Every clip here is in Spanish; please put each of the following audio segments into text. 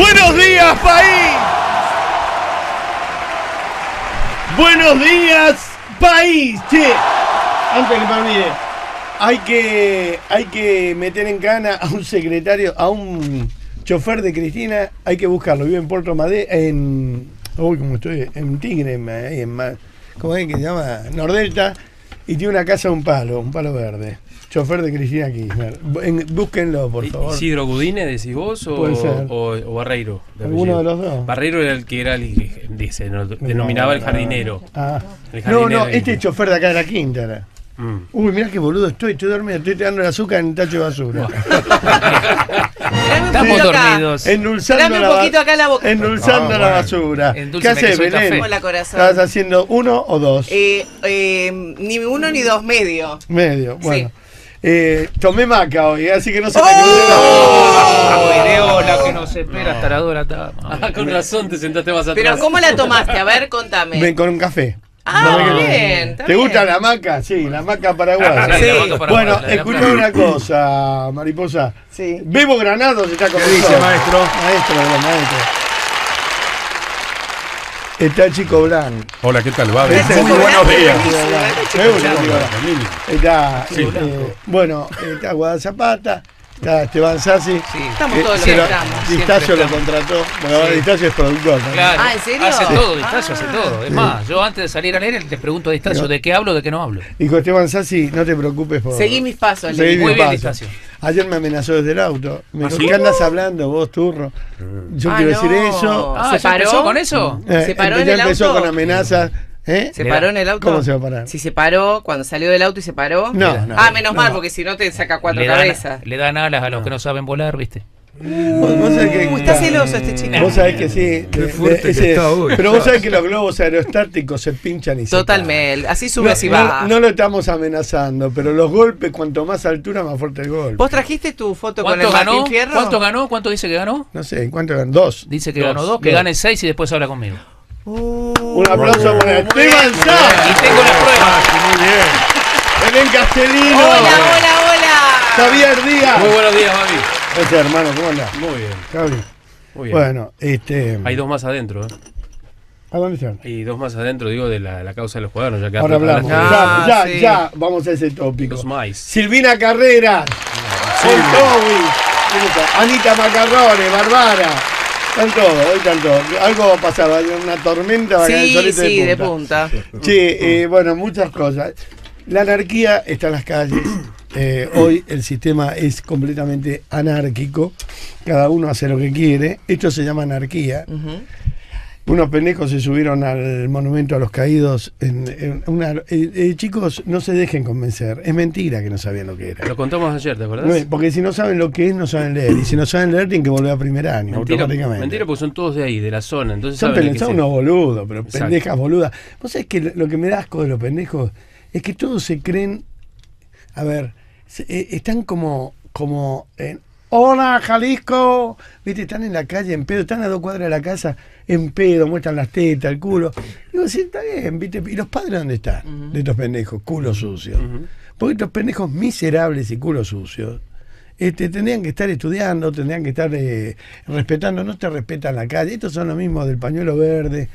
¡Buenos días, país! ¡Buenos días, país! Che, antes que me olvide, hay que meter en cana a un secretario, a un chofer de Cristina, hay que buscarlo, vive en Puerto Madero, en Tigre, ¿cómo es que se llama? Nordelta, y tiene una casa, un palo verde. Chofer de Cristina Kirchner. Búsquenlo, por favor. ¿Isidro Godínez decís vos o Barreiro? ¿Alguno de los dos? Barreiro era el que era denominaba el jardinero. Ah. El jardinero este chofer de acá de la Quinta. Mm. Uy, mirá qué boludo estoy dormido, estoy tirando el azúcar en el tacho de basura. Estamos dormidos. Endulzando un poquito acá la boca. Endulzando la basura. ¿Qué haces, Belén? ¿Estás haciendo uno o dos? Ni uno ni dos, medio. Medio, bueno. Sí. Tomé maca hoy, así que no se me cruce la boca. Vereo la que nos espera hasta las 2 de la tarde. Ah, con razón te sentaste más atrás. Pero ¿cómo la tomaste? A ver, contame. Ven con un café. Ah, no, bien. ¿Te gusta la maca? Sí, la maca paraguaya. Sí. Bueno, escuchá una cosa, mariposa. Sí. Bebo Granados está con nosotros. Dice, maestro. Está el Chico Blanc. Hola, ¿qué tal? Muy buenos días. Está, bueno, está Guadalzapata. Está Esteban Sassi. Sí. Estamos todos los que estamos. Distacio lo contrató. Bueno, ahora Distacio es productor, ¿no? Claro. Ah, ¿en serio? Hace todo, Distacio hace todo. Es más, yo antes de salir a leer, les pregunto a Distacio, ¿de qué hablo, de qué no hablo? Dijo Esteban Sassi, no te preocupes por... Seguí mis pasos. Seguí muy mis bien, pasos. Distacio. Ayer me amenazó desde el auto. Me dijo, ¿qué andas hablando vos, turro? Yo quiero decir eso. Ah, ¿se paró con eso? ¿Se paró en el auto? Empezó con amenazas. ¿Eh? ¿Se paró en el auto? ¿Cómo se va a parar? Si se paró, cuando salió del auto y se paró. No. Ah, menos mal, porque si no te saca cuatro cabezas. Le dan alas a los que no saben volar, ¿viste? Está celoso este chico. Vos sabés que sí. Qué fuerte que está hoy. Pero vos sabés que los globos aerostáticos se pinchan y se caen. Totalmente, así sube y baja. No lo estamos amenazando, pero los golpes, cuanto más altura, más fuerte el golpe. ¿Vos trajiste tu foto con el Martín Fierro? ¿Cuánto ganó? ¿Cuánto dice que ganó? No sé, ¿cuánto ganó? 2. Dice que ganó 2, que gane 6 y después habla conmigo. Un aplauso para Esteban Sassi. Y tengo la prueba. Muy bien. Belén Castellino. Hola. Javier Díaz. Muy buenos días, Javi. Este hermano, ¿cómo andás? Muy bien. Javi. Muy bien. Bueno, hay 2 más adentro, ¿eh? ¿A dónde están? Y 2 más adentro, digo, de la causa de los cuadernos. Ya que ahora hablamos. Ya, vamos a ese tópico. 2 más. Silvina Carrera. Anita Macarrone, Bárbara. Hoy están todos. Algo pasaba, una tormenta. Sí, de punta. Sí, bueno, muchas cosas. La anarquía está en las calles. Hoy el sistema es completamente anárquico. Cada uno hace lo que quiere. Esto se llama anarquía. Unos pendejos se subieron al monumento a los caídos. Chicos, no se dejen convencer. Es mentira que no sabían lo que era. Lo contamos ayer, ¿te acordás? No, porque si no saben lo que es, no saben leer. Y si no saben leer, tienen que volver a primer año, automáticamente. Mentira, porque son todos de ahí, de la zona. Entonces son unos boludos, pero exacto. Pendejas boludas. Vos sabés que lo que me da asco de los pendejos es que todos se creen... A ver, están como hola, Jalisco. Viste, están en la calle, en pedo, están a 2 cuadras de la casa, en pedo, muestran las tetas, el culo. Digo, sí, está bien, viste. ¿Y los padres dónde están? De estos pendejos, culos sucios. Porque estos pendejos miserables y culos sucios tendrían que estar estudiando, tendrían que estar respetando. No te respetan la calle. Estos son los mismos del pañuelo verde.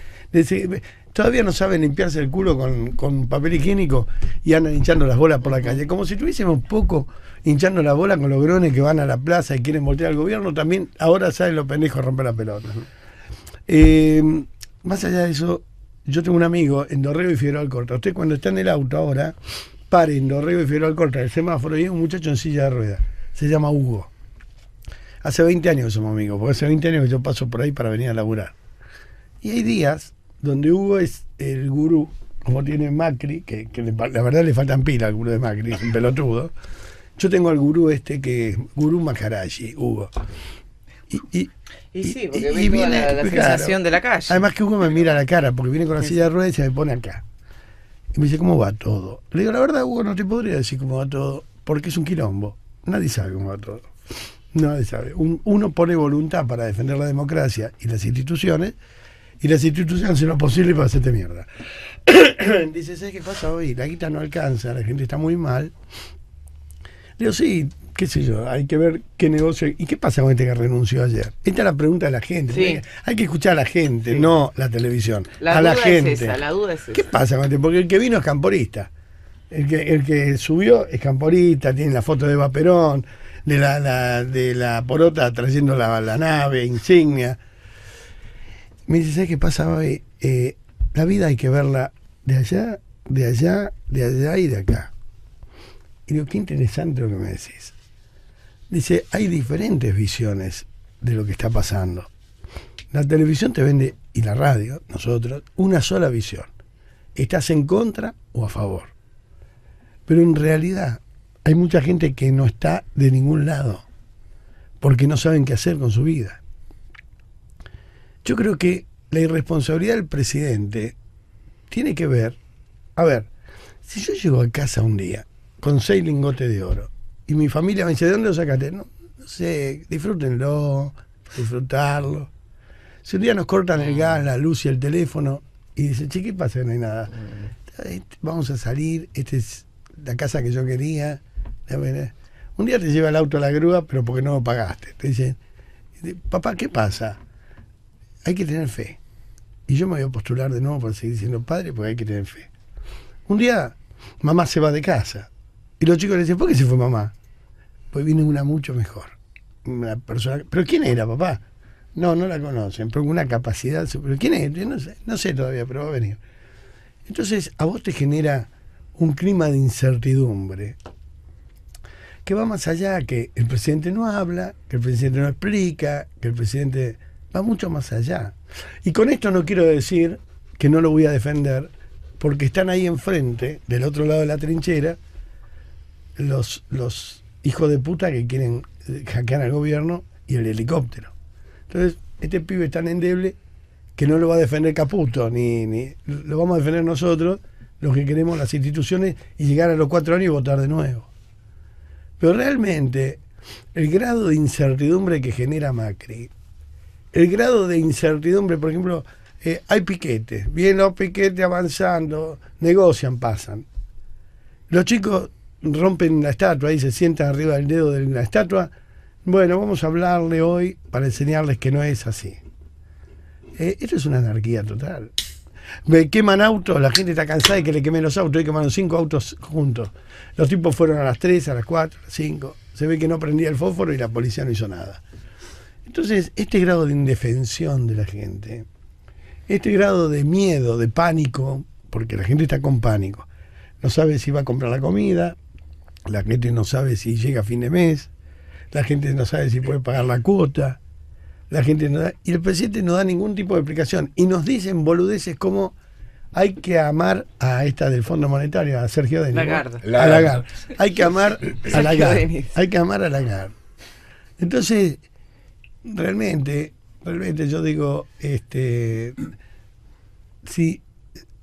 Todavía no saben limpiarse el culo con papel higiénico y andan hinchando las bolas por la calle. Como si tuviésemos poco hinchando las bolas con los grones que van a la plaza y quieren voltear al gobierno, también ahora saben los pendejos romper la pelota. Más allá de eso, yo tengo un amigo en Dorrego y Figueroa Alcorta. Usted cuando está en el auto ahora, pare en Dorrego y Figueroa Alcorta, el semáforo, y hay un muchacho en silla de ruedas. Se llama Hugo. Hace 20 años que somos amigos, porque hace 20 años que yo paso por ahí para venir a laburar. Y hay días donde Hugo es el gurú, como tiene Macri, que la verdad le faltan pilas al gurú de Macri, es un pelotudo. Yo tengo al gurú que es Gurú Maharaji, Hugo. Y sí, porque viene la sensación de la calle. Además que Hugo me mira a la cara, porque viene con la silla de ruedas y se me pone acá. Y me dice, ¿cómo va todo? Le digo, la verdad, Hugo, no te podría decir cómo va todo, porque es un quilombo. Nadie sabe cómo va todo. Nadie sabe. Uno pone voluntad para defender la democracia y las instituciones, hacen lo posible para hacerte mierda. Dice, ¿sabes qué pasa hoy? La guita no alcanza, la gente está muy mal. Digo, sí, qué sé yo, hay que ver qué negocio. ¿Y qué pasa con este que renunció ayer? Esta es la pregunta de la gente. Sí. Hay que escuchar a la gente, sí, no la televisión. La a duda la gente. Es esa, la duda es esa. ¿Qué pasa con este? Porque el que vino es camporista. El que subió es camporista, tiene la foto de Eva Perón, de la porota trayendo la nave, insignia. Me dice, ¿sabes qué pasa hoy? La vida hay que verla de allá, de allá, de allá y de acá. Y digo, qué interesante lo que me decís. Dice, hay diferentes visiones de lo que está pasando. La televisión te vende, y la radio, nosotros, una sola visión. Estás en contra o a favor. Pero en realidad hay mucha gente que no está de ningún lado, porque no saben qué hacer con su vida. Yo creo que la irresponsabilidad del presidente tiene que ver... A ver, si yo llego a casa un día con 6 lingotes de oro y mi familia me dice, ¿de dónde lo sacaste? No sé, disfrutarlo. Si un día nos cortan el gas, la luz y el teléfono y dicen, che, ¿qué pasa? No hay nada. Vamos a salir, esta es la casa que yo quería. Un día te lleva el auto a la grúa, pero porque no lo pagaste. Te dicen, papá, ¿qué pasa? Hay que tener fe. Y yo me voy a postular de nuevo para seguir siendo padre porque hay que tener fe. Un día mamá se va de casa. Y los chicos le dicen, ¿por qué se fue mamá? Pues viene una mucho mejor. Una persona, ¿pero quién era, papá? No la conocen, pero una capacidad. ¿Pero quién es? No sé todavía, pero va a venir. Entonces, a vos te genera un clima de incertidumbre que va más allá, que el presidente no habla, que el presidente no explica, que el presidente va mucho más allá. Y con esto no quiero decir que no lo voy a defender, porque están ahí enfrente, del otro lado de la trinchera, los hijos de puta que quieren hackear al gobierno y el helicóptero. Entonces, este pibe es tan endeble que no lo va a defender Caputo, ni lo vamos a defender nosotros, los que queremos las instituciones, y llegar a los 4 años y votar de nuevo. Pero realmente, el grado de incertidumbre que genera Macri, el grado de incertidumbre, por ejemplo, hay piquetes, vienen los piquetes avanzando, negocian, pasan. Los chicos rompen la estatua, ahí se sientan arriba del dedo de la estatua. Bueno, vamos a hablarle hoy para enseñarles que no es así. Esto es una anarquía total. Me queman autos, la gente está cansada de que le quemen los autos, y quemaron 5 autos juntos. Los tipos fueron a las 3, a las 4, a las 5. Se ve que no prendía el fósforo y la policía no hizo nada. Entonces, este grado de indefensión de la gente, este grado de miedo, de pánico, porque la gente está con pánico, no sabe si va a comprar la comida, la gente no sabe si llega a fin de mes, la gente no sabe si puede pagar la cuota, la gente no da, y el presidente no da ningún tipo de explicación. Y nos dicen boludeces como hay que amar a esta del Fondo Monetario, a Sergio Denis. Lagarde. Hay que amar a Lagarde. Hay que amar a Lagarde. Entonces, realmente yo digo, sí,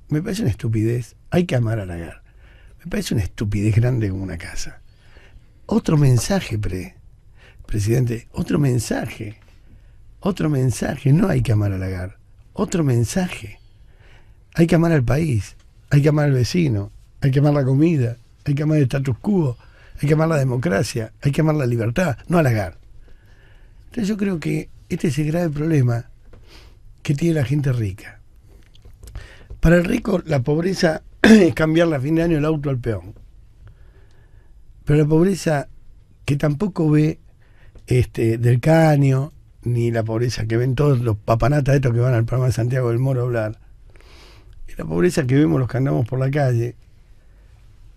me parece una estupidez, hay que amar a Lagarde. Me parece una estupidez grande como una casa. Otro mensaje, presidente, otro mensaje, no hay que amar a Lagarde, otro mensaje. Hay que amar al país, hay que amar al vecino, hay que amar la comida, hay que amar el status quo, hay que amar la democracia, hay que amar la libertad, no a Lagarde. Entonces yo creo que este es el grave problema que tiene la gente rica. Para el rico la pobreza es cambiarle a fin de año el auto al peón. Pero la pobreza que tampoco ve del Caño, ni la pobreza que ven todos los papanatas estos que van al programa de Santiago del Moro a hablar, es la pobreza que vemos los que andamos por la calle,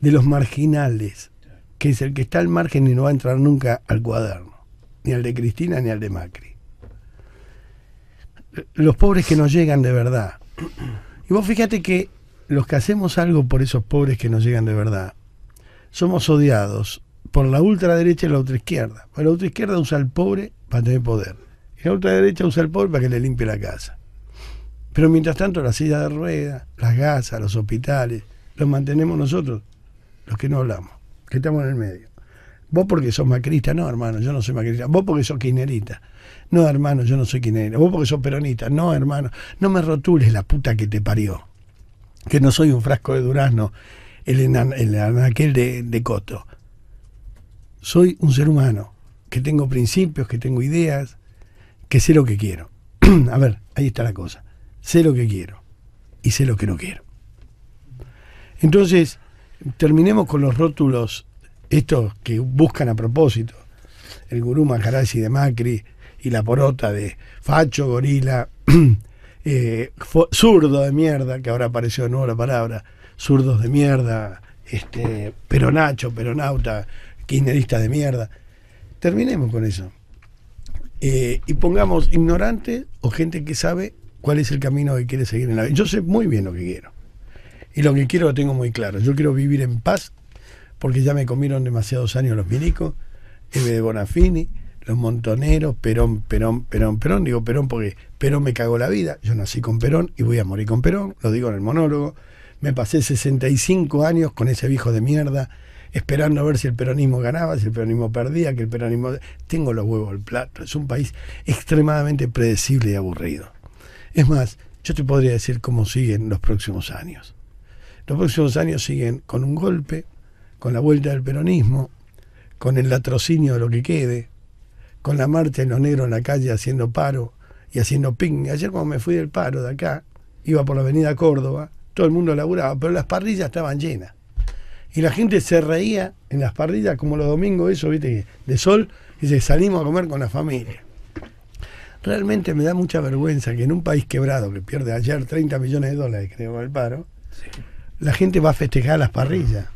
de los marginales, que es el que está al margen y no va a entrar nunca al cuaderno, ni al de Cristina ni al de Macri. Los pobres que nos llegan de verdad. Y vos fíjate que los que hacemos algo por esos pobres que nos llegan de verdad, somos odiados por la ultraderecha y la ultraizquierda. La ultraizquierda usa al pobre para tener poder. Y la ultraderecha usa al pobre para que le limpie la casa. Pero mientras tanto, las sillas de ruedas, las gasas, los hospitales, los mantenemos nosotros, los que no hablamos, que estamos en el medio. Vos porque sos macrista, no hermano, yo no soy macrista. Vos porque sos kirchnerita, no hermano, yo no soy kirchnerita. Vos porque sos peronista, no hermano, no me rotules la puta que te parió, que no soy un frasco de durazno, el anaquel de Coto. soy un ser humano, que tengo principios, que tengo ideas, que sé lo que quiero. A ver, ahí está la cosa. Sé lo que quiero y sé lo que no quiero. Entonces, terminemos con los rótulos estos que buscan a propósito. El gurú Maharaji de Macri y la porota de facho, gorila, zurdo de mierda, que ahora apareció de nuevo la palabra, zurdos de mierda, peronacho, peronauta, kirchnerista de mierda. Terminemos con eso. Y pongamos ignorante o gente que sabe cuál es el camino que quiere seguir en la vida. Yo sé muy bien lo que quiero. Y lo que quiero lo tengo muy claro. Yo quiero vivir en paz, porque ya me comieron demasiados años los milicos, Eve de Bonafini, los montoneros, Perón. Digo Perón porque Perón me cagó la vida. Yo nací con Perón y voy a morir con Perón. Lo digo en el monólogo. Me pasé 65 años con ese viejo de mierda, esperando a ver si el peronismo ganaba, si el peronismo perdía, que el peronismo... Tengo los huevos al plato. Es un país extremadamente predecible y aburrido. Es más, yo te podría decir cómo siguen los próximos años. Los próximos años siguen con un golpe, con la vuelta del peronismo, con el latrocinio de lo que quede, con la marcha de los negros en la calle haciendo paro y haciendo picnic. Ayer cuando me fui del paro de acá, iba por la avenida Córdoba, todo el mundo laburaba, pero las parrillas estaban llenas. Y la gente se reía en las parrillas, como los domingos, eso, viste, de sol, y dice, salimos a comer con la familia. Realmente me da mucha vergüenza que en un país quebrado, que pierde ayer $30 millones, creo, con el paro, sí, la gente va a festejar a las parrillas,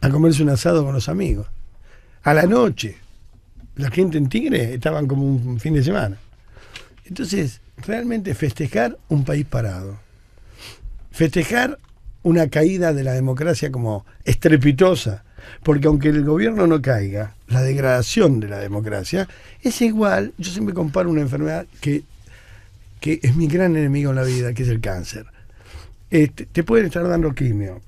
a comerse un asado con los amigos. A la noche, la gente en Tigre estaban como un fin de semana. Entonces, realmente festejar un país parado, festejar una caída de la democracia como estrepitosa, porque aunque el gobierno no caiga, la degradación de la democracia es igual. Yo siempre comparo una enfermedad que es mi gran enemigo en la vida, que es el cáncer. Te pueden estar dando quimio,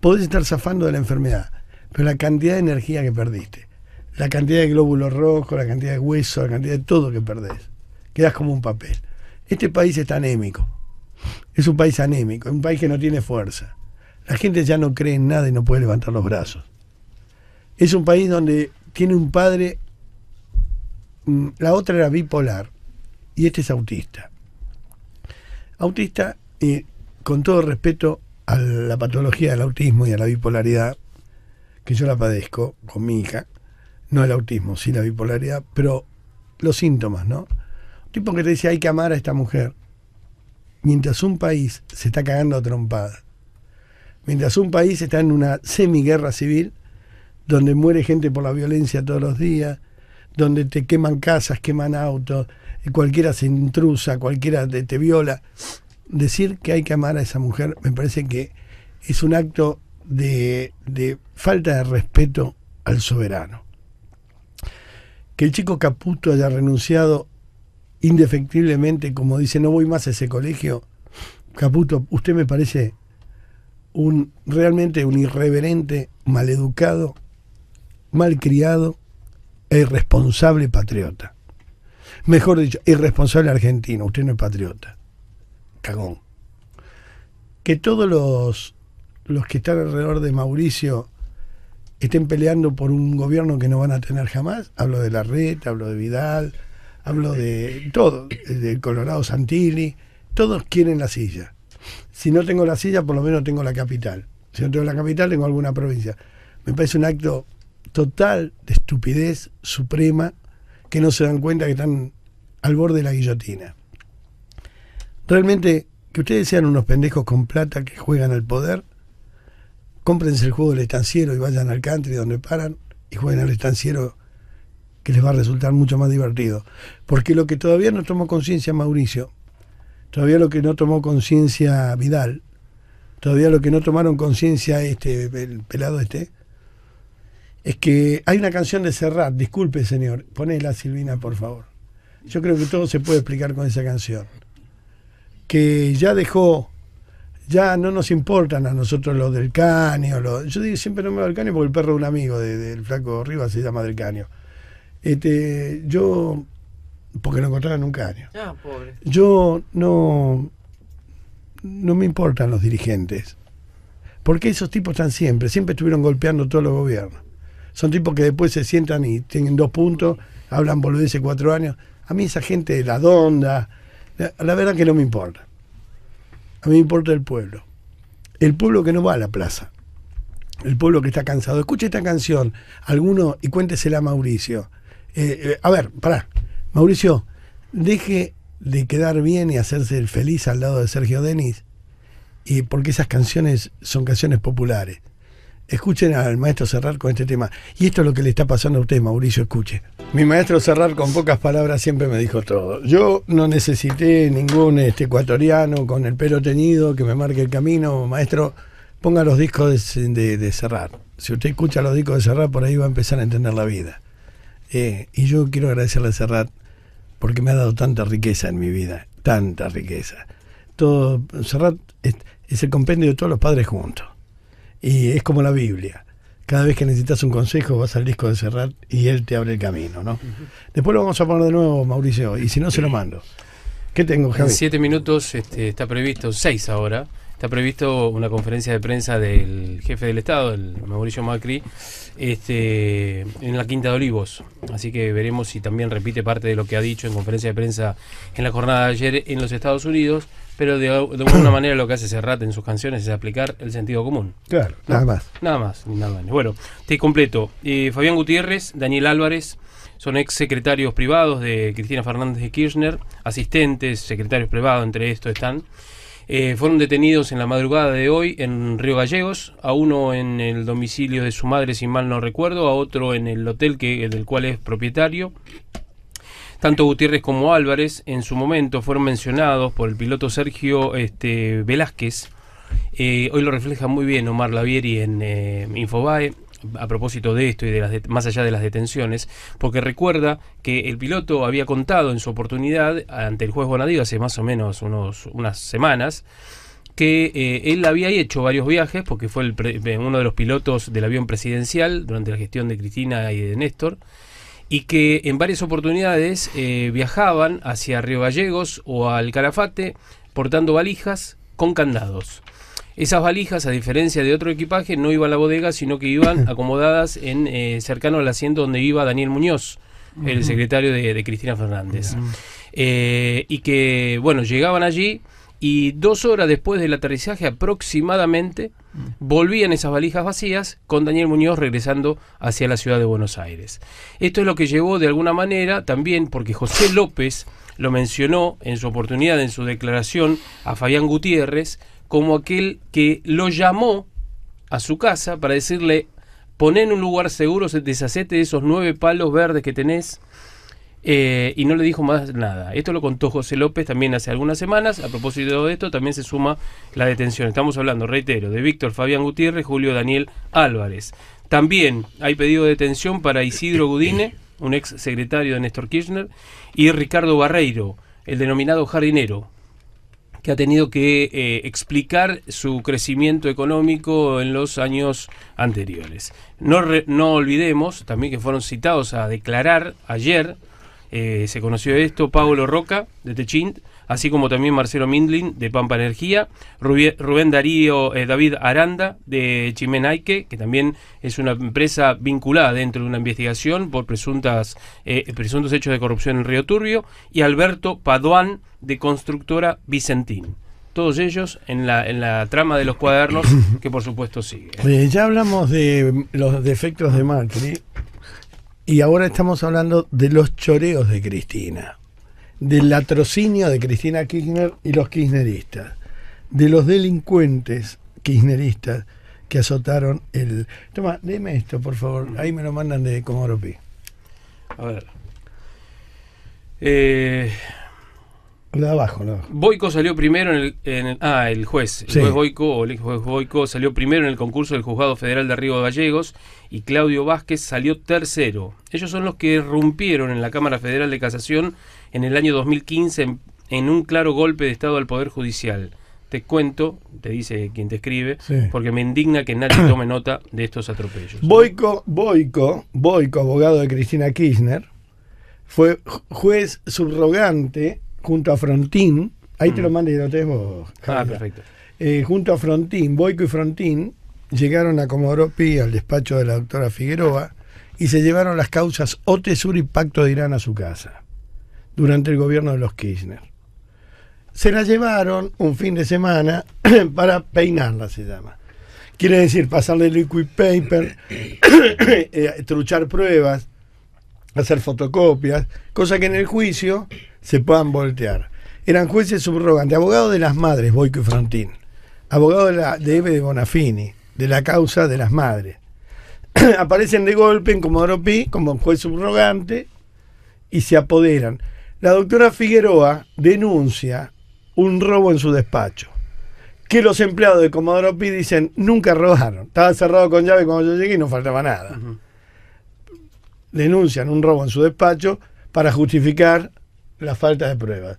podés estar zafando de la enfermedad, pero la cantidad de energía que perdiste, la cantidad de glóbulos rojos, la cantidad de huesos, la cantidad de todo que perdés, quedás como un papel. Este país está anémico. Es un país anémico, es un país que no tiene fuerza. La gente ya no cree en nada y no puede levantar los brazos. Es un país donde tiene un padre, la otra era bipolar y este es autista. Autista, con todo respeto a la patología del autismo y a la bipolaridad, que yo la padezco con mi hija, no el autismo, sí la bipolaridad, pero los síntomas, ¿no? Un tipo que te dice hay que amar a esta mujer. Mientras un país se está cagando a trompada, mientras un país está en una semiguerra civil, donde muere gente por la violencia todos los días, donde te queman casas, queman autos, cualquiera se intrusa, cualquiera te viola, decir que hay que amar a esa mujer me parece que es un acto de falta de respeto al soberano. Que el chico Caputo haya renunciado indefectiblemente, como dice, no voy más a ese colegio. Caputo, usted me parece realmente un irreverente, maleducado, malcriado e irresponsable patriota. Mejor dicho, irresponsable argentino. Usted no es patriota. Cagón. Que todos los que están alrededor de Mauricio estén peleando por un gobierno que no van a tener jamás. Hablo de Larreta, hablo de Vidal, hablo de todo, del Colorado Santilli, todos quieren la silla. Si no tengo la silla, por lo menos tengo la capital. Si no tengo la capital, tengo alguna provincia. Me parece un acto total de estupidez suprema, que no se dan cuenta que están al borde de la guillotina. Realmente, que ustedes sean unos pendejos con plata que juegan al poder, cómprense el juego del estanciero y vayan al country donde paran y jueguen al estanciero, que les va a resultar mucho más divertido. Porque lo que todavía no tomó conciencia Mauricio, todavía lo que no tomó conciencia Vidal, todavía lo que no tomaron conciencia el pelado es que hay una canción de Serrat, disculpe señor, ponela Silvina por favor. Yo creo que todo se puede explicar con esa canción. Que ya dejó, ya no nos importan a nosotros los del Caño, yo digo siempre no me va del Caño porque el perro de un amigo del flaco Rivas se llama del Caño. Yo, porque lo encontraron en un caño. Ah, pobre. Yo no me importan los dirigentes, porque esos tipos están siempre estuvieron golpeando todos los gobiernos. son tipos que después se sientan y tienen 2 puntos, hablan boludeces 4 años. A mí esa gente de la Donda, la verdad que no me importa. A mí me importa el pueblo. El pueblo que no va a la plaza. El pueblo que está cansado. Escuche esta canción, alguno, y cuéntesela a Mauricio. A ver, pará. Mauricio, deje de quedar bien y hacerse el feliz al lado de Sergio Denis, y porque esas canciones son canciones populares. Escuchen al maestro Serrat con este tema. Y esto es lo que le está pasando a usted, Mauricio, escuche. Mi maestro Serrat, con pocas palabras, siempre me dijo todo. Yo no necesité ningún ecuatoriano con el pelo teñido que me marque el camino. Maestro, ponga los discos de Serrat. Si usted escucha los discos de Serrat, por ahí va a empezar a entender la vida. Y yo quiero agradecerle a Serrat porque me ha dado tanta riqueza en mi vida. Tanta riqueza. Todo, Serrat es el compendio de todos los padres juntos. Y es como la Biblia. Cada vez que necesitas un consejo vas al disco de Serrat y él te abre el camino, ¿no? Después lo vamos a poner de nuevo, Mauricio, y si no se lo mando. ¿Qué tengo, Javi? En 7 minutos está previsto, 6 ahora, está previsto una conferencia de prensa del jefe del Estado, el Mauricio Macri, en la Quinta de Olivos. Así que veremos si también repite parte de lo que ha dicho en conferencia de prensa en la jornada de ayer en los Estados Unidos. Pero de alguna manera lo que hace Serrat en sus canciones es aplicar el sentido común. Claro, ¿no? Nada más. Nada más, ni nada menos. Bueno, te completo. Fabián Gutiérrez, Daniel Álvarez, son ex secretarios privados de Cristina Fernández de Kirchner, asistentes, secretarios privados, entre estos están. Fueron detenidos en la madrugada de hoy en Río Gallegos, a uno en el domicilio de su madre, si mal no recuerdo, a otro en el hotel del cual es propietario. Tanto Gutiérrez como Álvarez en su momento fueron mencionados por el piloto Sergio Velázquez. Hoy lo refleja muy bien Omar Lavieri en Infobae a propósito de esto y de más allá de las detenciones, porque recuerda que el piloto había contado en su oportunidad ante el juez Bonadío hace más o menos unas semanas que él había hecho varios viajes porque fue uno de los pilotos del avión presidencial durante la gestión de Cristina y de Néstor, y que en varias oportunidades viajaban hacia Río Gallegos o al Calafate portando valijas con candados. Esas valijas, a diferencia de otro equipaje, no iban a la bodega, sino que iban acomodadas cercano al asiento donde iba Daniel Muñoz, el secretario de Cristina Fernández. Y que, bueno, llegaban allí y 2 horas después del aterrizaje aproximadamente volvían esas valijas vacías con Daniel Muñoz regresando hacia la ciudad de Buenos Aires. Esto es lo que llevó de alguna manera también, porque José López lo mencionó en su oportunidad, en su declaración, a Fabián Gutiérrez como aquel que lo llamó a su casa para decirle: poné en un lugar seguro, deshacete de esos 9 palos verdes que tenés. Y no le dijo más nada. Esto lo contó José López también hace algunas semanas. A propósito de esto también se suma la detención. Estamos hablando, reitero, de Víctor Fabián Gutiérrez, Julio Daniel Álvarez. También hay pedido de detención para Isidro Godine, un ex secretario de Néstor Kirchner, y Ricardo Barreiro, el denominado jardinero, que ha tenido que explicar su crecimiento económico en los años anteriores. No olvidemos también que fueron citados a declarar ayer. Se conoció esto, Pablo Roca de Techint, así como también Marcelo Mindlin de Pampa Energía, Rubén David Aranda de Chimenaike, que también es una empresa vinculada dentro de una investigación por presuntos hechos de corrupción en Río Turbio, y Alberto Paduán de Constructora Vicentín. Todos ellos en la trama de los cuadernos, que por supuesto sigue. Ya hablamos de los defectos de Macri. Y ahora estamos hablando de los choreos de Cristina, del latrocinio de Cristina Kirchner y los kirchneristas, de los delincuentes kirchneristas que azotaron el... Toma, deme esto, por favor. Ahí me lo mandan de Comodoro Pi. A ver. Lo de abajo, lo de abajo. Boico salió primero el juez. El juez Boico, o el ex juez Boico, salió primero en el concurso del Juzgado Federal de Río Gallegos y Claudio Vázquez salió tercero. Ellos son los que irrumpieron en la Cámara Federal de Casación en el año 2015 en un claro golpe de Estado al Poder Judicial. Te cuento, te dice quien te escribe, porque me indigna que nadie tome nota de estos atropellos. Boico, abogado de Cristina Kirchner, fue juez subrogante junto a Frontín, ahí te lo mandé, lo tenés vos. Javier. Ah, perfecto. Junto a Frontín, Boico y Frontín llegaron a Comodoro Pi, al despacho de la doctora Figueroa, y se llevaron las causas OTESUR y Pacto de Irán a su casa durante el gobierno de los Kirchner. Se las llevaron un fin de semana para peinarlas, se llama. Quiere decir, pasarle liquid paper, truchar pruebas, hacer fotocopias, cosa que en el juicio se puedan voltear. Eran jueces subrogantes, abogados de las madres, Boico y Frontín, abogado de Eve de Bonafini, de la causa de las madres. Aparecen de golpe en Comodoro Pi como juez subrogante y se apoderan. La doctora Figueroa denuncia un robo en su despacho, que los empleados de Comodoro Pi dicen nunca robaron, estaba cerrado con llave cuando yo llegué y no faltaba nada. Denuncian un robo en su despacho para justificar la falta de pruebas.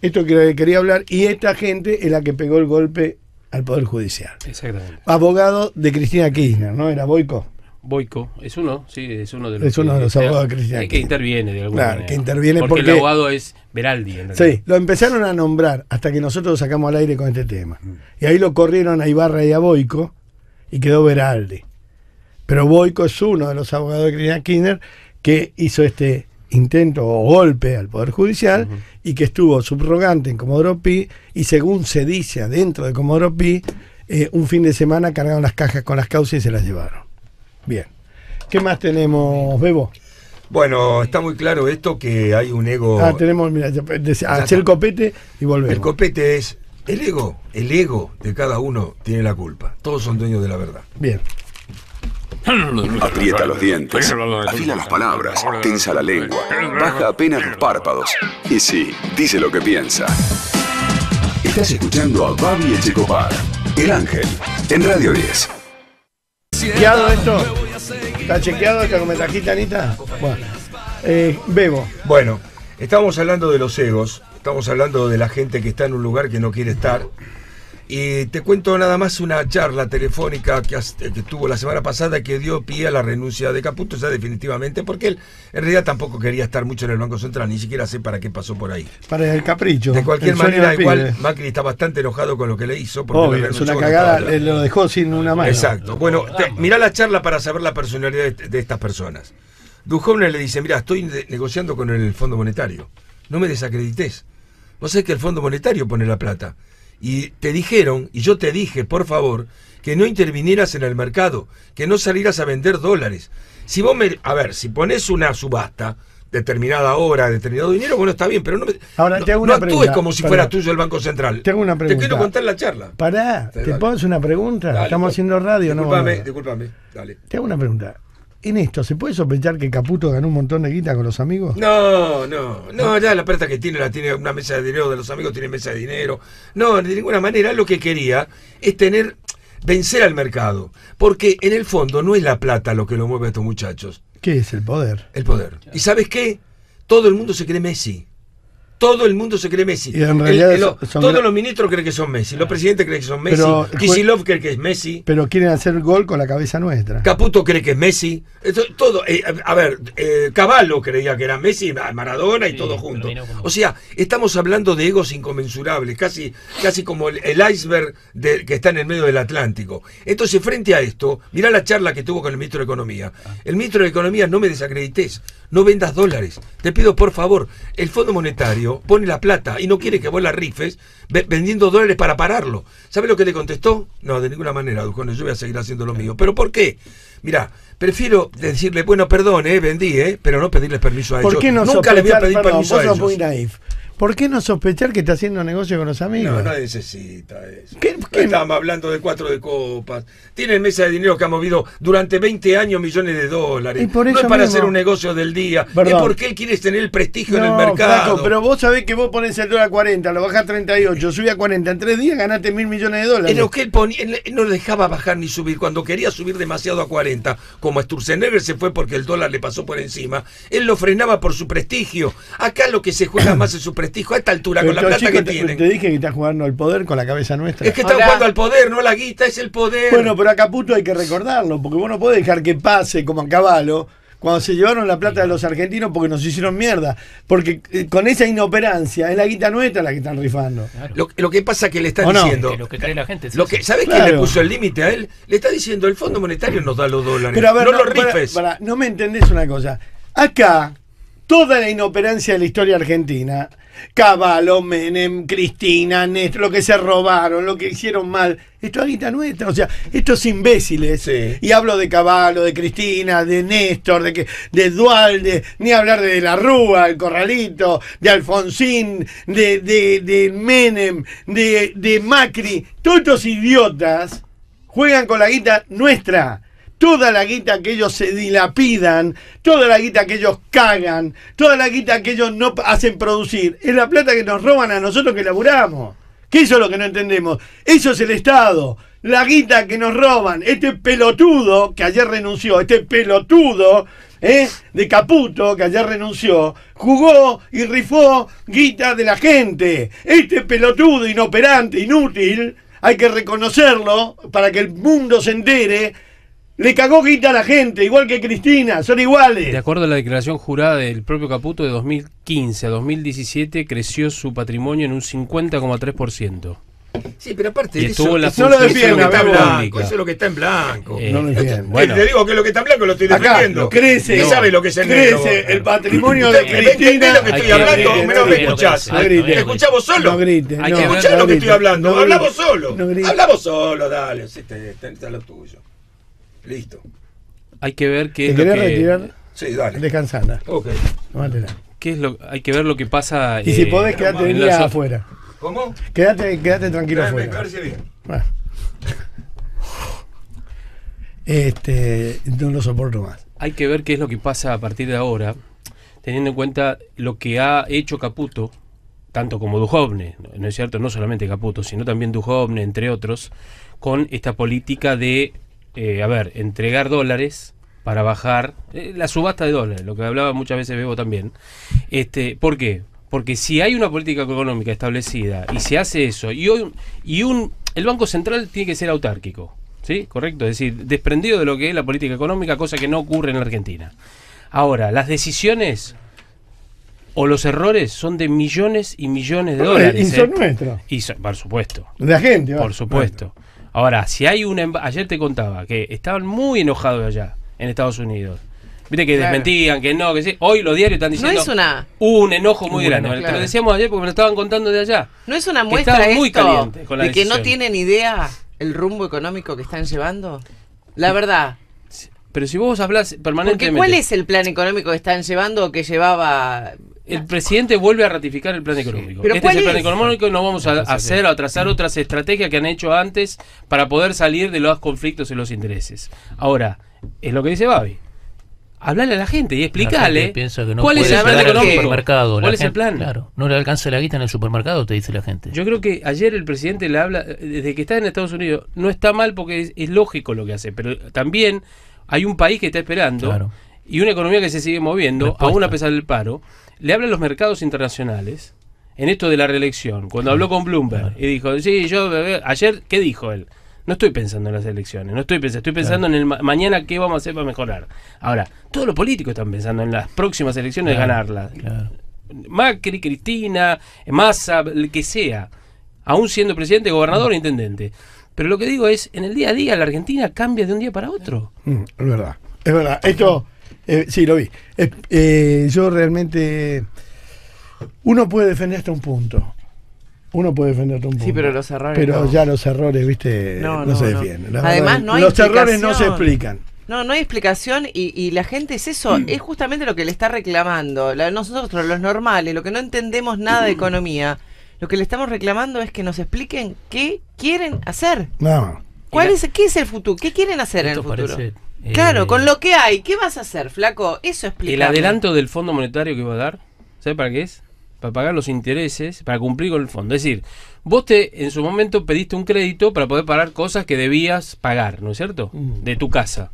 Esto que quería hablar, y esta gente es la que pegó el golpe al Poder Judicial. Exactamente. Abogado de Cristina Kirchner, ¿no? ¿Era Boico? Boico, es uno, sí, es uno de los, abogados de Cristina Kirchner. Que interviene de alguna manera. Que interviene porque el abogado es Beraldi. En realidad. Sí, lo empezaron a nombrar hasta que nosotros lo sacamos al aire con este tema. Y ahí lo corrieron a Ibarra y a Boico y quedó Beraldi. Pero Boico es uno de los abogados de Cristina Kirchner que hizo este intento o golpe al Poder Judicial y que estuvo subrogante en Comodoro Pi, y según se dice adentro de Comodoro Pi, un fin de semana cargaron las cajas con las causas y se las llevaron. Bien. ¿Qué más tenemos, Bebo? Bueno, está muy claro esto, que hay un ego... Ah, tenemos, mira, hacer el copete y volvemos. El copete es el ego de cada uno tiene la culpa. Todos son dueños de la verdad. Bien. Aprieta los dientes, afila las palabras, tensa la lengua, baja apenas los párpados. Y sí, dice lo que piensa. Estás escuchando a Babi Echecopar, El Ángel, en Radio 10. ¿Chequeado esto? ¿Está chequeado esta comentajita, Anita? Bueno, Bebo. Bueno, estamos hablando de los egos, estamos hablando de la gente que está en un lugar que no quiere estar. Y te cuento nada más una charla telefónica que tuvo la semana pasada, que dio pie a la renuncia de Caputo, ya definitivamente, porque él en realidad tampoco quería estar mucho en el Banco Central, ni siquiera sé para qué pasó por ahí. Para el capricho. De cualquier manera, igual Macri está bastante enojado con lo que le hizo. Porque obvio, es una cagada, lo dejó sin una mano. Exacto. Bueno, mirá la charla para saber la personalidad de estas personas. Duhovne le dice, mira, estoy negociando con el Fondo Monetario, no me desacredites. Vos sabés que el Fondo Monetario pone la plata. Y te dijeron, y yo te dije, por favor, que no intervinieras en el mercado, que no salieras a vender dólares. Si vos a ver, si pones una subasta, determinada obra, determinado dinero, bueno, está bien, pero no actúes como si fuera tuyo el Banco Central. Te hago una pregunta. Te quiero contar la charla. Pará, ¿te puedo hacer una pregunta? Dale, estamos haciendo radio, discúlpame, dale. Te hago una pregunta. En esto, ¿se puede sospechar que Caputo ganó un montón de guita con los amigos? No, ya la plata que tiene la tiene una mesa de dinero de los amigos, tiene mesa de dinero. No, de ninguna manera, lo que quería es vencer al mercado. Porque en el fondo no es la plata lo que lo mueve a estos muchachos. ¿Qué es? El poder. El poder. ¿Y sabes qué? Todo el mundo se cree Messi. Todo el mundo se cree Messi. Todos los ministros creen que son Messi. Los presidentes creen que son Messi. Kicillof cree que es Messi. Pero quieren hacer gol con la cabeza nuestra. Caputo cree que es Messi. Cavallo creía que era Messi, Maradona y todos juntos. O sea, estamos hablando de egos inconmensurables, casi como el iceberg que está en el medio del Atlántico. Entonces, frente a esto, mirá la charla que tuvo con el ministro de Economía. El ministro de Economía, no me desacredites, no vendas dólares. Te pido, por favor, el Fondo Monetario pone la plata y no quiere que vos la rifes vendiendo dólares para pararlo. ¿Sabes lo que le contestó? No, de ninguna manera, Duhovne, yo voy a seguir haciendo lo mío. ¿Pero por qué? Mirá, prefiero decirle, bueno, perdón, vendí, pero no pedirles permiso a ellos. Nunca les voy a pedir permiso a ellos. ¿Por qué no sospechar que está haciendo negocio con los amigos? No, no necesita eso. ¿Qué? Estamos hablando de 4 de copas. Tienen mesa de dinero que ha movido durante 20 años millones de dólares. No es para hacer un negocio del día. Perdón. Es porque él quiere tener el prestigio en el mercado. Flaco, pero vos sabés que vos ponés el dólar a 40, lo bajás a 38, subí a 40. En 3 días ganaste $1.000 millones. En lo que él ponía, él no dejaba bajar ni subir. Cuando quería subir demasiado a 40, como Sturzenegger se fue porque el dólar le pasó por encima, él lo frenaba por su prestigio. Acá lo que se juega más es su prestigio. A esta altura, pero con la plata que tienen. Te dije que está jugando al poder con la cabeza nuestra. Es que está jugando al poder, no a la guita, es el poder. Bueno, pero a Caputo hay que recordarlo, porque vos no podés dejar que pase como a Cavallo, cuando se llevaron la plata de los argentinos porque nos hicieron mierda. Porque con esa inoperancia es la guita nuestra la que están rifando. Claro. Lo que pasa es que le están diciendo... No, que lo que cree la gente. Es lo que, ¿sabés quién le puso el límite a él? Le está diciendo, el Fondo Monetario nos da los dólares. Pero a ver, no lo rifes. Para, no me entendés una cosa. Acá, toda la inoperancia de la historia argentina... Cavallo, Menem, Cristina, Néstor, lo que se robaron, lo que hicieron mal, esto es guita nuestra, o sea, estos imbéciles, y hablo de Cavallo, de Cristina, de Néstor, de Duhalde, ni hablar de La Rúa, el Corralito, de Alfonsín, de Menem, de Macri, todos estos idiotas juegan con la guita nuestra. Toda la guita que ellos se dilapidan, toda la guita que ellos cagan, toda la guita que ellos no hacen producir, es la plata que nos roban a nosotros que laburamos. Que eso es lo que no entendemos. Eso es el Estado. La guita que nos roban. Este pelotudo, que ayer renunció, este pelotudo de Caputo, que ayer renunció, jugó y rifó guita de la gente. Este pelotudo inoperante, inútil, hay que reconocerlo para que el mundo se entere. Le cagó guita a la gente, igual que Cristina, son iguales. De acuerdo a la declaración jurada del propio Caputo, de 2015 a 2017 creció su patrimonio en un 50,3%. Sí, pero aparte de eso, no lo defiendo, eso es lo que está en blanco. No lo defiendo. Bueno, te digo que lo que está en blanco lo estoy defendiendo. Crece, no, sabe lo que es en negro. Crece el patrimonio de Cristina. Lo que estoy hablando, menos me escuchás. Te escuchamos solo. No grites. Escuchás lo que estoy hablando. Hablamos solo. Hablamos solo, dale. Está lo tuyo. Listo. Hay que ver qué es lo que... retirar? Sí, dale. Descansala. Ok. Tómatela. ¿Qué es lo... Hay que ver lo que pasa... Y si podés, quedate en la afuera. ¿Cómo? Quedate tranquilo afuera. Bien. Bueno. No lo soporto más. Hay que ver qué es lo que pasa a partir de ahora, teniendo en cuenta lo que ha hecho Caputo, tanto como Duhovne, ¿no es cierto? No solamente Caputo, sino también Duhovne, entre otros, con esta política de... entregar dólares para bajar la subasta de dólares, lo que hablaba muchas veces Bebo también. ¿Por qué? Porque si hay una política económica establecida y se hace eso, el Banco Central tiene que ser autárquico, ¿sí? Correcto, es decir, desprendido de lo que es la política económica, cosa que no ocurre en la Argentina. Ahora, las decisiones o los errores son de millones y millones de dólares. Y son nuestros. Por supuesto. De la gente. Por supuesto. Bueno. Ahora, si hay una... Ayer te contaba que estaban muy enojados allá, en Estados Unidos. Viste que desmentían, que no, que sí. Hoy los diarios están diciendo... No es una... Hubo un enojo muy grande. Claro. Te lo decíamos ayer porque me lo estaban contando de allá. No es una muestra esto muy caliente con la de que no tienen idea el rumbo económico que están llevando. La verdad. Pero si vos hablás permanentemente... Porque ¿cuál es el plan económico que están llevando o que llevaba...? El presidente vuelve a ratificar el plan económico. Pero ¿cuál es el plan económico? No vamos a hacer o a trazar otras estrategias que han hecho antes para poder salir de los conflictos y los intereses. Ahora, es lo que dice Babi. Hablale a la gente y explicale cuál es el plan económico. ¿Cuál es el plan? Claro, no le alcanza la guita en el supermercado, te dice la gente. Yo creo que ayer el presidente le habla, desde que está en Estados Unidos, no está mal porque es lógico lo que hace, pero también hay un país que está esperando y una economía que se sigue moviendo, aún a pesar del paro. Le hablan los mercados internacionales en esto de la reelección. Cuando habló con Bloomberg y dijo, sí, yo... Ayer, ¿qué dijo él? No estoy pensando en las elecciones, estoy pensando en el mañana qué vamos a hacer para mejorar. Ahora, todos los políticos están pensando en las próximas elecciones de ganarlas. Claro. Macri, Cristina, Massa, el que sea. Aún siendo presidente, gobernador o intendente. Pero lo que digo es, en el día a día la Argentina cambia de un día para otro. Es verdad, es verdad. Esto... sí, lo vi. Yo realmente... Uno puede defender hasta un punto. Sí, pero los errores... Pero ya los errores, viste, no se defienden. Además, no hay explicación. Los errores no se explican. No hay explicación y la gente es eso, es justamente lo que le está reclamando. Nosotros, los normales, lo que no entendemos nada de economía, lo que le estamos reclamando es que nos expliquen qué quieren hacer. ¿Qué es el futuro? ¿Qué quieren hacer en el futuro? Claro, con lo que hay, ¿qué vas a hacer, flaco? Eso explica. El adelanto del Fondo Monetario que va a dar, ¿sabes para qué es? Para pagar los intereses, para cumplir con el fondo. Es decir, vos en su momento pediste un crédito para poder pagar cosas que debías pagar, ¿no es cierto? De tu casa.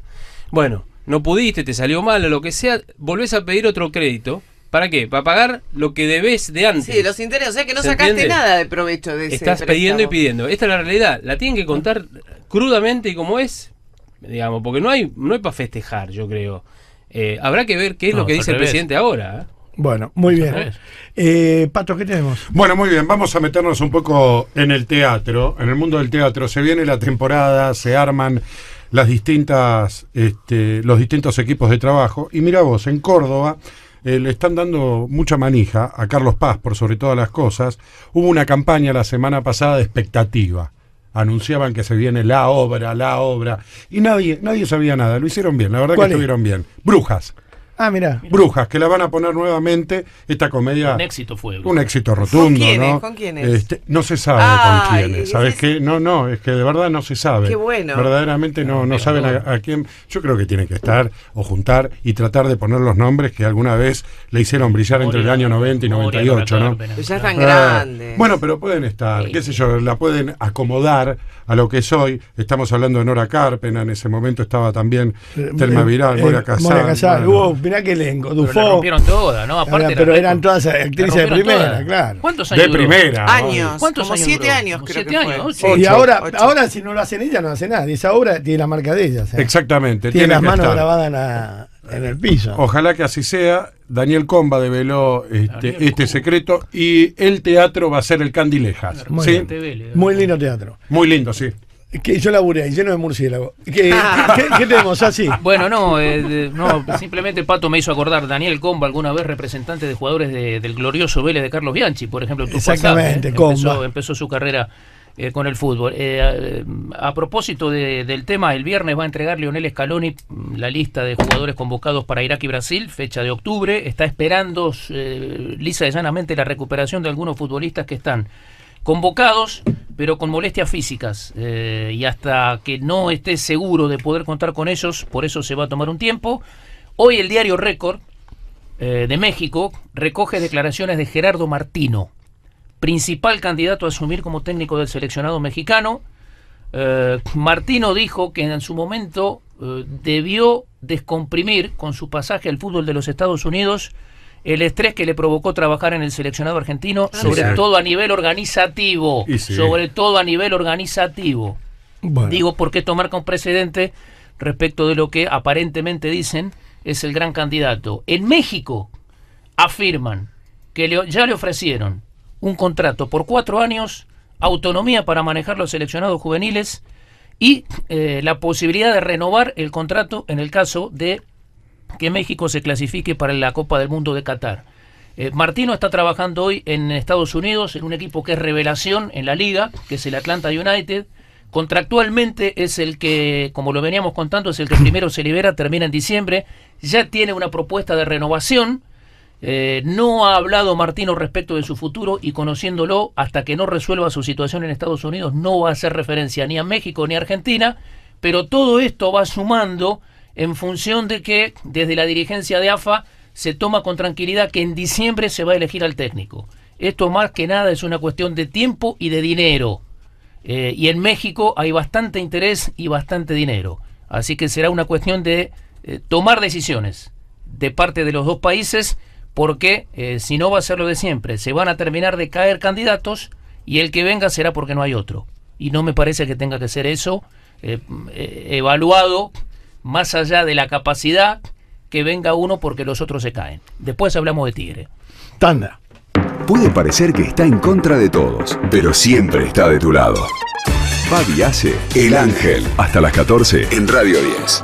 Bueno, no pudiste, te salió mal o lo que sea, volvés a pedir otro crédito. ¿Para qué? Para pagar lo que debes de antes. Sí, los intereses, o sea que no sacaste nada de provecho de ese préstamo. Estás pidiendo y pidiendo. Esta es la realidad, la tienen que contar crudamente y como es... Digamos, porque no hay para festejar, yo creo. Habrá que ver qué es lo que dice el presidente ahora. Bueno, muy bien. Pato, ¿qué tenemos? Bueno, muy bien, vamos a meternos un poco en el teatro, en el mundo del teatro. Se viene la temporada, se arman las distintas, los distintos equipos de trabajo. Y mirá vos, en Córdoba le están dando mucha manija a Carlos Paz, por sobre todas las cosas. Hubo una campaña la semana pasada de expectativa. Anunciaban que se viene la obra, y nadie sabía nada. Lo hicieron bien, la verdad que estuvieron bien. Brujas. Ah, mirá. Brujas, que la van a poner nuevamente. Esta comedia... Un éxito fue. Un éxito rotundo, ¿no? ¿Con quiénes? No se sabe con quiénes. ¿Sabes qué? No, es que de verdad no se sabe. Qué bueno. Verdaderamente no saben a quién. Yo creo que tienen que estar o juntar y tratar de poner los nombres que alguna vez le hicieron brillar entre el año 90 y 98, ¿no? Pero ya están grandes. Bueno, pero pueden estar, qué sé yo, la pueden acomodar a lo que soy. Estamos hablando de Nora Carpena, en ese momento estaba también Telma Viral, Mora Casal. Mirá que elenco, Dufo. Pero la rompieron toda, ¿no? Aparte pero eran todas actrices de primera, toda. Claro. ¿Cuántos años? De primera. Años. ¿Cuántos como años? 7 años, creo que fue. Años, 8. Y ahora si no lo hacen ellas, no hace nada. Esa obra tiene la marca de ellas. Exactamente. Tiene las manos grabadas en el piso. Ojalá que así sea. Daniel Comba develó este secreto y el teatro va a ser el Candilejas. ¿Sí? Muy lindo teatro. Muy lindo, sí. Que yo laburé ahí, lleno de murciélago. ¿Qué tenemos así? Bueno, no, simplemente Pato me hizo acordar Daniel Comba, alguna vez representante de jugadores del glorioso Vélez de Carlos Bianchi, por ejemplo. Exactamente, Comba. Empezó su carrera con el fútbol. A propósito del tema, el viernes va a entregar Lionel Scaloni la lista de jugadores convocados para Irak y Brasil, fecha de octubre. Está esperando lisa y llanamente la recuperación de algunos futbolistas que están convocados, pero con molestias físicas, y hasta que no esté seguro de poder contar con ellos, por eso se va a tomar un tiempo. Hoy el diario Récord de México recoge declaraciones de Gerardo Martino, principal candidato a asumir como técnico del seleccionado mexicano. Martino dijo que en su momento debió descomprimir con su pasaje al fútbol de los Estados Unidos el estrés que le provocó trabajar en el seleccionado argentino, sobre todo a nivel organizativo. Sobre todo a nivel organizativo. Bueno. Digo, ¿por qué tomar como precedente respecto de lo que aparentemente dicen es el gran candidato? En México afirman que ya le ofrecieron un contrato por 4 años, autonomía para manejar los seleccionados juveniles y la posibilidad de renovar el contrato en el caso de que México se clasifique para la Copa del Mundo de Qatar. Martino está trabajando hoy en Estados Unidos en un equipo que es revelación en la liga, que es el Atlanta United. Contractualmente es el que, como lo veníamos contando, es el que primero se libera, termina en diciembre. Ya tiene una propuesta de renovación. No ha hablado Martino respecto de su futuro y, conociéndolo, hasta que no resuelva su situación en Estados Unidos no va a hacer referencia ni a México ni a Argentina, pero todo esto va sumando en función de que desde la dirigencia de AFA se toma con tranquilidad que en diciembre se va a elegir al técnico. Esto más que nada es una cuestión de tiempo y de dinero. Y en México hay bastante interés y bastante dinero. Así que será una cuestión de tomar decisiones de parte de los dos países, porque si no va a ser lo de siempre. Se van a terminar de caer candidatos y el que venga será porque no hay otro. Y no me parece que tenga que ser eso evaluado más allá de la capacidad que venga uno, porque los otros se caen. Después hablamos de Tigre. Tanda. Puede parecer que está en contra de todos, pero siempre está de tu lado. Fabi hace El Ángel hasta las 14 en Radio 10.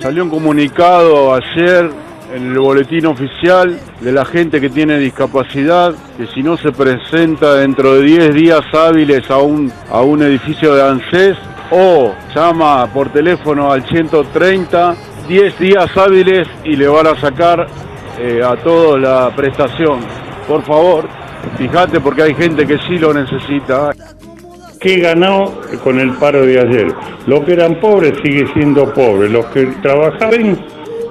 Salió un comunicado ayer en el boletín oficial de la gente que tiene discapacidad, que si no se presenta dentro de 10 días hábiles a un edificio de ANSES, o llama por teléfono al 130, 10 días hábiles y le van a sacar a todos la prestación. Por favor, fíjate, porque hay gente que sí lo necesita. ¿Qué ganó con el paro de ayer? Los que eran pobres siguen siendo pobres, los que trabajaban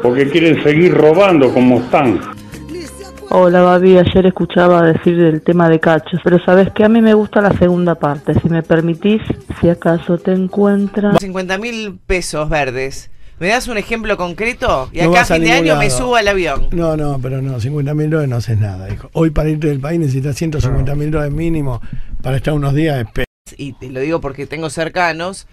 porque quieren seguir robando como están. Hola, Babi, ayer escuchaba decir del tema de Cachos, pero sabes que a mí me gusta la segunda parte, si me permitís, si acaso te encuentras... 50.000 pesos verdes, ¿me das un ejemplo concreto? Y no, acá a fin de año lado. Me subo al avión. No, pero no, 50.000 dólares no haces nada, hijo. Hoy para irte del país necesitas 150.000 dólares mínimo para estar unos días de... Y te lo digo porque tengo cercanos,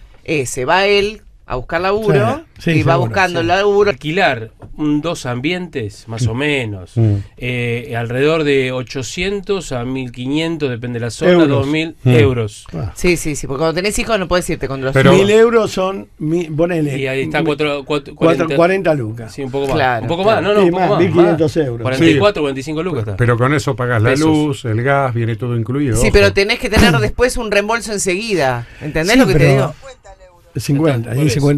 se va él a buscar laburo, claro, sí, y seguro, va buscando el laburo. Alquilar dos ambientes, más o menos, alrededor de 800 a 1500, depende de la zona, euros. 2000 euros. Ah. Sí, sí, sí, porque cuando tenés hijos no podés irte con los... Pero 1000 euros son, ponele... Y ahí está 40 lucas. Sí, un poco más. Claro, un poco más, no, un poco más. 1500 euros. 44, sí. 45 lucas. Pero con eso pagás la luz, el gas, viene todo incluido. Sí, ojo. Pero tenés que tener después un reembolso enseguida. ¿Entendés lo que te digo? 50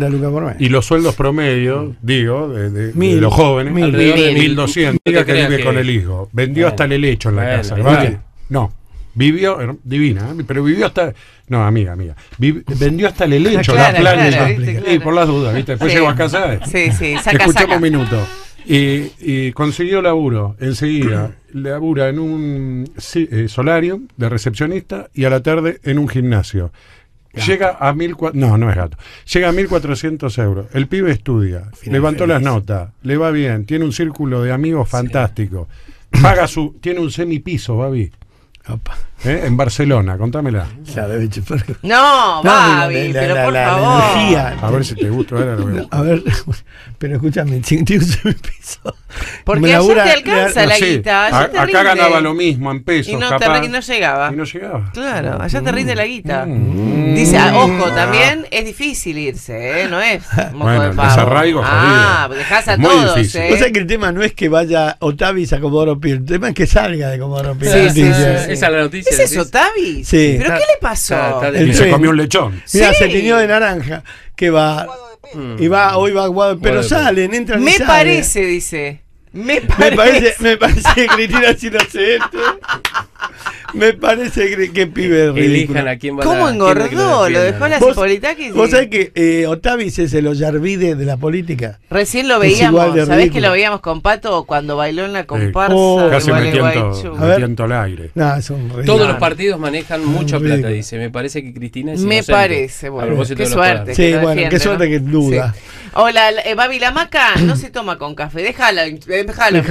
lucas por mes. Y los sueldos promedio, digo, de los jóvenes, alrededor de 1200. Diga que vive con el hijo. Vendió hasta el helecho en la casa. ¿Vale? No. Vivió, divina, pero vivió hasta... No, amiga. Vendió hasta el helecho, la playa. Y por las dudas, ¿viste? Después llegó a casa. Sí, escuchamos un minuto. Y consiguió laburo enseguida. Labura en un solarium de recepcionista y a la tarde en un gimnasio. Llega a 1400, no es gato. Llega a 1400 euros. El pibe estudia, levantó las notas, le va bien, tiene un círculo de amigos fantástico. Sí. Paga tiene un semipiso, Babi. En Barcelona, contámela. No, Babi, pero por favor. A ver si te gusta. A ver, pero escúchame, tiene un semipiso. Porque allá te alcanza la guita. Acá ganaba lo mismo en pesos. Y no llegaba. Claro, allá te rinde la guita. Dice, ojo, también es difícil irse, ¿eh? No es moco de pavo. Desarraigo jodido. Ah, dejás a todos. O sea que el tema no es que vaya Otavis a Comodoro Pi, el tema es que salga de Comodoro Pi. Esa es la noticia. ¿Es eso, Tavi? Sí. ¿Pero qué le pasó? Se comió un lechón. Mira, se tiñó de naranja. Que va. Hoy va aguado. Pero salen, entran. Me parece, dice. Me parece Cristina Sinocente. Me parece que pibe ridículo. ¿Cómo engordó? Lo dejó la Cipolitakis. ¿Vos sabés que Otavis es el Ollarvide de la política? Recién lo veíamos. ¿Sabés que lo veíamos con Pato cuando bailó en la comparsa? Casi me tiento al aire. Todos los partidos manejan mucha plata, dice. Me parece que Cristina es inocente. Me parece, bueno. Qué suerte. Sí, bueno, qué suerte que duda. Hola, Babi, la maca no se toma con café. Déjala. El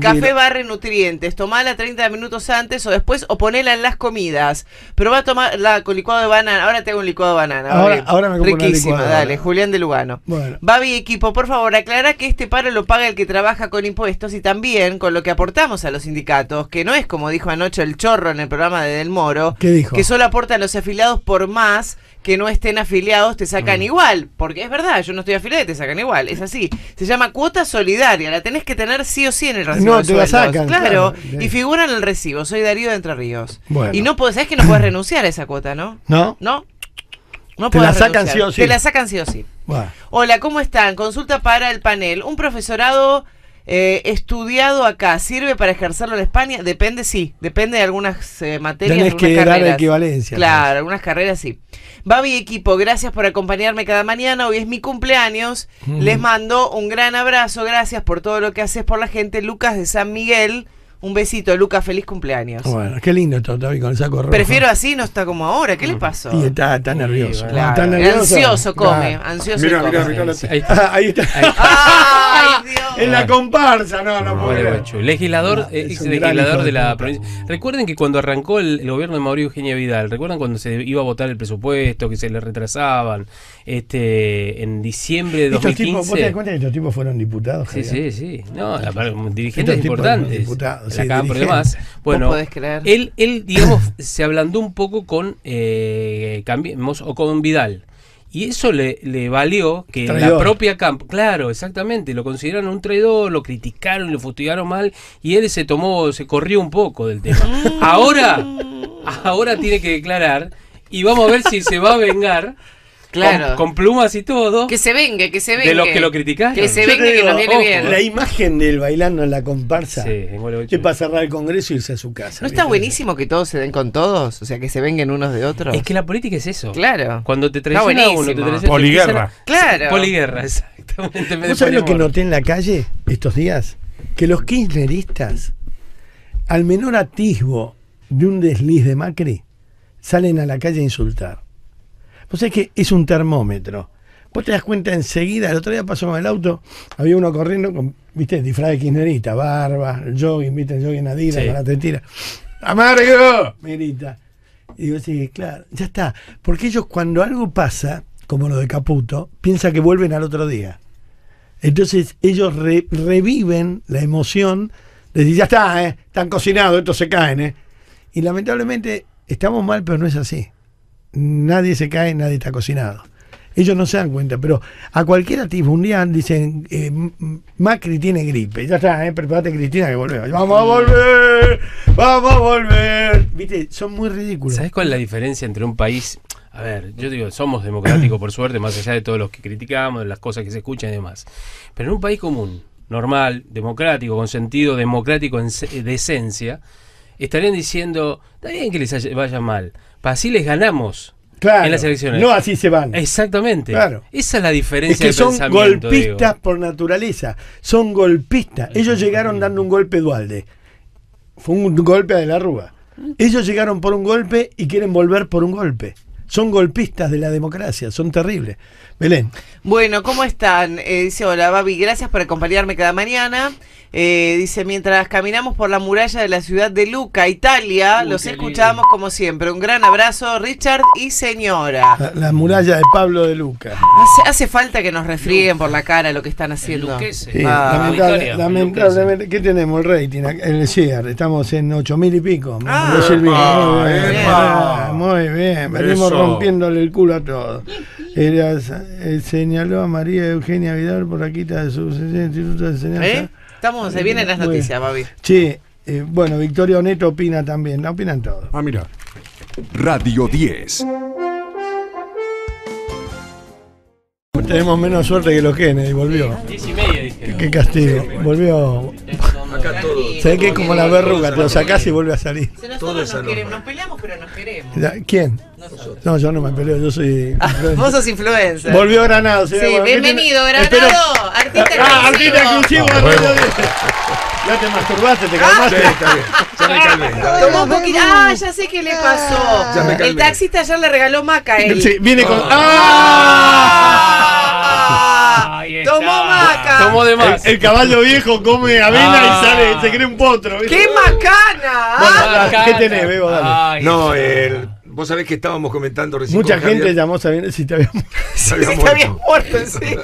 café barre nutrientes. Tomala 30 minutos antes o después, o ponela en las comidas. Pero va a tomarla con licuado de banana. Ahora te hago un licuado de banana. Ahora me compro riquísima, dale, Julián de Lugano. Bueno. Babi, equipo, por favor, aclara que este paro lo paga el que trabaja con impuestos y también con lo que aportamos a los sindicatos, que no es como dijo anoche el chorro en el programa de Del Moro. ¿Qué dijo? Que solo aportan los afiliados, por más que no estén afiliados, te sacan igual. Porque es verdad, yo no estoy afiliado y te sacan igual. Es así. Se llama cuota solidaria. La tenés que tener sí o sí en el recibo. No, te la sacan. Claro. Y figura en el recibo. Soy Darío de Entre Ríos. Bueno. Y no podés, sabés que no podés renunciar a esa cuota, ¿no? No te la sacan sí o sí. Te la sacan sí o sí. Bueno. Hola, ¿cómo están? Consulta para el panel. Un profesorado estudiado acá, ¿sirve para ejercerlo en España? Depende, sí. Depende de algunas materias. Tenés que dar la equivalencia. Claro, algunas carreras sí. Babi, equipo, gracias por acompañarme cada mañana. Hoy es mi cumpleaños. Les mando un gran abrazo. Gracias por todo lo que haces por la gente. Lucas de San Miguel. Un besito, Lucas, feliz cumpleaños. Bueno, qué lindo esto, Tavi, con el saco rojo. Prefiero así, no está como ahora. ¿Qué le pasó? Y está nervioso. Claro. Está nervioso. Ansioso come, ansioso come. Mirá, ahí está. ¡Ay, Dios! En la comparsa, no puede. Legislador, ex-legislador de la provincia. Recuerden que cuando arrancó el gobierno de Mauricio Eugenia Vidal, recuerdan cuando se iba a votar el presupuesto, que se le retrasaban, en diciembre de 2015. ¿Vos te das cuenta que estos tipos fueron diputados? Sí. No, dirigentes importantes. Diputados. Acá, pero además, bueno, él digamos, se ablandó un poco con Cambiemos o con Vidal. Y eso le valió que la propia Campo, claro, exactamente, lo consideraron un traidor, lo criticaron, lo fustigaron mal, y él se corrió un poco del tema. Ahora tiene que declarar, y vamos a ver si se va a vengar. Claro. Con plumas y todo. Que se venga. De los que lo criticaron. Que se venga, que nos viene bien. La imagen del bailando en la comparsa. Sí, que para cerrar el Congreso e irse a su casa. ¿No está buenísimo que todos se den con todos? O sea, que se vengan unos de otros. Es que la política es eso. Claro. Cuando te traiciona uno, te traiciona. Poliguerra. Claro. Poliguerra, exactamente. ¿Vos sabés lo que noté en la calle estos días? Que los kirchneristas, al menor atisbo de un desliz de Macri, salen a la calle a insultar. Vos sabés que es un termómetro. Vos te das cuenta enseguida. El otro día pasó con el auto, había uno corriendo con, viste, disfraz de kirchnerista, barba, jogging, viste, jogging Adidas, sí, con la tetira. ¡Amargo! Me grita. Y digo, sí, claro, ya está. Porque ellos, cuando algo pasa, como los de Caputo, piensa que vuelven al otro día. Entonces ellos reviven la emoción, les dicen, ya está, están cocinados, estos se caen. Y lamentablemente estamos mal, pero no es así. Nadie se cae, nadie está cocinado. Ellos no se dan cuenta, pero a cualquier tipo, un día dicen, Macri tiene gripe, ya está, prepárate, Cristina, que volvemos. Vamos a volver, vamos a volver. Viste, son muy ridículos. ¿Sabés cuál es la diferencia entre un país? A ver, yo digo, somos democráticos por suerte, más allá de todos los que criticamos, de las cosas que se escuchan y demás. Pero en un país común, normal, democrático, con sentido democrático de esencia, estarían diciendo, está bien que les vaya mal, pero así les ganamos. Claro, en las elecciones. No así se van. Exactamente. Claro. Esa es la diferencia. Es que de son golpistas, digo, por naturaleza. Son golpistas. Ellos llegaron dando un golpe Dualde. Fue un golpe a De la Rúa. Ellos llegaron por un golpe y quieren volver por un golpe. Son golpistas de la democracia, son terribles. Belén. Bueno, ¿cómo están? Dice, hola, Babi, gracias por acompañarme cada mañana. Dice, mientras caminamos por la muralla de la ciudad de Lucca, Italia, los escuchamos lindo, como siempre. Un gran abrazo, Richard y señora. La muralla de Pablo de Lucca. Hace falta que nos refrieguen por la cara lo que están haciendo. Sí, lamentablemente, ¿qué tenemos? El rating, el share, estamos en 8.000 y pico. Muy bien, venimos rompiéndole el culo a todos. Señaló a María Eugenia Vidal por aquí de su Instituto de Enseñanza. Se vienen las noticias, Babi. Sí, bueno, Victoria Oneto opina también, la opinan todos. Ah, mira. Radio 10. Tenemos menos suerte que los Kennedy, volvió. 10:30, dije. Qué castigo, volvió. Acá todo. ¿Sabés que es como la verruga? Te lo sacás y vuelve a salir. Nosotros nos peleamos, pero nos queremos. ¿Quién? Nosotros. No, yo no me peleo, yo soy... Vos sos influencer. Volvió Granado. Sí, bienvenido, Granado. Artista exclusivo. Ya te masturbaste, te calmaste. Sí, está bien. Ya me calmé. Tomó un poquito. Ya sé qué le pasó. Ya me calmé. El taxista ya le regaló maca a él. Sí, viene con... Tomó maca. Tomó de más. El caballo viejo come avena y sale, se cree un potro. ¿Viste? ¡Qué macana! Bueno, ¿qué tenés, Bebo? Dale. Ay, no, vos sabés que estábamos comentando recién. Mucha gente Javier llamó sabiendo si te habías muerto. Sí,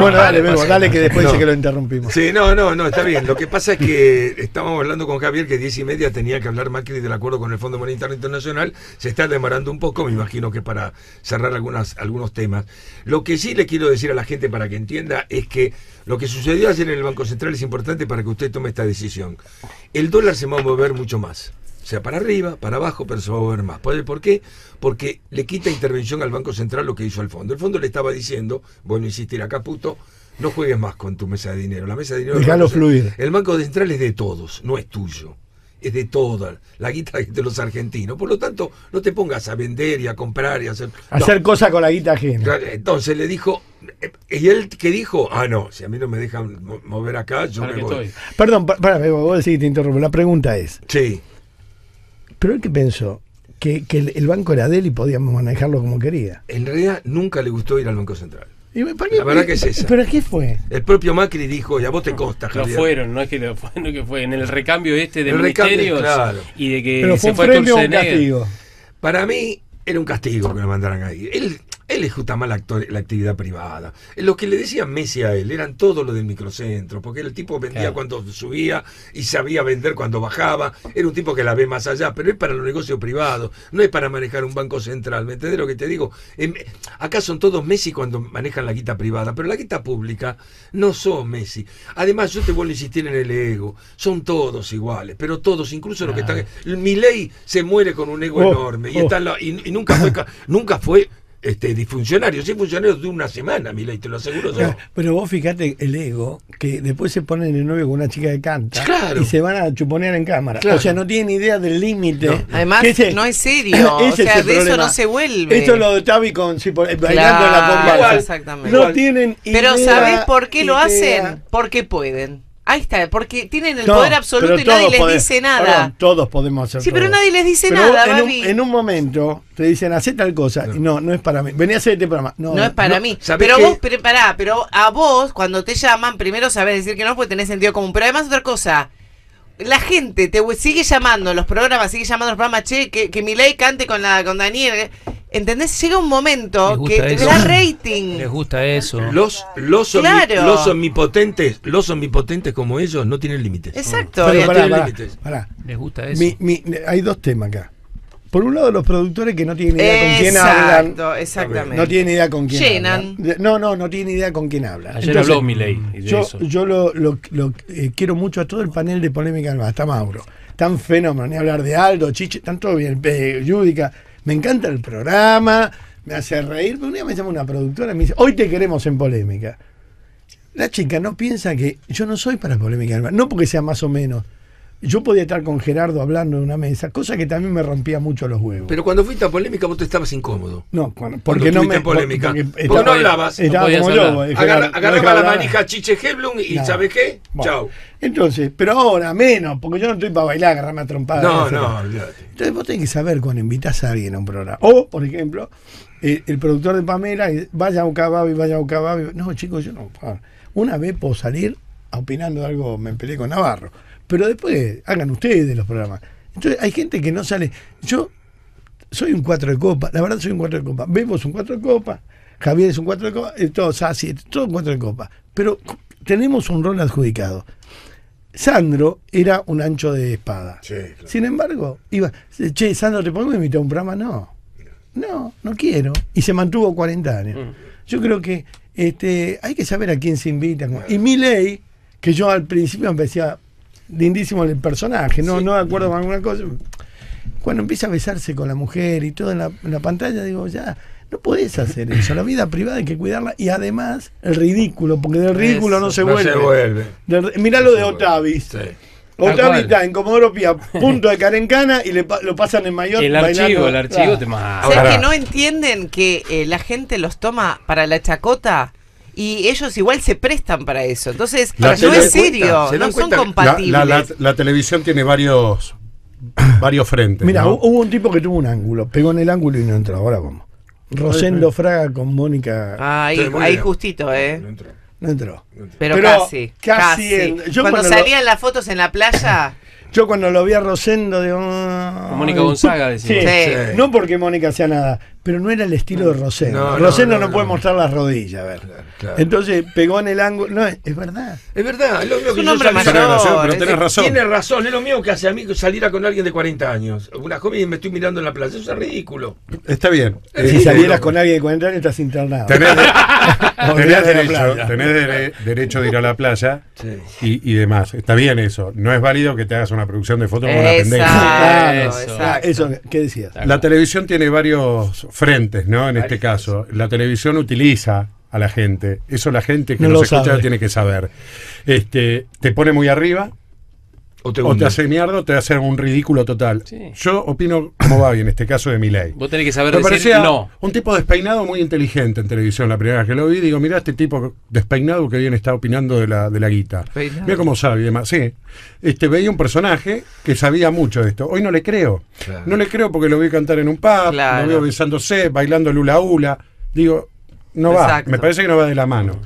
bueno, dale, Bebo, dale que después dice que lo interrumpimos. Sí, no, está bien. Lo que pasa es que estábamos hablando con Javier que 10:30 tenía que hablar Macri del acuerdo con el Fondo Monetario Internacional. Se está demorando un poco, me imagino que para cerrar algunos temas. Lo que sí le quiero decir a la gente para que entienda es que lo que sucedió ayer en el Banco Central es importante para que usted tome esta decisión. El dólar se va a mover mucho más. O sea, para arriba, para abajo, pero se va a mover más. ¿Por qué? Porque le quita intervención al Banco Central lo que hizo al fondo. El fondo le estaba diciendo, bueno, insistir acá, puto, no juegues más con tu mesa de dinero. La mesa de dinero... Déjalo fluir. El Banco Central es de todos, no es tuyo. Es de toda la guita de los argentinos. Por lo tanto, no te pongas a vender y a comprar y a hacer... Hacer cosas con la guita ajena. Entonces le dijo... ¿Y él qué dijo? No, si a mí no me dejan mover acá, yo me voy. Estoy. Perdón, para, vos decís que te interrumpo. La pregunta es... Sí. Pero él que pensó que el banco era de él y podíamos manejarlo como quería. En realidad nunca le gustó ir al Banco Central. La verdad que es esa. ¿Pero qué fue? El propio Macri dijo, y a vos te consta, Javier. No fueron, no es que fue. En el recambio este de ministerios, claro. Y de que pero se fue a Turcenegger. Para mí era un castigo que lo mandaran ahí. Él ejecuta mal la actividad privada. Lo que le decía Messi a él eran todo lo del microcentro, porque el tipo vendía cuando subía y sabía vender cuando bajaba. Era un tipo que la ve más allá, pero es para los negocios privados, no es para manejar un banco central. ¿Me entendés lo que te digo? Acá son todos Messi cuando manejan la guita privada, pero la guita pública no son Messi. Además, yo te vuelvo a insistir en el ego. Son todos iguales, pero todos, incluso los que están... Milei se muere con un ego enorme y nunca fue... disfuncionario, sí, funcionario de una semana, Milei, te lo aseguro. Claro, pero vos fijate el ego, que después se ponen el novio con una chica que canta y se van a chuponear en cámara. Claro. O sea, no tienen idea del límite. No. Además, no es serio. O sea, de eso no se vuelve. Esto es lo de Tavi con bailando en la corbata. Exactamente. No tienen idea. Pero ¿sabés por qué lo hacen? Porque pueden. Ahí está, porque tienen el poder absoluto y nadie les dice nada. Perdón, todos podemos hacer todo. Pero nadie les dice nada, Babi. En un momento te dicen, hacé tal cosa. Y no es para mí. Vení a hacer este programa. No es para mí. Pero vos, pará, pero a vos, cuando te llaman, primero sabés decir que no, porque tenés sentido común. Pero además, otra cosa. La gente te sigue llamando los programas, che, que Milei cante con Daniel. ¿Entendés? Llega un momento que te da rating. Les gusta eso. Los omnipotentes, como ellos no tienen límites. Exacto. Pero pará. Les gusta eso. Hay dos temas acá. Por un lado, los productores que no tienen idea con quién hablan. Exacto, exactamente. No tienen idea con quién hablan. No tienen idea con quién hablan. Ayer entonces, habló Milei. Yo lo quiero mucho a todo el panel de Polémica del Más. Está Mauro. Tan fenómeno. Ni hablar de Aldo, Chiche. Están todos bien. Yudica. Me encanta el programa. Me hace reír. Pero un día me llama una productora y me dice: hoy te queremos en Polémica. La chica no piensa que yo no soy para Polémica del Más. No porque sea más o menos. Yo podía estar con Gerardo hablando en una mesa, cosa que también me rompía mucho los huevos. Pero cuando fuiste a Polémica vos te estabas incómodo. No, porque no me... Polémica. Porque no hablabas. Estaba como yo. Agarraba la manija Chiche Heblum y ¿sabes qué? Bueno, chau. Entonces, pero ahora menos, porque yo no estoy para bailar, agarrarme a trompadas. No, olvídate. Entonces vos tenés que saber cuando invitás a alguien a un programa. O, por ejemplo, el productor de Pamela, vaya a Ucababi. No, chicos, yo no. Una vez puedo salir opinando de algo, me peleé con Navarro. Pero después hagan ustedes los programas. Entonces hay gente que no sale. Yo soy un 4 de copa, la verdad soy un 4 de copa. Vemos un 4 de copa, Javier es un 4 de copa, todo Sassi, todo un 4 de copa. Pero tenemos un rol adjudicado. Sandro era un ancho de espada. Sí, claro. Sin embargo, iba, che, Sandro, ¿te podemos invitar a un programa? No quiero. Y se mantuvo 40 años. Yo creo que hay que saber a quién se invita. Y Milei, que yo al principio empecé a... lindísimo el personaje, no de acuerdo con alguna cosa. Cuando empieza a besarse con la mujer y todo en la pantalla, digo, ya, no podés hacer eso. La vida privada hay que cuidarla y además el ridículo, porque del ridículo eso, no se vuelve. Mirá lo de Otavis. Sí. Otavis está en Comodoro Pia, punto de Carencana, y lo pasan en Mayor. El archivo te mata. O sea, que no entienden que la gente los toma para la chacota. Y ellos igual se prestan para eso. Entonces, no es serio, no son compatibles. La televisión tiene varios frentes. Mira, ¿no? Hubo un tipo que tuvo un ángulo, pegó en el ángulo y no entró. Ahora vamos. Rosendo Fraga con Mónica. Ahí justito, ¿eh? No entró. Pero casi. Cuando salían las fotos en la playa... Yo cuando lo vi a Rosendo digo... Mónica Gonzaga decía. Sí. No porque Mónica sea nada, pero no era el estilo de Rosendo. Rosendo no puede mostrar las rodillas, a ver. Claro. Entonces pegó en el ángulo. No, es verdad. Es verdad. Es lo mío que yo salí, pero tenés razón. Tienes razón, es lo mío que hace a mí salir con alguien de 40 años. Una joven y me estoy mirando en la plaza. Eso es ridículo. Está bien. Si salieras con alguien de 40 años estás internado. Tenés derecho de ir a la playa y demás. Está bien eso. No es válido que te hagas una producción de fotos con una pendeja. Eso, ¿qué decías? La televisión tiene varios frentes, ¿no? En este caso, la televisión utiliza a la gente. Eso la gente que nos escucha tiene que saber. Te pone muy arriba, o te hace mierda, o te hace un ridículo total. Sí. Yo opino como Babi en este caso de Milei. Vos tenés que saber decir no. Un tipo despeinado muy inteligente en televisión. La primera vez que lo vi, digo, mirá este tipo despeinado que bien está opinando de la guita. Mirá cómo sabe y demás. Sí. Veía un personaje que sabía mucho de esto. Hoy no le creo. Claro. No le creo porque lo vi cantar en un pub, lo veo besándose, bailando el hula hula. Digo, no va. Exacto. Me parece que no va de la mano.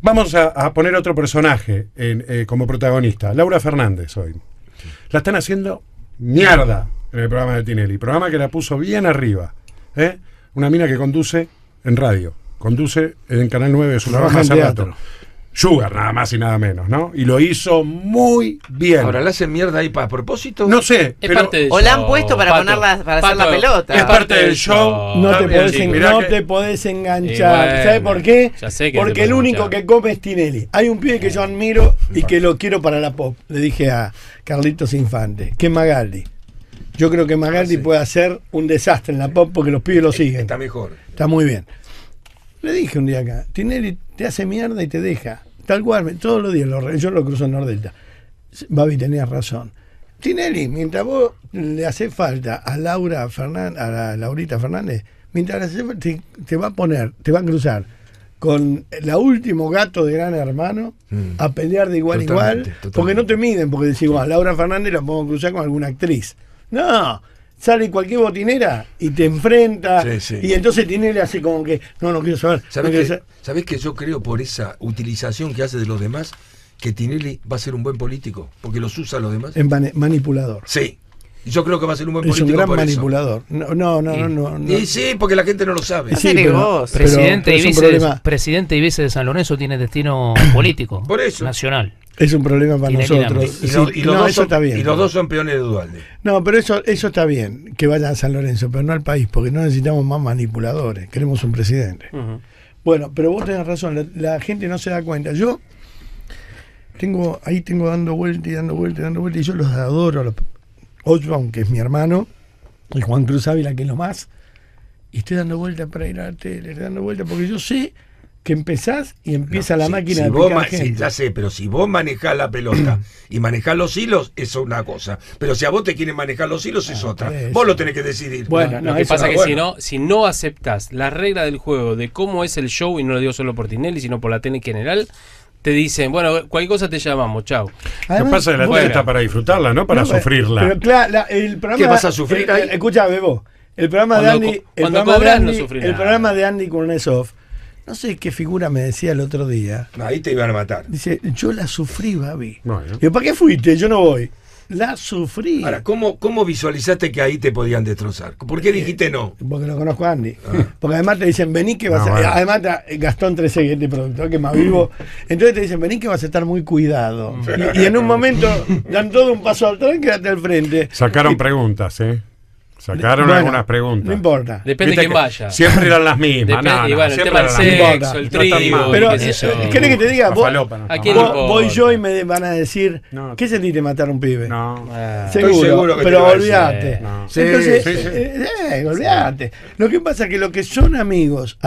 Vamos a poner otro personaje como protagonista. Laura Fernández hoy. La están haciendo mierda en el programa de Tinelli. Programa que la puso bien arriba. Una mina que conduce en radio. Conduce en Canal 9 de su trabajo hace rato. Sugar, nada más y nada menos, ¿no? Y lo hizo muy bien. Ahora la hacen mierda ahí para propósito. No sé. O la han puesto para ponerla, para hacer la pelota. Es parte del show. No te podés enganchar. Bueno, ¿sabes por qué? Porque el único que come es Tinelli. Hay un pibe que yo admiro y que lo quiero para la pop. Le dije a Carlitos Infante, que Magaldi. Yo creo que Magaldi puede hacer un desastre en la pop porque los pibes lo siguen. Está mejor. Está muy bien. Le dije un día acá, Tinelli te hace mierda y te deja. Tal cual, todos los días, yo lo cruzo en Nordelta. Babi tenía razón. Tinelli, mientras vos le haces falta a Laura Fernández, a la Laurita Fernández, mientras le haces falta, te va a poner, te va a cruzar con la último gato de Gran Hermano a pelear de igual a igual, porque no te miden, porque decís, bueno, Laura Fernández la podemos cruzar con alguna actriz. No. Sale cualquier botinera y te enfrenta y entonces Tinelli hace como que no quiero saber. ¿Sabés que yo creo por esa utilización que hace de los demás que Tinelli va a ser un buen político? Porque los usa a los demás. Manipulador. Sí. Yo creo que va a ser un buen político. Es un gran manipulador. No. Y sí, porque la gente no lo sabe. Sí, presidente y vice de San Lorenzo tiene destino político. Por eso. Nacional. Es un problema para nosotros. Y los dos son peones de Duhalde. No, pero eso está bien, que vayan a San Lorenzo, pero no al país, porque no necesitamos más manipuladores. Queremos un presidente. Uh-huh. Bueno, pero vos tenés razón, la gente no se da cuenta. Yo tengo dando vuelta, y yo los adoro. Osborn, que es mi hermano, y Juan Cruz Ávila, que es lo más, y estoy dando vuelta para ir a la tele, porque yo sé que empezás y empieza la máquina de picar gente. Sí, ya sé, pero si vos manejás la pelota y manejás los hilos, es una cosa. Pero si a vos te quieren manejar los hilos, es otra. Vos lo tenés que decidir. Bueno, lo que pasa es que si no aceptás la regla del juego, de cómo es el show, y no lo digo solo por Tinelli, sino por la tele en general, te dicen, bueno, cualquier cosa te llamamos, chao. Lo que pasa es que la tele está para disfrutarla, no para sufrirla. Pero claro, el programa, ¿qué vas a sufrir ahí? Escuchá, Bebo, el programa de Andy, el programa de Andy Kurnesov, no sé qué figura me decía el otro día. Ahí te iban a matar. Dice, yo la sufrí, Babi. Bueno. ¿Para qué fuiste? Yo no voy. La sufrí. Ahora, ¿cómo visualizaste que ahí te podían destrozar? ¿Por qué dijiste no? Porque no conozco a Andy. Ah. Porque además te dicen, vení que vas a... Bueno. Además, Gastón 13, este productor que es más vivo. Entonces te dicen, vení que vas a estar muy cuidado. Y en un momento dan todo un paso atrás y quédate al frente. Sacaron preguntas, ¿eh? Sacaron algunas preguntas. No importa. Depende de quién vaya. Siempre eran las mismas. Depende, bueno, el tema del sexo, el trigo. Pero, ¿querés que te diga? Voy yo y me van a decir, ¿qué sentiste matar a un pibe? No. Seguro, pero olvidate. Olvidate. Lo que pasa es que los que son amigos,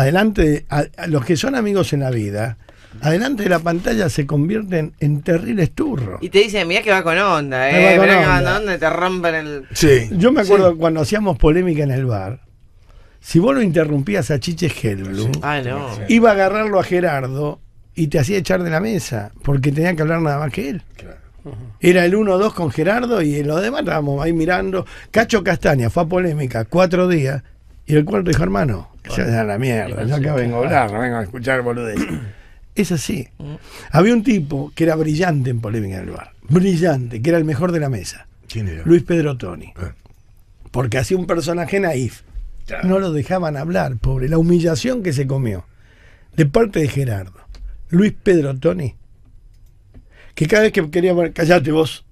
los que son amigos en la vida, adelante de la pantalla se convierten en terribles turros. Y te dicen, mirá que va con onda, mirá que va con onda, te rompen el... Sí. Yo me acuerdo cuando hacíamos polémica en el bar, si vos lo interrumpías a Chiche Helblum, iba a agarrarlo a Gerardo y te hacía echar de la mesa, porque tenía que hablar nada más que él. Claro. Era el 1-2 con Gerardo y los demás estábamos ahí mirando. Cacho Castaña fue a polémica 4 días y el cuarto dijo, hermano, ya es la mierda, yo acá vengo a hablar, no vengo a escuchar boludez. Es así. Había un tipo que era brillante en polémica del bar. Brillante, que era el mejor de la mesa. ¿Quién era? Luis Pedro Toni. Porque hacía un personaje naif. No lo dejaban hablar, pobre. La humillación que se comió de parte de Gerardo. Luis Pedro Toni. Que cada vez que quería poner, callate vos.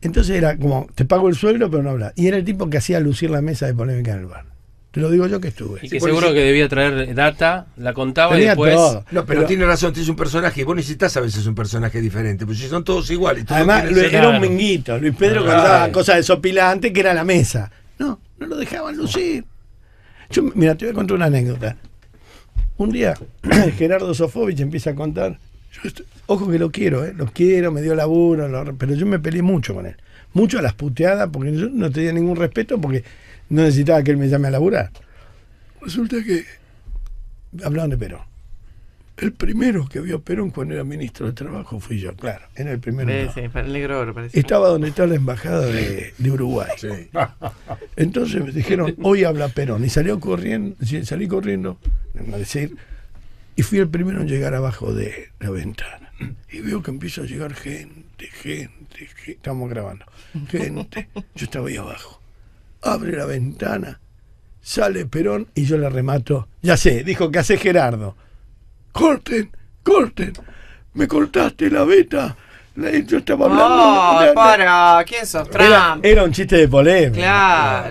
Entonces era como, te pago el sueldo, pero no hablas. Y era el tipo que hacía lucir la mesa de polémica del bar. Te lo digo yo que estuve. Y que seguro que debía traer data, la contaba y después... Todo. No, pero tiene razón, tienes un personaje, vos necesitas a veces un personaje diferente, pues si son todos iguales. Además, era un minguito, Luis Pedro contaba cosas desopilantes que era la mesa. No lo dejaban lucir. Yo, mira, te voy a contar una anécdota. Un día, Gerardo Sofovich empieza a contar, ojo que lo quiero, lo quiero, me dio laburo, pero yo me peleé mucho con él. Mucho a las puteadas, porque yo no tenía ningún respeto, porque... no necesitaba que él me llame a laburar. Resulta que hablaban de Perón. El primero que vio Perón cuando era ministro de Trabajo fui yo, claro. Era el primero. El negro oro, parece. Estaba donde está la embajada de Uruguay. Sí. Entonces me dijeron, hoy habla Perón. Y salí corriendo, a decir, y fui el primero en llegar abajo de la ventana. Y veo que empieza a llegar gente. Estamos grabando. Gente. Yo estaba ahí abajo. Abre la ventana, sale Perón y yo le remato, ya sé, dijo que hace Gerardo, corten, me cortaste la beta, yo estaba hablando. No, para, ¿quién sos? Trump. Era un chiste de polémica.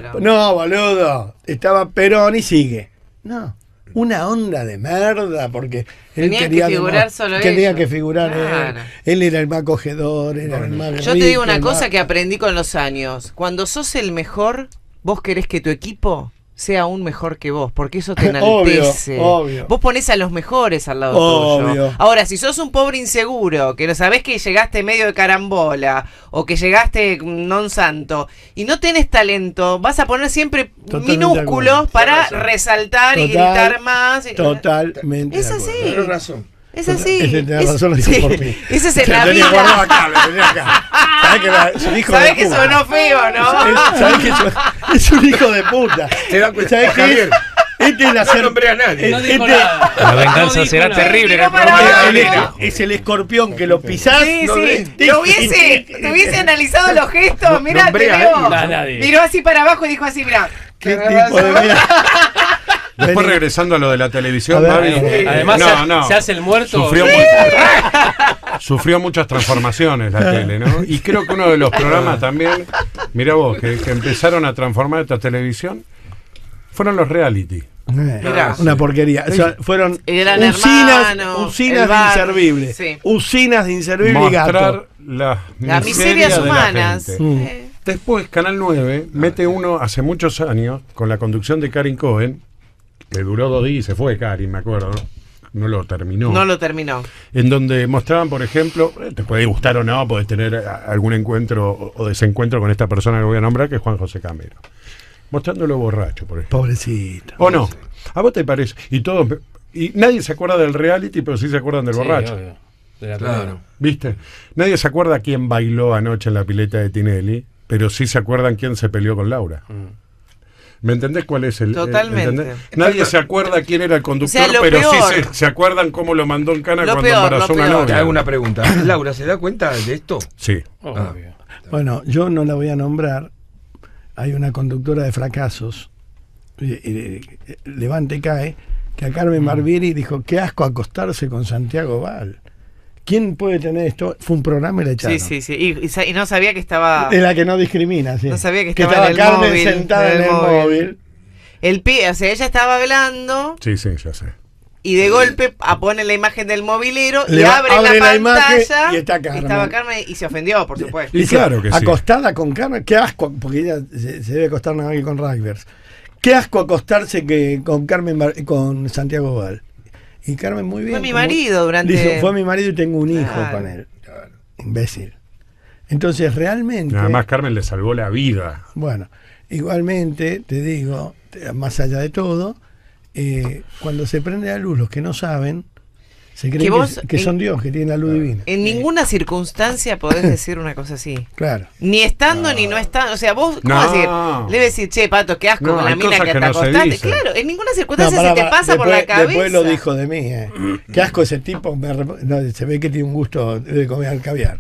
Claro. No, boludo, estaba Perón y sigue. No, una onda de merda porque él quería que figurar solo él. Tenía que figurar él. Él era el más cogedor, era el más... Yo te digo una cosa que aprendí con los años, cuando sos el mejor... Vos querés que tu equipo sea aún mejor que vos, porque eso te enaltece. Obvio. Vos ponés a los mejores al lado tuyo. Ahora, si sos un pobre inseguro, que no sabés que llegaste medio de carambola, o que llegaste non santo, y no tenés talento, vas a poner siempre minúsculos para resaltar y gritar más. Totalmente. Es así. Tienes razón. Es así. Ese es el amigo. Sabés que sonó feo, ¿no? Sabés que es un hijo de puta. ¿Sabés que La venganza será terrible. Es el escorpión que lo pisás. Sí, sí. Te hubiese analizado los gestos. Mirá, te veo. Miró así para abajo y dijo así, mirá. ¿Qué tipo de mira? Después regresando a lo de la televisión, ver, además se hace el muerto. Sufrió muchas transformaciones la tele, ¿no? Y creo que uno de los programas también, mirá vos, que empezaron a transformar esta televisión, fueron los reality. Mirá, una porquería. O sea, fueron usinas inservibles. Sí. Usinas de inservibles. Mostrar las miserias humanas. Después, Canal 9 mete uno hace muchos años con la conducción de Karin Cohen, que duró 2 días y se fue Karin, me acuerdo. No lo terminó. No lo terminó. En donde mostraban, por ejemplo, te puede gustar o no, podés tener algún encuentro o desencuentro con esta persona que voy a nombrar, que es Juan José Camero. Mostrándolo borracho, por ejemplo. Pobrecito. ¿O no? ¿A vos te parece? Y nadie se acuerda del reality, pero sí se acuerdan del borracho. Obvio. De la claro. ¿Viste? Nadie se acuerda quién bailó anoche en la pileta de Tinelli, pero sí se acuerdan quién se peleó con Laura. ¿Me entendés cuál es el...? Totalmente. ¿Entendés? Nadie se acuerda quién era el conductor, o sea, pero peor. Sí se acuerdan cómo lo mandó en cana cuando embarazó una novia. Te hago una pregunta. Laura, ¿se da cuenta de esto? Sí. Bueno, yo no la voy a nombrar. Hay una conductora de fracasos, Levante Cae, que a Carmen Barbieri dijo, qué asco acostarse con Santiago Val. ¿Quién puede tener esto? Fue un programa y la echaron. Sí, sí, sí. Y no sabía que estaba... Es la que no discrimina, sí. No sabía que estaba en el Carmen móvil, sentada en el móvil. El pie, o sea, ella estaba velando. Sí, sí, ya sé. Y de golpe ponen la imagen del mobilero y abre la pantalla y está Carmen. Y estaba Carmen y se ofendió, por supuesto. Y claro que sí. Acostada con Carmen, qué asco, porque ella se debe acostar nada más que con Rivers. Qué asco acostarse con Carmen, con Santiago Val. Y Carmen, muy bien. Fue mi marido durante... Dijo, fue mi marido y tengo un hijo con él. Claro. Imbécil. Entonces, realmente... Nada más Carmen le salvó la vida. Bueno, igualmente, te digo, más allá de todo, cuando se prende la luz, los que no saben, se creen que son Dios, que tienen la luz divina. En ninguna circunstancia podés decir una cosa así. Claro. Ni estando ni no estando. O sea, vos, ¿cómo decir? Le decís, che, Pato, qué asco con la mina que te acostaste. Claro, en ninguna circunstancia se te pasa por la cabeza. Después lo dijo de mí, qué asco ese tipo, se ve que tiene un gusto de comer al caviar.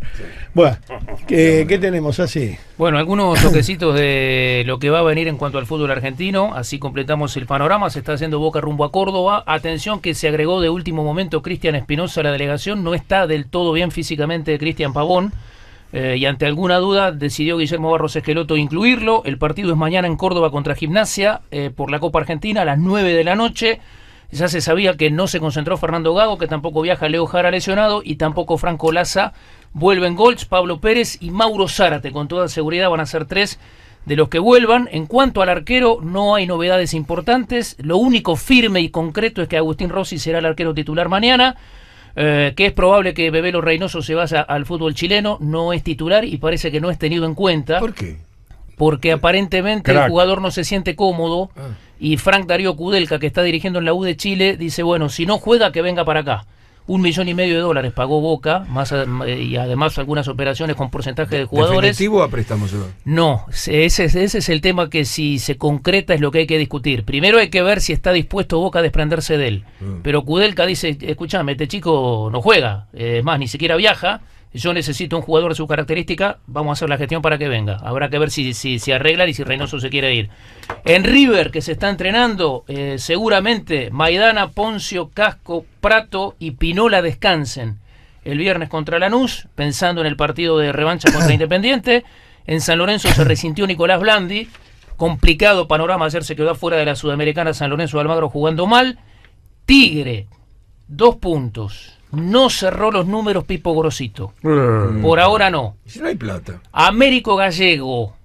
Bueno, ¿qué tenemos así? Bueno, algunos toquecitos de lo que va a venir en cuanto al fútbol argentino. Así completamos el panorama. Se está haciendo Boca rumbo a Córdoba. Atención que se agregó de último momento Cristian Espinosa a la delegación. No está del todo bien físicamente Cristian Pavón, y ante alguna duda decidió Guillermo Barros Esqueloto incluirlo. El partido es mañana en Córdoba contra Gimnasia, por la Copa Argentina a las 9 de la noche. Ya se sabía que no se concentró Fernando Gago, que tampoco viaja Leo Jara lesionado, y tampoco Franco Laza. Vuelven Goltz, Pablo Pérez y Mauro Zárate. Con toda seguridad van a ser 3 de los que vuelvan. En cuanto al arquero, no hay novedades importantes. Lo único firme y concreto es que Agustín Rossi será el arquero titular mañana, que es probable que Bebelo Reynoso se vaya al fútbol chileno. No es titular y parece que no es tenido en cuenta. ¿Por qué? Porque aparentemente el jugador no se siente cómodo. Y Frank Darío Kudelka, que está dirigiendo en la U de Chile, dice, bueno, si no juega, que venga para acá. $1,500,000 pagó Boca, y además algunas operaciones con porcentaje de jugadores. ¿Definitivo a préstamo? No, ese es el tema, que si se concreta es lo que hay que discutir. Primero hay que ver si está dispuesto Boca a desprenderse de él. Pero Kudelka dice, escuchame, este chico no juega, es más, ni siquiera viaja. Yo necesito un jugador de su característica, vamos a hacer la gestión para que venga. Habrá que ver si se arreglan y si Reynoso se quiere ir. En River, que se está entrenando, seguramente Maidana, Poncio, Casco, Prato y Pinola descansen el viernes contra Lanús, pensando en el partido de revancha contra Independiente. En San Lorenzo se resintió Nicolás Blandi, complicado panorama, ayer se quedó fuera de la Sudamericana. San Lorenzo de Almagro jugando mal. Tigre, 2 puntos. No cerró los números Pipo Grosito. Por ahora no. Si no hay plata. Américo Gallego.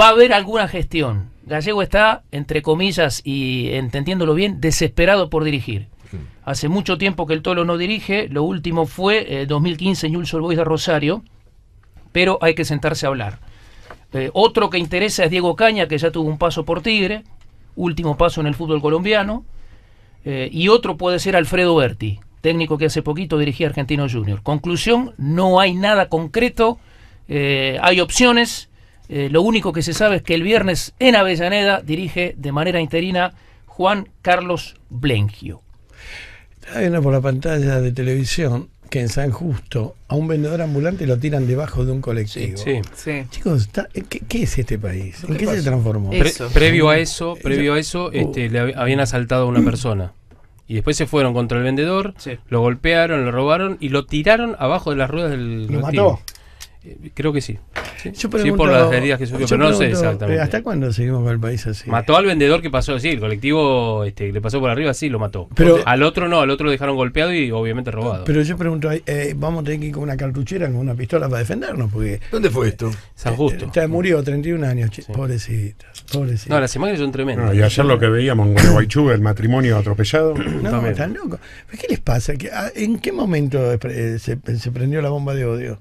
Va a haber alguna gestión. Gallego está, entre comillas, y entendiéndolo bien, desesperado por dirigir. Hace mucho tiempo que el Tolo no dirige. Lo último fue 2015, Newell's Old Boys de Rosario. Pero hay que sentarse a hablar. Otro que interesa es Diego Caña, que ya tuvo un paso por Tigre. Último paso en el fútbol colombiano. Y otro puede ser Alfredo Berti, técnico que hace poquito dirigía Argentino Junior. Conclusión, no hay nada concreto, hay opciones, lo único que se sabe es que el viernes en Avellaneda dirige de manera interina Juan Carlos Blengio. Está viendo por la pantalla de televisión que en San Justo a un vendedor ambulante lo tiran debajo de un colectivo. Sí, sí, sí. Chicos, ¿qué es este país? ¿En qué se transformó? Previo a eso, le habían asaltado a una persona. Y después se fueron contra el vendedor, sí, lo golpearon, lo robaron y lo tiraron abajo de las ruedas del colectivo. ¿Lo mató? Creo que sí. Sí, yo pregunto, sí, por las heridas que sufrió, pero no sé exactamente. ¿Hasta cuándo seguimos con el país así? Mató al vendedor que pasó, sí, el colectivo le pasó por arriba, sí, lo mató. Pero al otro no, al otro lo dejaron golpeado y obviamente robado. Pero yo pregunto, vamos a tener que ir con una cartuchera, con una pistola para defendernos, porque... ¿Dónde fue esto? San Justo. Murió, 31 años, sí. Pobrecita, pobrecita. No, las imágenes son tremendas. No, y ayer lo que veíamos en Gualeguaychú, el matrimonio atropellado. No, están locos. ¿Qué les pasa? ¿En qué momento se prendió la bomba de odio?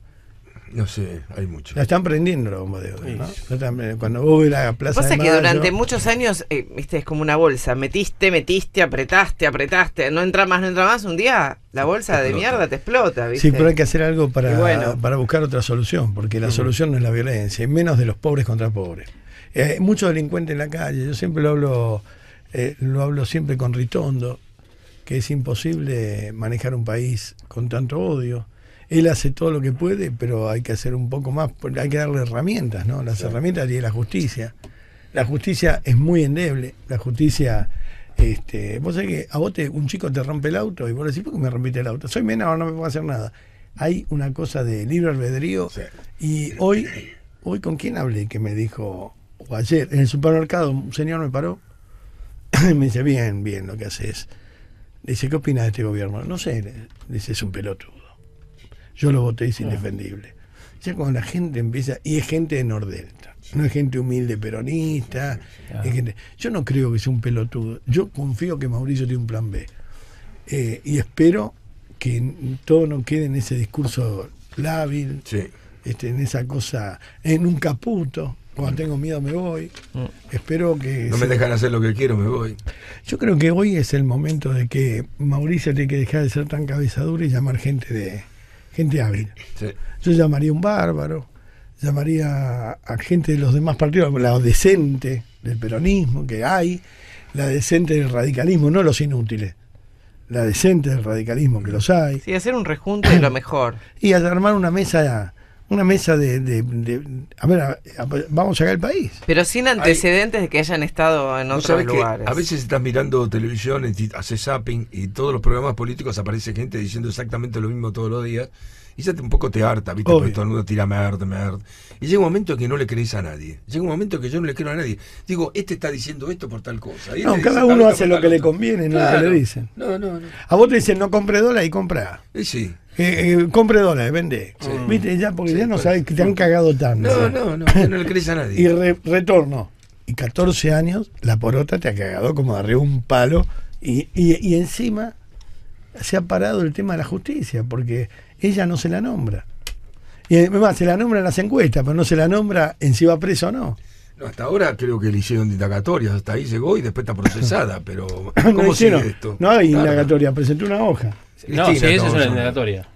No sé, hay mucho. La están prendiendo la bomba de odio, ¿no? Cuando vos ves la plaza. Lo que pasa es que durante muchos años, viste, es como una bolsa. Metiste, apretaste. No entra más. Un día la bolsa de mierda te explota, ¿viste? Sí, pero hay que hacer algo para buscar otra solución, porque la solución no es la violencia, y menos de los pobres contra pobres. Muchos delincuentes en la calle. Yo siempre lo hablo siempre con Ritondo, que es imposible manejar un país con tanto odio. Él hace todo lo que puede, pero hay que hacer un poco más, hay que darle herramientas, ¿no? Las herramientas tiene la justicia. La justicia es muy endeble, la justicia... vos sabés que a vos un chico te rompe el auto y vos decís, ¿por qué me rompiste el auto? Soy menor, no me puedo hacer nada. Hay una cosa de libre albedrío, sí. Y hoy ¿con quién hablé? Que me dijo, o ayer, en el supermercado, un señor me paró y me dice, bien lo que haces. Le dice, ¿qué opinas de este gobierno? No sé, le dice, es un pelotudo. Yo lo voté, es indefendible. Ya cuando la gente empieza, y es gente de Nordelta, no es gente humilde peronista, es gente, yo no creo que sea un pelotudo, yo confío que Mauricio tiene un plan B, y espero que todo no quede en ese discurso lábil, sí, en esa cosa, en un caputo, cuando tengo miedo me voy, espero que... No me dejan hacer lo que quiero, me voy. Yo creo que hoy es el momento de que Mauricio tiene que dejar de ser tan cabezadura y llamar gente de... gente hábil. Sí. Yo llamaría un bárbaro, llamaría a gente de los demás partidos, la decente del peronismo que hay, la decente del radicalismo, no los inútiles, la decente del radicalismo que los hay. Sí, hacer un rejunte de lo mejor. Y armar una mesa a ver, vamos a sacar el país. Pero sin antecedentes de que hayan estado en otros lugares. A veces estás mirando televisión, haces zapping y todos los programas políticos aparece gente diciendo exactamente lo mismo todos los días y ya un poco te harta, ¿viste? Porque todo el mundo tira merda. Y llega un momento que no le crees a nadie. Llega un momento que yo no le creo a nadie. Digo, este está diciendo esto por tal cosa. No, cada uno hace lo que le conviene, no lo que le dicen. No. A vos te dicen, no compre dólar y compra. Sí. Compre dólares, vende. Sí. ¿Viste? Ya, porque sí, ya no sabes que te han cagado tanto. No le crees a nadie. Y retorno. Y 14 años, la porota te ha cagado como de arriba un palo. Y encima se ha parado el tema de la justicia, porque ella no se la nombra. Y además se la nombra en las encuestas, pero no se la nombra en si va preso o no. Hasta ahora creo que le hicieron indagatorias, hasta ahí llegó y después está procesada, pero ¿cómo sigue esto? No hay indagatoria, presentó una hoja. No, sí, eso es una indagatoria.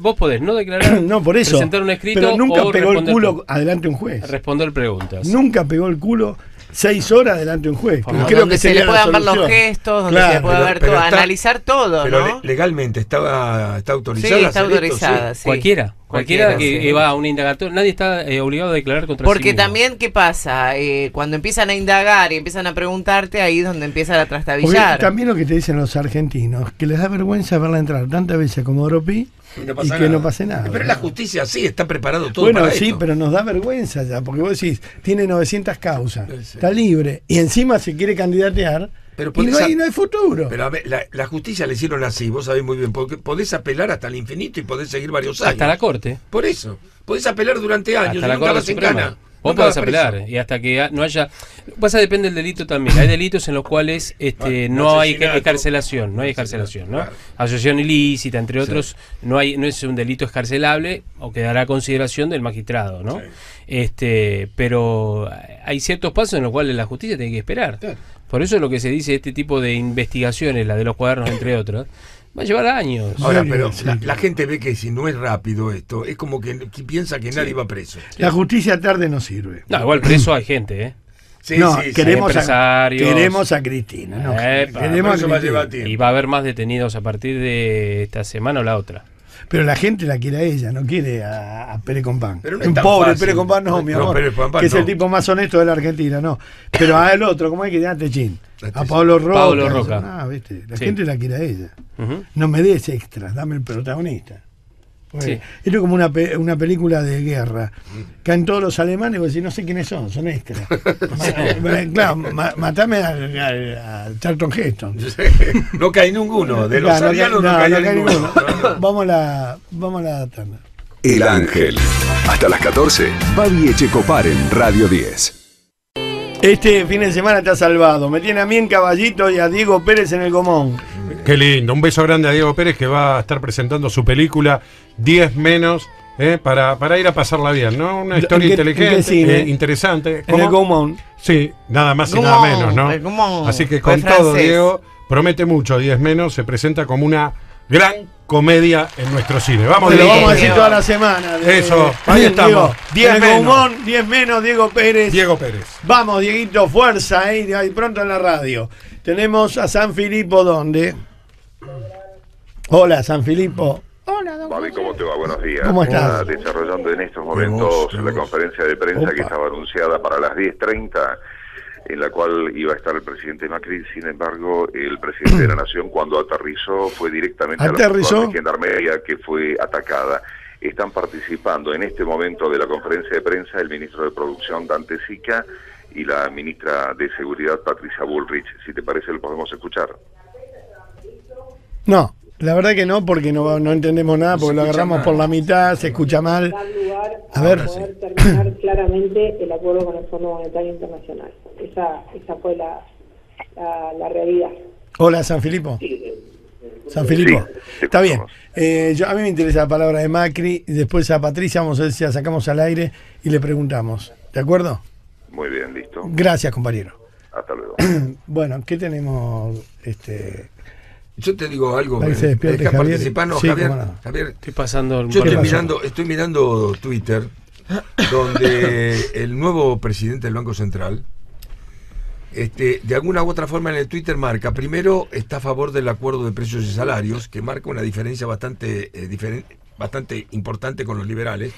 Vos podés no declarar, no, por eso, presentar un escrito. Pero nunca pegó el culo adelante un juez. Responder preguntas. Nunca pegó el culo 6 horas adelante un juez. Pero creo donde que se le puedan ver los gestos, donde se pueda ver todo, analizar todo. Pero ¿no? Legalmente está autorizada. Sí, está autorizada. Esto, sí. Cualquiera que va a una indagatoria, nadie está obligado a declarar contra sí mismo. Porque también, ¿qué pasa? Cuando empiezan a indagar y empiezan a preguntarte, ahí es donde empiezan a trastabillar. También lo que te dicen los argentinos, que les da vergüenza verla entrar tantas veces como Oropi y que no pase nada. Pero la justicia sí está preparado todo para esto. Bueno, sí, pero nos da vergüenza ya, porque vos decís, tiene 900 causas, está libre, y encima se quiere candidatear. Pero y no hay futuro. Pero a ver, la justicia le hicieron así, vos sabés muy bien, porque podés apelar hasta el infinito y podés seguir varios años. Hasta la corte. Por eso, podés apelar durante años, hasta la nunca vas en cana. Vos podés apelar y hasta que no haya... Pasa, depende del delito también. Hay delitos en los cuales no hay escarcelación, ¿no? Claro. Asociación ilícita, entre otros, no es un delito escarcelable o quedará a consideración del magistrado, ¿no? Sí. Pero hay ciertos pasos en los cuales la justicia tiene que esperar. Claro. Por eso es lo que se dice, este tipo de investigaciones, la de los cuadernos, entre otros, va a llevar años. Ahora, pero la gente ve que si no es rápido esto, es como que piensa que nadie va preso. La justicia tarde no sirve. No, igual preso hay gente, Sí, no, sí, queremos a Cristina. No, queremos a Cristina. Y va a haber más detenidos a partir de esta semana o la otra. Pero la gente la quiere a ella, no quiere a Pérez Compán. Pero no un pobre fácil. Pérez Compán no, mi amor. No, Compán, que es el tipo más honesto de la Argentina, no. Pero al otro, ¿cómo hay que llamar? Techín. A Pablo Roca. Pablo Roca. Ah, ¿viste? La gente la quiere a ella. No me des extras, dame el protagonista. Sí. Esto es como una película de guerra. Caen todos los alemanes y vos decís, no sé quiénes son extras. Claro, matame a Charlton Heston. No cae ninguno. De los arianos no cae ninguno. Vamos a la tanda. El Ángel. Hasta las 14. Babi Echecopar en Radio 10. Este fin de semana está salvado. Me tiene a mí en Caballito y a Diego Pérez en el Gomón. Qué lindo, un beso grande a Diego Pérez, que va a estar presentando su película 10 menos, para ir a pasarla bien, ¿no? Una historia inteligente, interesante. ¿Cómo? En el Gomón. Sí, nada más Gomón, y nada menos, ¿no? El Gomón. Así que con todo, Diego, promete mucho. 10 menos se presenta como una gran comedia en nuestro cine. Vamos, lo vamos a decir toda la semana. Eso, ahí estamos. 10 menos. 10 menos, Diego Pérez. Diego Pérez. Vamos, Dieguito, fuerza, ahí pronto en la radio. Tenemos a San Filipo, ¿dónde? Hola, San Filipo. Hola, don Babi, ¿cómo te va? Buenos días. ¿Cómo estás? Desarrollando en estos momentos la conferencia de prensa que estaba anunciada para las 10:30, en la cual iba a estar el presidente Macri. Sin embargo, el presidente de la Nación, cuando aterrizó, fue directamente a la gendarmería, que fue atacada. Están participando en este momento de la conferencia de prensa el ministro de Producción, Dante Sica, y la ministra de Seguridad, Patricia Bullrich. Si te parece, lo podemos escuchar. No, la verdad que no, porque no entendemos nada, porque lo agarramos mal por la mitad, se escucha mal. A ver, poder terminar claramente el acuerdo con el Fondo Monetario Internacional. Esa fue la realidad. Hola, San Filipo. Sí. San Filipo. Sí, está bien. A mí me interesa la palabra de Macri, y después a Patricia vamos a ver si la sacamos al aire y le preguntamos. ¿De acuerdo? Muy bien, listo. Gracias, compañero. Hasta luego. Bueno, ¿qué tenemos? Yo te digo algo, Javier, estoy pasando algún estoy mirando Twitter, donde el nuevo presidente del Banco Central, de alguna u otra forma en el Twitter marca, primero está a favor del acuerdo de precios y salarios, que marca una diferencia bastante importante con los liberales,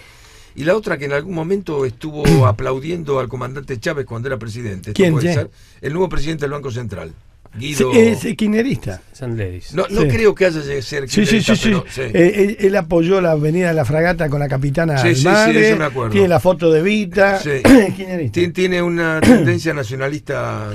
y la otra que en algún momento estuvo aplaudiendo al comandante Chávez cuando era presidente. ¿Quién? El nuevo presidente del Banco Central. Guido... Es kirchnerista. No sí. Creo que haya de ser kirchnerista. Sí. Él apoyó la venida de la fragata con la capitana Almagre, tiene la foto de Vita. Sí. Tiene una tendencia nacionalista.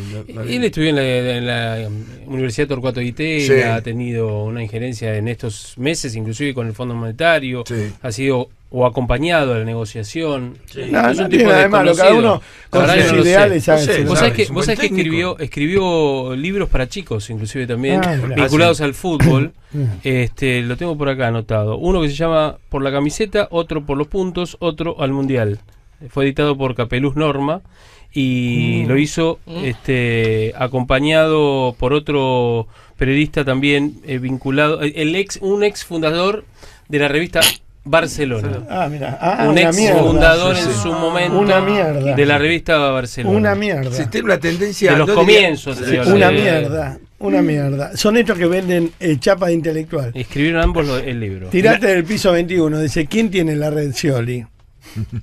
Él estudió en la Universidad Torcuato Gité, ha tenido una injerencia en estos meses, inclusive con el Fondo Monetario, ha sido acompañado a la negociación. No, es un tipo de malo, cada uno con sus ideales. Vos sabés que escribió libros para chicos, inclusive también, vinculados al fútbol. Lo tengo por acá anotado. Uno que se llama Por la camiseta, otro Por los puntos, otro Al mundial. Fue editado por Capeluz Norma y lo hizo acompañado por otro periodista también vinculado, un ex fundador de la revista Barcelona. Un ex fundador en su momento de la revista Barcelona. Una mierda. Se tiene una tendencia de los comienzos. Una mierda. Son estos que venden chapa de intelectual. Escribieron ambos el libro. Tirate del piso 21. Dice, ¿quién tiene la red Scioli?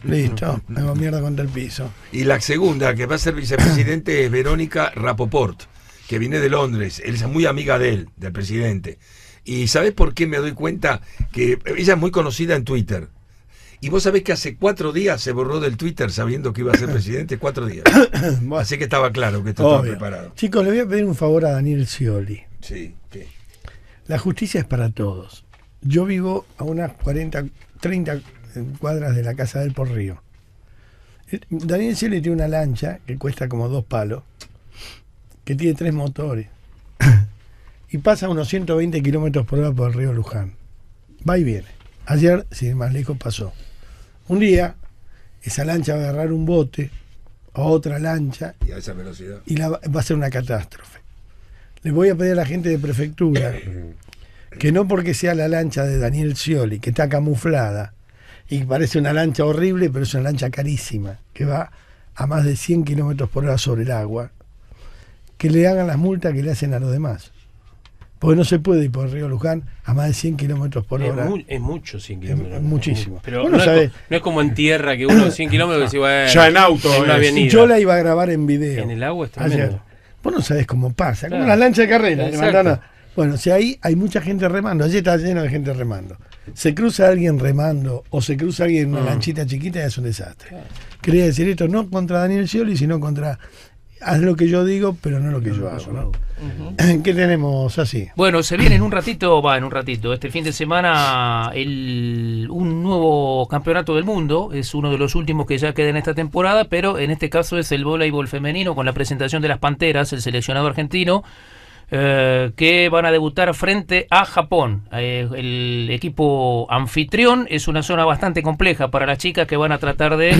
Listo, me hago mierda contra el piso. Y la segunda, que va a ser vicepresidente, es Verónica Rapoport, que viene de Londres. Él es muy amiga de él, del presidente. ¿Y sabés por qué me doy cuenta? Que ella es muy conocida en Twitter. Y vos sabés que hace 4 días se borró del Twitter sabiendo que iba a ser presidente, 4 días. Así que estaba claro que esto estaba preparado. Chicos, le voy a pedir un favor a Daniel Scioli. Sí, ¿qué? La justicia es para todos. Yo vivo a unas 30 cuadras de la casa del Porrío. Daniel Scioli tiene una lancha que cuesta como 2 palos, que tiene 3 motores. Y pasa unos 120 kilómetros por hora por el río Luján. Va y viene. Ayer, sin ir más lejos, pasó. Un día, esa lancha va a agarrar un bote, a otra lancha. Y a esa velocidad. Y va a ser una catástrofe. Les voy a pedir a la gente de prefectura que no porque sea la lancha de Daniel Scioli, que está camuflada, y parece una lancha horrible, pero es una lancha carísima, que va a más de 100 kilómetros por hora sobre el agua, que le hagan las multas que le hacen a los demás. Porque no se puede ir por el río Luján a más de 100 kilómetros por hora. Es mucho 100 kilómetros. Muchísimo. Pero no, sabés, no es como en tierra, que uno 100 kilómetros que se va a... Ya en auto. En una avenida. Yo la iba a grabar en video. En el agua es tremendo. Ayer. Vos no sabés cómo pasa. Claro. Como las lanchas de carrera. Bueno, si ahí hay mucha gente remando. Allí está lleno de gente remando. Se cruza alguien remando o se cruza alguien en una lanchita chiquita y es un desastre. Claro. Quería decir esto no contra Daniel Scioli, sino contra... Haz lo que yo digo, pero no lo que yo hago, ¿no? ¿Qué tenemos así? Bueno, se viene en un ratito, este fin de semana un nuevo campeonato del mundo, es uno de los últimos que ya queda en esta temporada, pero en este caso es el voleibol femenino con la presentación de las Panteras, el seleccionado argentino, que van a debutar frente a Japón. El equipo anfitrión es una zona bastante compleja para las chicas que van a tratar de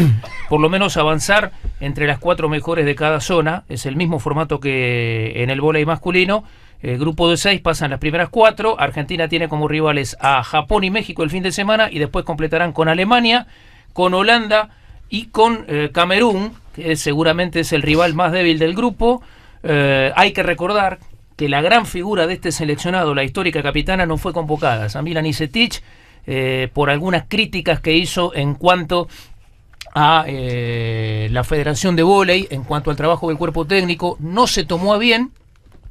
por lo menos avanzar entre las 4 mejores de cada zona. Es el mismo formato que en el vóley masculino. El grupo de 6 pasan las primeras 4. Argentina tiene como rivales a Japón y México el fin de semana y después completarán con Alemania, con Holanda y con Camerún, que seguramente es el rival más débil del grupo. Hay que recordar que la gran figura de este seleccionado, la histórica capitana, no fue convocada. Samira Nisetich, por algunas críticas que hizo en cuanto a la Federación de Vóley, en cuanto al trabajo del cuerpo técnico, no se tomó a bien.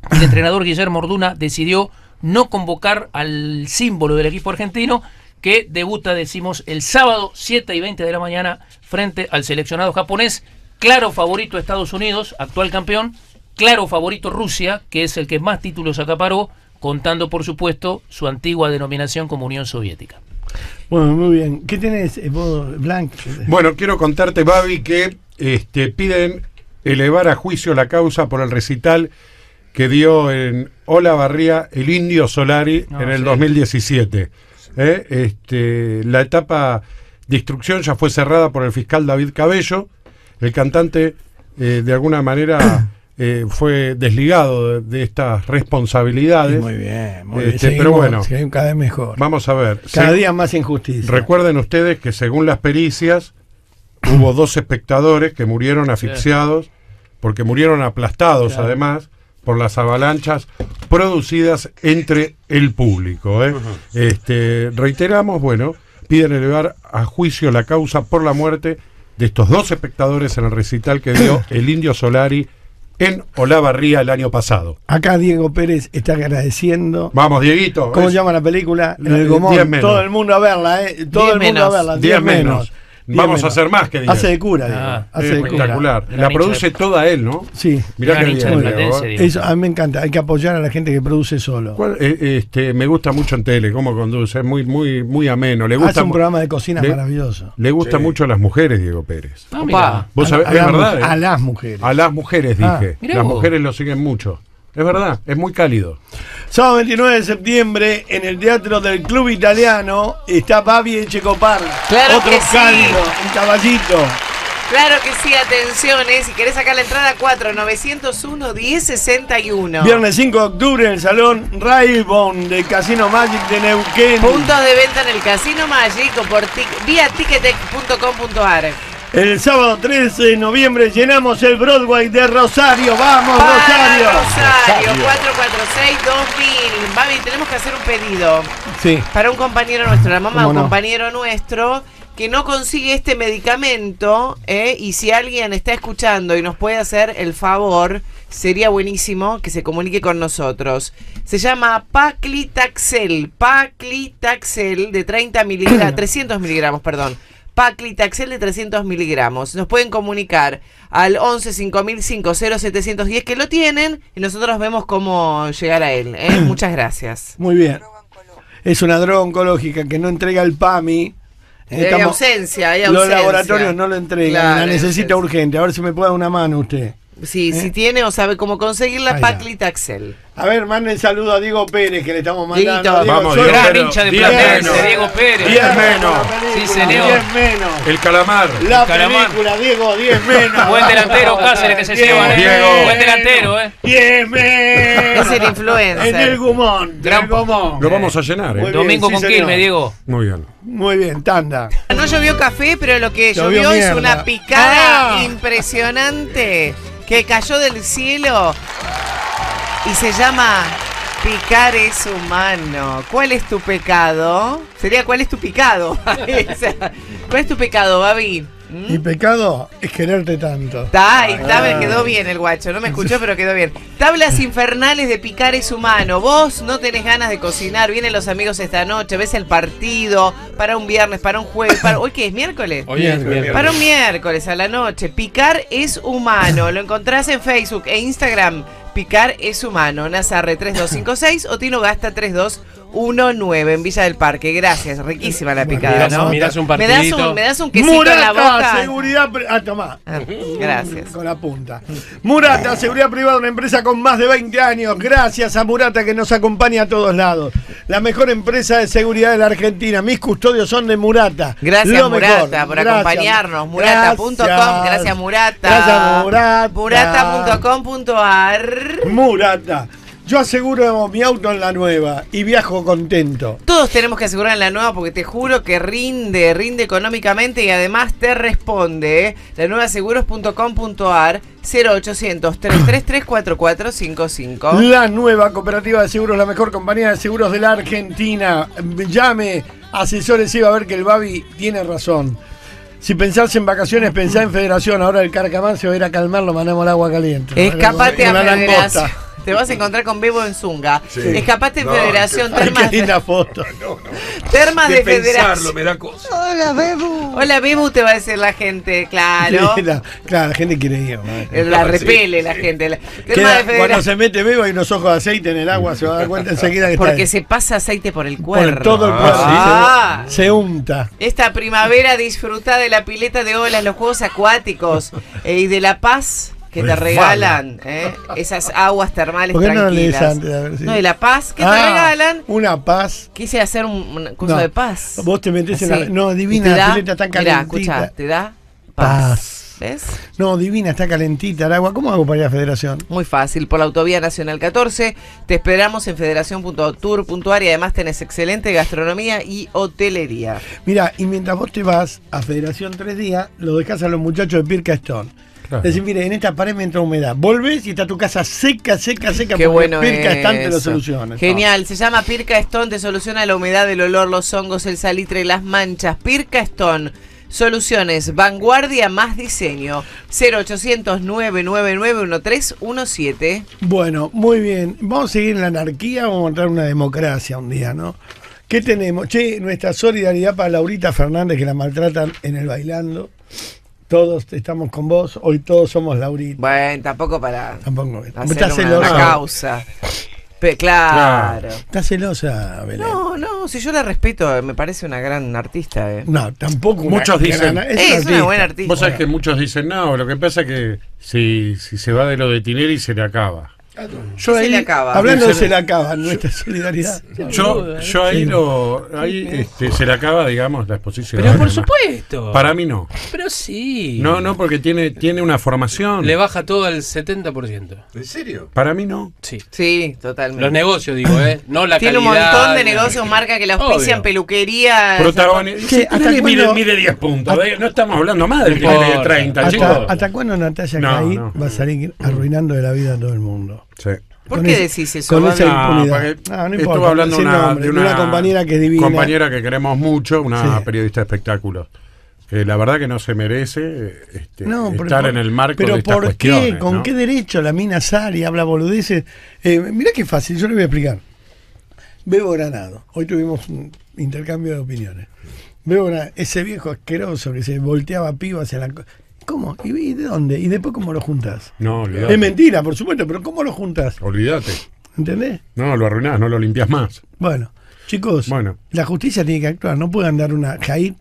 El entrenador Guillermo Orduna decidió no convocar al símbolo del equipo argentino, que debuta, decimos, el sábado 7:20 de la mañana frente al seleccionado japonés. Claro favorito a Estados Unidos, actual campeón. Claro favorito Rusia, que es el que más títulos acaparó, contando por supuesto su antigua denominación como Unión Soviética. Bueno, muy bien. ¿Qué tenés vos, Blanc? Bueno, quiero contarte, Babi, que piden elevar a juicio la causa por el recital que dio en Olavarría el Indio Solari en el 2017. La etapa de instrucción ya fue cerrada por el fiscal David Cabello. El cantante, de alguna manera... fue desligado de estas responsabilidades. Muy bien, muy bien. Seguimos, pero bueno, cada vez mejor. Vamos a ver. Cada día más injusticia. Recuerden ustedes que según las pericias hubo 2 espectadores que murieron asfixiados, porque murieron aplastados, además, por las avalanchas producidas entre el público. Reiteramos, bueno, piden elevar a juicio la causa por la muerte de estos 2 espectadores en el recital que dio el Indio Solari en Olavarría el año pasado. Acá Diego Pérez está agradeciendo. Vamos, Dieguito. ¿Cómo se llama la película? El Gomón. Todo el mundo a verla, ¿eh? Todo el mundo a verla. 10 menos. Vamos a hacer más que 10. Hace de cura, Diego. Hace de cura. Espectacular. La produce toda él, ¿no? Sí. Mirá que bien. A mí me encanta. Hay que apoyar a la gente que produce solo. Me gusta mucho en tele cómo conduce. Es muy, muy, muy ameno. Le gusta. Hace un programa de cocina maravilloso. Le gusta mucho a las mujeres, Diego Pérez. Vos sabés, es verdad. A las mujeres. A las mujeres, dije. Las mujeres lo siguen mucho. Es verdad, es muy cálido. Sábado 29 de septiembre, en el Teatro del Club Italiano, está Babi Echecopar. Claro. Otro cálido, un caballito. Claro que sí, atención, si querés sacar la entrada 4-901-1061. Viernes 5 de octubre en el Salón Raybon del Casino Magic de Neuquén. Puntos de venta en el Casino Magic o vía ticketec.com.ar. El sábado 13 de noviembre llenamos el Broadway de Rosario. ¡Vamos, para Rosario! Rosario, 446-2000. Babi, tenemos que hacer un pedido. Sí. Para un compañero nuestro, la mamá de un compañero nuestro que no consigue este medicamento. Y si alguien está escuchando y nos puede hacer el favor, sería buenísimo que se comunique con nosotros. Se llama Paclitaxel. Paclitaxel de 300 miligramos, perdón. Paclitaxel de 300 miligramos. Nos pueden comunicar al 11 5005 0710, que lo tienen, y nosotros vemos cómo llegar a él. Muchas gracias. Muy bien. Es una droga oncológica que no entrega el PAMI. Hay ausencia, hay ausencia. Los laboratorios no lo entregan. Claro, la necesita urgente. A ver si me puede dar una mano usted. Sí, si tiene o sabe cómo conseguir la Paclitaxel. A ver, manden saludo a Diego Pérez, que le estamos mandando. Diego, vamos, gran hincha de Platense, Diego Pérez. 10 menos. Sí, señor. 10 menos. El Calamar. La película, Diego, 10 menos. Buen delantero, Cáceres, que se llevan. Buen delantero, 10 menos. Es el influencer. En el Gumón. Gran Gumón. Lo vamos a llenar. Bien, domingo sí, con Quilmes, Diego. Muy bien. Muy bien, tanda. No llovió café, pero lo que llovió es una picada impresionante que cayó del cielo y se llama... Picar es humano. ¿Cuál es tu pecado? Sería, ¿cuál es tu picado? ¿Cuál es tu pecado, Babi? ¿Mm? Mi pecado es quererte tanto. Está, quedó bien el guacho. No me escuchó, pero quedó bien. Tablas infernales de picar es humano. Vos no tenés ganas de cocinar. Vienen los amigos esta noche. Ves el partido para un viernes, para un jueves. Para... ¿Hoy qué es? ¿Miércoles? Hoy es miércoles. Para un miércoles a la noche. Picar es humano. Lo encontrás en Facebook e Instagram. Picar es humano. Nazarre 3256 o Tino Gasta 3219 en Villa del Parque. Gracias, riquísima la picada, ¿no? Mirás un partidito. Me das un quesito Murata, en la boca. Seguridad... Ah, tomá. Gracias. Con la punta. Murata, seguridad privada, una empresa con más de 20 años. Gracias a Murata que nos acompaña a todos lados. La mejor empresa de seguridad de la Argentina. Mis custodios son de Murata. Gracias, Murata, por acompañarnos. Murata.com. Gracias, Murata. Gracias, Murata. Murata.com.ar. Murata. Yo aseguro mi auto en la nueva y viajo contento. Todos tenemos que asegurar en la nueva porque te juro que rinde económicamente y además te responde. La nueva seguros.com.ar 0800-333-4455. La nueva cooperativa de seguros, la mejor compañía de seguros de la Argentina. Llame, asesores, y va a ver que el Babi tiene razón. Si pensás en vacaciones, pensá en Federación. Ahora el Carcamán se va a ir a calmar, lo mandamos al agua caliente. Escapate a Federación. Te vas a encontrar con Bebo en zunga. Sí. Escapaste de Federación. Termas. Qué linda foto. Termas de Federación. Pensarlo, me da cosa. Hola, Bebo. Hola, Bebo, te va a decir la gente, claro. Claro, la gente quiere ir. La repele la gente. Termas de Federación. Cuando se mete Bebo y unos ojos de aceite en el agua, se va a dar cuenta enseguida que porque se pasa aceite por el cuerpo. Por todo el cuerpo. Ah, se unta. Esta primavera disfruta de la pileta de olas, los juegos acuáticos y de la paz. Que te regalan esas aguas termales tranquilas. No, de la paz. Que te regalan. Una paz. Quise hacer un curso de paz. Vos te metés en la... No, divina, la pileta tan calentita. Mirá, escuchá, te da paz. ¿Ves? No, divina, está calentita el agua. ¿Cómo hago para ir a Federación? Muy fácil, por la Autovía Nacional 14. Te esperamos en federación.tour.ar y además tenés excelente gastronomía y hotelería. Mirá, y mientras vos te vas a Federación 3 días, lo dejás a los muchachos de Pirca Stone. Claro. Decir, mire, en esta pared me entra humedad. Volvés y está tu casa seca. Qué bueno, Pirca Stone te lo soluciona. Genial, Se llama Pirca Stone, te soluciona la humedad, el olor, los hongos, el salitre, las manchas. Pirca Stone, soluciones, vanguardia más diseño. 0800-999-1317. Bueno, muy bien. Vamos a seguir en la anarquía, vamos a entrar en una democracia un día, ¿no? ¿Qué tenemos? Che, nuestra solidaridad para Laurita Fernández, que la maltratan en el Bailando. Todos estamos con vos, hoy todos somos Laurita. Bueno, tampoco para hacer una causa. Claro. Está celosa, Belén. No, si yo la respeto, me parece una gran artista. No, tampoco. Muchos dicen. Es una buena artista. Vos sabés que muchos dicen, no, lo que pasa es que si se va de lo de Tineri se le acaba. Yo ahí, hablando de se le acaba nuestra solidaridad. Yo ahí se le acaba, digamos, la exposición. Pero por supuesto. Para mí no. Pero sí. No, porque tiene una formación. Le baja todo al 70%. ¿En serio? Para mí no. Sí, totalmente. Los negocios, digo, no la tiene calidad. Tiene un montón de negocios, marca que la auspician, peluquería. Protagonista. Mide 10 puntos. No estamos hablando más del que mide 30, chicos. ¿Hasta cuándo Natalia Caí va a salir arruinando de la vida a todo el mundo? Sí. ¿Por qué decís eso? Con esa impunidad. No importa, hablando de una compañera que es divina. Compañera que queremos mucho, una periodista de espectáculos. Que la verdad que no se merece estar en el marco de estas cuestiones. ¿Pero por qué? ¿Con qué derecho la mina sale y habla boludeces? Mirá qué fácil, yo le voy a explicar. Bebo Granado. Hoy tuvimos un intercambio de opiniones. Bebo Granado, ese viejo asqueroso que se volteaba piba hacia la... ¿Cómo? ¿Y de dónde? ¿Y después cómo lo juntás? No, olvidate. Es mentira, por supuesto, pero ¿cómo lo juntás? Olvídate. ¿Entendés? No, lo arruinás, no lo limpiás más. Bueno, chicos, la justicia tiene que actuar. No puede andar una Jair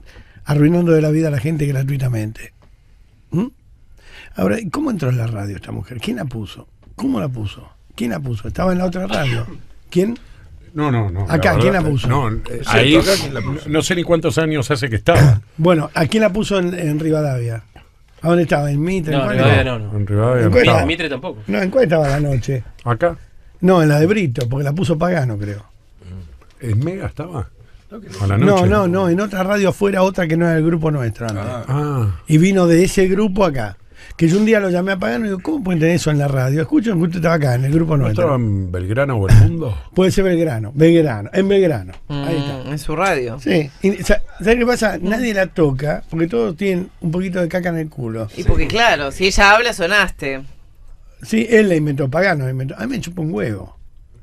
arruinando de la vida a la gente gratuitamente. Ahora, ¿cómo entró en la radio esta mujer? ¿Quién la puso? ¿Cómo la puso? ¿Quién la puso? Estaba en la otra radio. ¿Quién? No. Acá, ¿quién la puso? Ahí, no sé ni cuántos años hace que estaba. Bueno, ¿a quién la puso en Rivadavia? ¿A dónde estaba? ¿En Mitre? No, en Rivadavia no. En Mitre tampoco. No, ¿en cuál estaba la noche? ¿Acá? No, en la de Brito, porque la puso Pagano, creo. ¿En Mega estaba? No, en otra radio afuera, otra que no era el grupo nuestro antes. Y vino de ese grupo acá. Que yo un día lo llamé a Pagano y digo, ¿cómo pueden tener eso en la radio? Escuchen, usted estaba acá, en el grupo nuestro. ¿Estaba en Belgrano o El Mundo? Puede ser Belgrano, en Belgrano. Ahí está. En su radio. Sí. ¿Sabes qué pasa? Nadie la toca, porque todos tienen un poquito de caca en el culo. Y porque claro, si ella habla, sonaste. Sí, él la inventó, Pagano la inventó. A mí me chupa un huevo,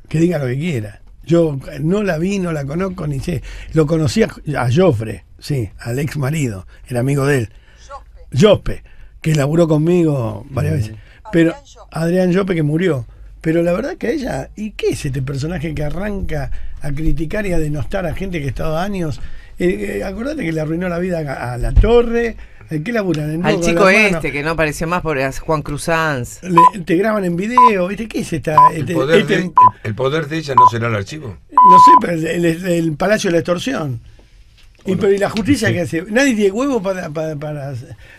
que diga lo que quiera. Yo no la vi, no la conozco, ni sé. Lo conocí a Joffre, sí, al ex marido, el amigo de él. Joffre, que laburó conmigo varias veces. Pero Adrián Joffre, que murió. Pero la verdad que ella, ¿y qué es este personaje que arranca a criticar y a denostar a gente que ha estado años? Acordate que le arruinó la vida a La Torre. ¿Qué laburan? Al chico este, que no apareció más, por Juan Cruzanz. Te graban en video, ¿viste? ¿Qué es esta? El poder de ella no será el archivo. No sé, pero el Palacio de la Extorsión. Y, pero, ¿y la justicia qué hace? Nadie tiene huevo para...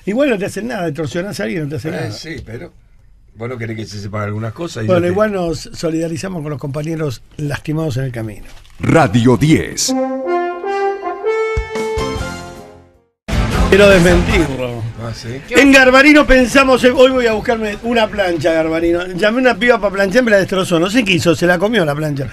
Igual no te hacen nada, extorsionás a alguien, no te hacen nada. Sí, pero... Vos no querés que se sepan algunas cosas. Bueno, igual nos solidarizamos con los compañeros lastimados en el camino. Radio 10. Quiero desmentirlo. En Garbarino pensamos, hoy voy a buscarme una plancha, Garbarino. Llamé a una piba para plancharme, la destrozó, no sé qué hizo, se la comió la plancha.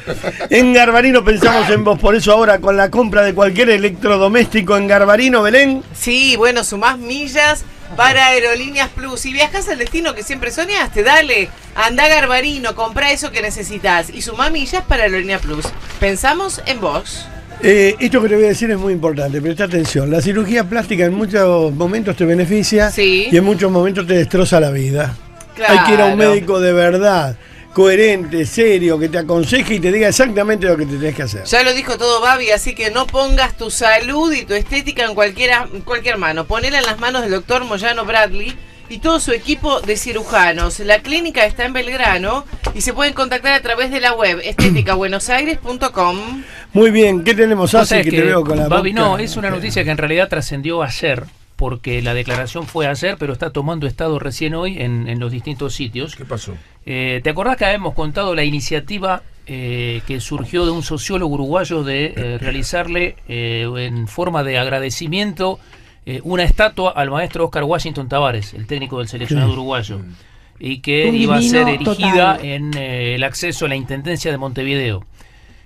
En Garbarino pensamos en vos, por eso ahora con la compra de cualquier electrodoméstico en Garbarino, Belén. Sí, bueno, sumás millas para Aerolíneas Plus. Si viajás al destino que siempre soñaste, dale, anda a Garbarino, compra eso que necesitas y sumá millas para Aerolíneas Plus. Pensamos en vos. Esto que te voy a decir es muy importante, presta atención. La cirugía plástica en muchos momentos te beneficia, sí, y en muchos momentos te destroza la vida. Claro. Hay que ir a un médico de verdad, coherente, serio, que te aconseje y te diga exactamente lo que te tenés que hacer. Ya lo dijo todo Babi, así que no pongas tu salud y tu estética en cualquier mano. Ponela en las manos del doctor Moyano Bradley y todo su equipo de cirujanos. La clínica está en Belgrano y se pueden contactar a través de la web esteticabuenosaires.com. Muy bien, ¿qué tenemos, Asi? Que te veo con la Babi, boca. No, es una noticia que en realidad trascendió ayer, porque la declaración fue ayer, pero está tomando estado recién hoy en los distintos sitios. ¿Qué pasó? ¿Te acordás que habíamos contado la iniciativa que surgió de un sociólogo uruguayo de realizarle en forma de agradecimiento una estatua al maestro Oscar Washington Tabárez, el técnico del seleccionado uruguayo, y que iba a ser erigida en el acceso a la Intendencia de Montevideo?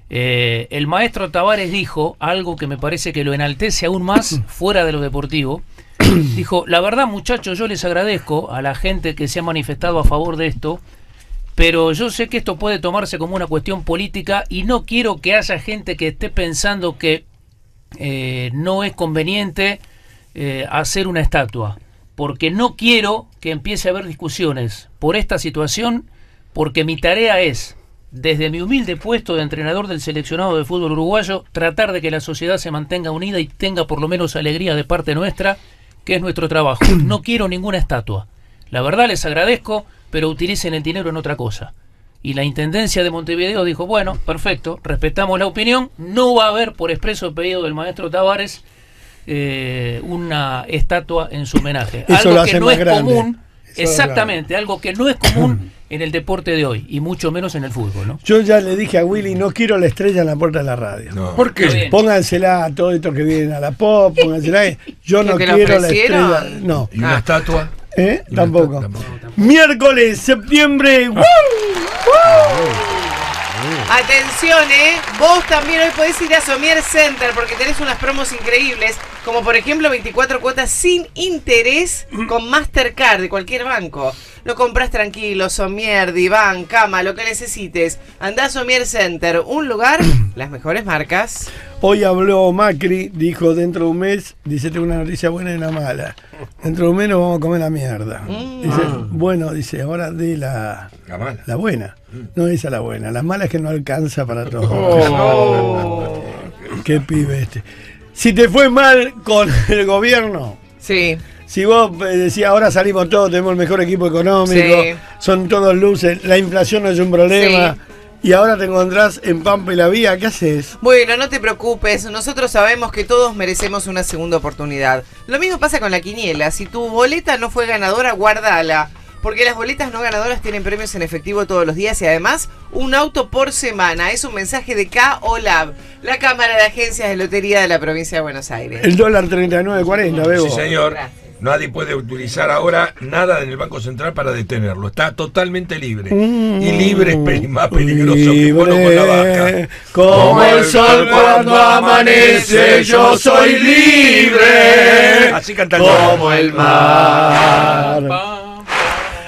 El maestro Tabárez dijo algo que me parece que lo enaltece aún más fuera de lo deportivo. Dijo, la verdad, muchachos, yo les agradezco a la gente que se ha manifestado a favor de esto, pero yo sé que esto puede tomarse como una cuestión política y no quiero que haya gente que esté pensando que no es conveniente hacer una estatua, porque no quiero que empiece a haber discusiones por esta situación, porque mi tarea es, desde mi humilde puesto de entrenador del seleccionado de fútbol uruguayo, tratar de que la sociedad se mantenga unida y tenga por lo menos alegría de parte nuestra, que es nuestro trabajo. No quiero ninguna estatua. La verdad, les agradezco, pero utilicen el dinero en otra cosa. Y la Intendencia de Montevideo dijo, bueno, perfecto, respetamos la opinión, no va a haber, por expreso pedido del maestro Tabárez, una estatua en su homenaje. Eso algo que no es grande. Común, eso exactamente, algo que no es común en el deporte de hoy y mucho menos en el fútbol, ¿no? Yo ya le dije a Willy, no quiero la estrella en la puerta de la radio. No. ¿Por qué? Póngansela a todos estos que vienen a la pop, póngansela. Yo no quiero la estrella. No. ¿Y una estatua? Tampoco. Tampoco. Miércoles, septiembre. ¡Woo! ¡Woo! Atención, vos también hoy podés ir a Somier Center porque tenés unas promos increíbles, como por ejemplo 24 cuotas sin interés con Mastercard de cualquier banco. Lo compras tranquilo, Somier, diván, cama, lo que necesites. Andá a Somier Center, un lugar, las mejores marcas. Hoy habló Macri, dijo dentro de un mes, dice, tengo una noticia buena y una mala. Dentro de un mes nos vamos a comer la mierda. Dice, bueno, dice, ahora de la buena. No, esa la buena, la mala es que no alcanza para todo. Qué pibe este. Si te fue mal con el gobierno. Sí. Si vos decías, ahora salimos todos, tenemos el mejor equipo económico, sí, son todos luces, la inflación no es un problema, sí, y ahora te encontrás en Pampa y la Vía, ¿qué haces? Bueno, no te preocupes, nosotros sabemos que todos merecemos una segunda oportunidad. Lo mismo pasa con la quiniela, si tu boleta no fue ganadora, guardala. porque las boletas no ganadoras tienen premios en efectivo todos los días y además un auto por semana. Es un mensaje de KOLAB, la Cámara de Agencias de Lotería de la Provincia de Buenos Aires. El dólar 39.40, Bebo. Sí, señor. Gracias. Nadie puede utilizar ahora nada en el Banco Central para detenerlo. Está totalmente libre. Y libre es más peligroso que uno con la vaca. Como el sol cuando amanece, yo soy libre. Así cantando. Como el mar.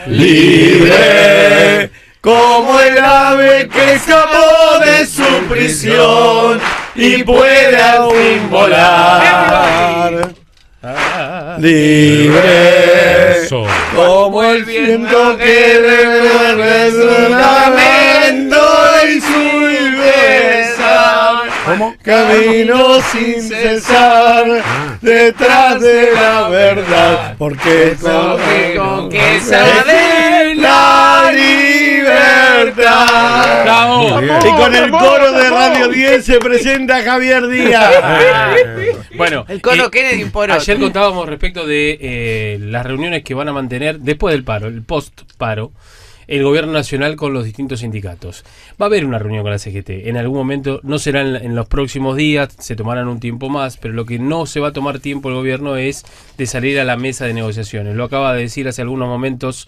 Libre. Como el ave que escapó de su prisión y puede al fin volar. Libre como el viento que revuelve su lamento y su viveza. Camino sin cesar detrás de la verdad, porque es lo único que sabe la libertad. Y con el coro de Radio 10 se presenta Javier Díaz. Bueno, el coro Kennedy por otro. Ayer contábamos respecto de las reuniones que van a mantener después del paro, el post-paro, el gobierno nacional con los distintos sindicatos. Va a haber una reunión con la CGT. En algún momento, no será en los próximos días, se tomarán un tiempo más, pero lo que no se va a tomar tiempo el gobierno es de salir a la mesa de negociaciones. Lo acaba de decir hace algunos momentos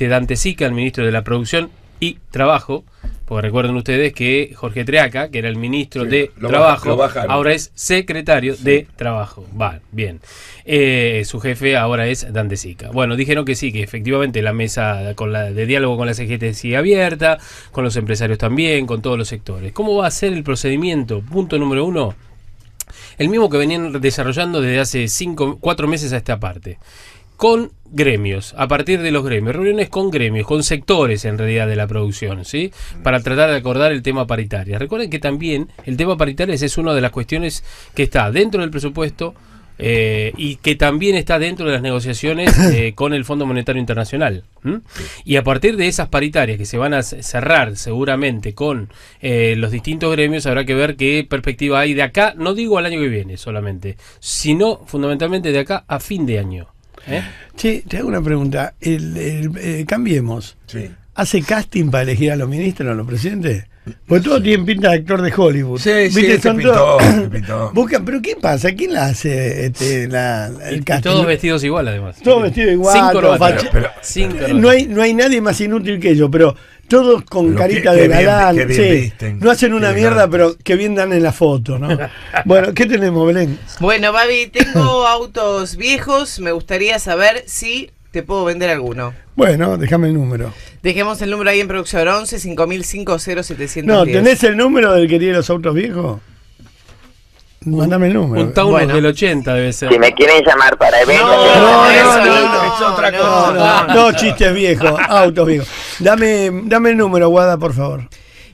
Dante Sica, el ministro de la Producción y Trabajo, porque recuerden ustedes que Jorge Triaca, que era el ministro de Trabajo, ahora es secretario de Trabajo. Va, bien. Su jefe ahora es Dante Sica. Bueno, dijeron que sí, que efectivamente la mesa de diálogo con la CGT sigue abierta, con los empresarios también, con todos los sectores. ¿Cómo va a ser el procedimiento? Punto número uno, el mismo que venían desarrollando desde hace 4 meses a esta parte. Con gremios, a partir de los gremios, reuniones con gremios, con sectores en realidad de la producción, ¿sí? Para tratar de acordar el tema paritaria. Recuerden que también el tema paritaria es una de las cuestiones que está dentro del presupuesto y que también está dentro de las negociaciones con el Fondo Monetario Internacional. Y a partir de esas paritarias que se van a cerrar seguramente con los distintos gremios, habrá que ver qué perspectiva hay de acá, no digo al año que viene solamente, sino fundamentalmente de acá a fin de año. Che, te hago una pregunta. Cambiemos. Sí. ¿Hace casting para elegir a los ministros, a los presidentes? Porque todos tienen pinta de actor de Hollywood. Sí, ¿viste? Sí, se pintó. Buscan, pero ¿qué pasa? ¿Quién la hace el casting? Todos vestidos igual, además. Todos vestidos igual. Pero no hay nadie más inútil que yo, pero todos con carita de galán. Sí, no hacen una mierda, pero que bien dan en la foto, ¿no? Bueno, ¿qué tenemos, Belén? Bueno, Babi, tengo autos viejos. Me gustaría saber si te puedo vender alguno. Bueno, déjame el número. Dejemos el número ahí en producción, 11-5005-0710. No, ¿tenés el número del que tiene los autos viejos? Mándame el número. Un Taurus del 80 debe ser. Si me quieren llamar para eventos. No, es otra cosa. No, chistes viejos, autos viejos. Dame el número, Guada, por favor.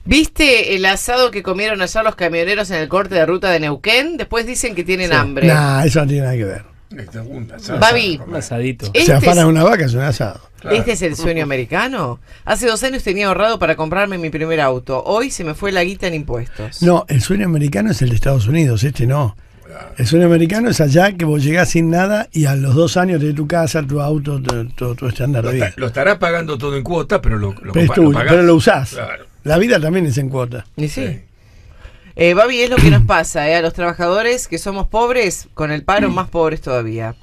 ¿Viste el asado que comieron ayer los camioneros en el corte de ruta de Neuquén? Después dicen que tienen hambre. No, eso no tiene nada que ver. Babi, un asadito. Se afana una vaca, es un asado. Claro. ¿Este es el sueño americano? Hace 2 años tenía ahorrado para comprarme mi primer auto. Hoy se me fue la guita en impuestos. No, el sueño americano es el de Estados Unidos, este no. El sueño americano es allá que vos llegás sin nada y a los 2 años de tu casa, tu auto, tu estándar de vida. Lo estarás pagando todo en cuota, pero pero lo usás. Claro. La vida también es en cuota. Y sí. Babi, es lo que nos pasa, a los trabajadores que somos pobres, con el paro más pobres todavía.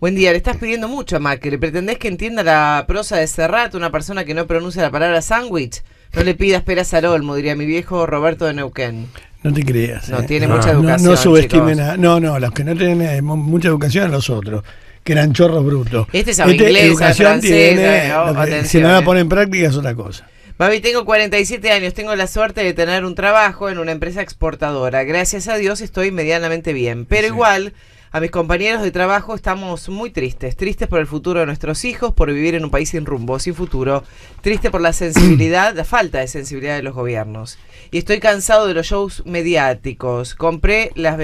Buen día, le estás pidiendo mucho a Macri, pretendés que entienda la prosa de Serrat, una persona que no pronuncia la palabra sándwich. No le pidas peras al olmo, diría mi viejo Roberto de Neuquén. No te creas. No, tiene mucha educación. No subestimen a... No, los que no tienen mucha educación a los otros, que eran chorros brutos. Este sabe inglés, educación francesa, tiene, si no la pone en práctica es otra cosa. Babi, tengo 47 años, tengo la suerte de tener un trabajo en una empresa exportadora. Gracias a Dios estoy medianamente bien. Pero igual, a mis compañeros de trabajo estamos muy tristes. Tristes por el futuro de nuestros hijos, por vivir en un país sin rumbo, sin futuro. Triste por la sensibilidad, la falta de sensibilidad de los gobiernos. Y estoy cansado de los shows mediáticos. Compré las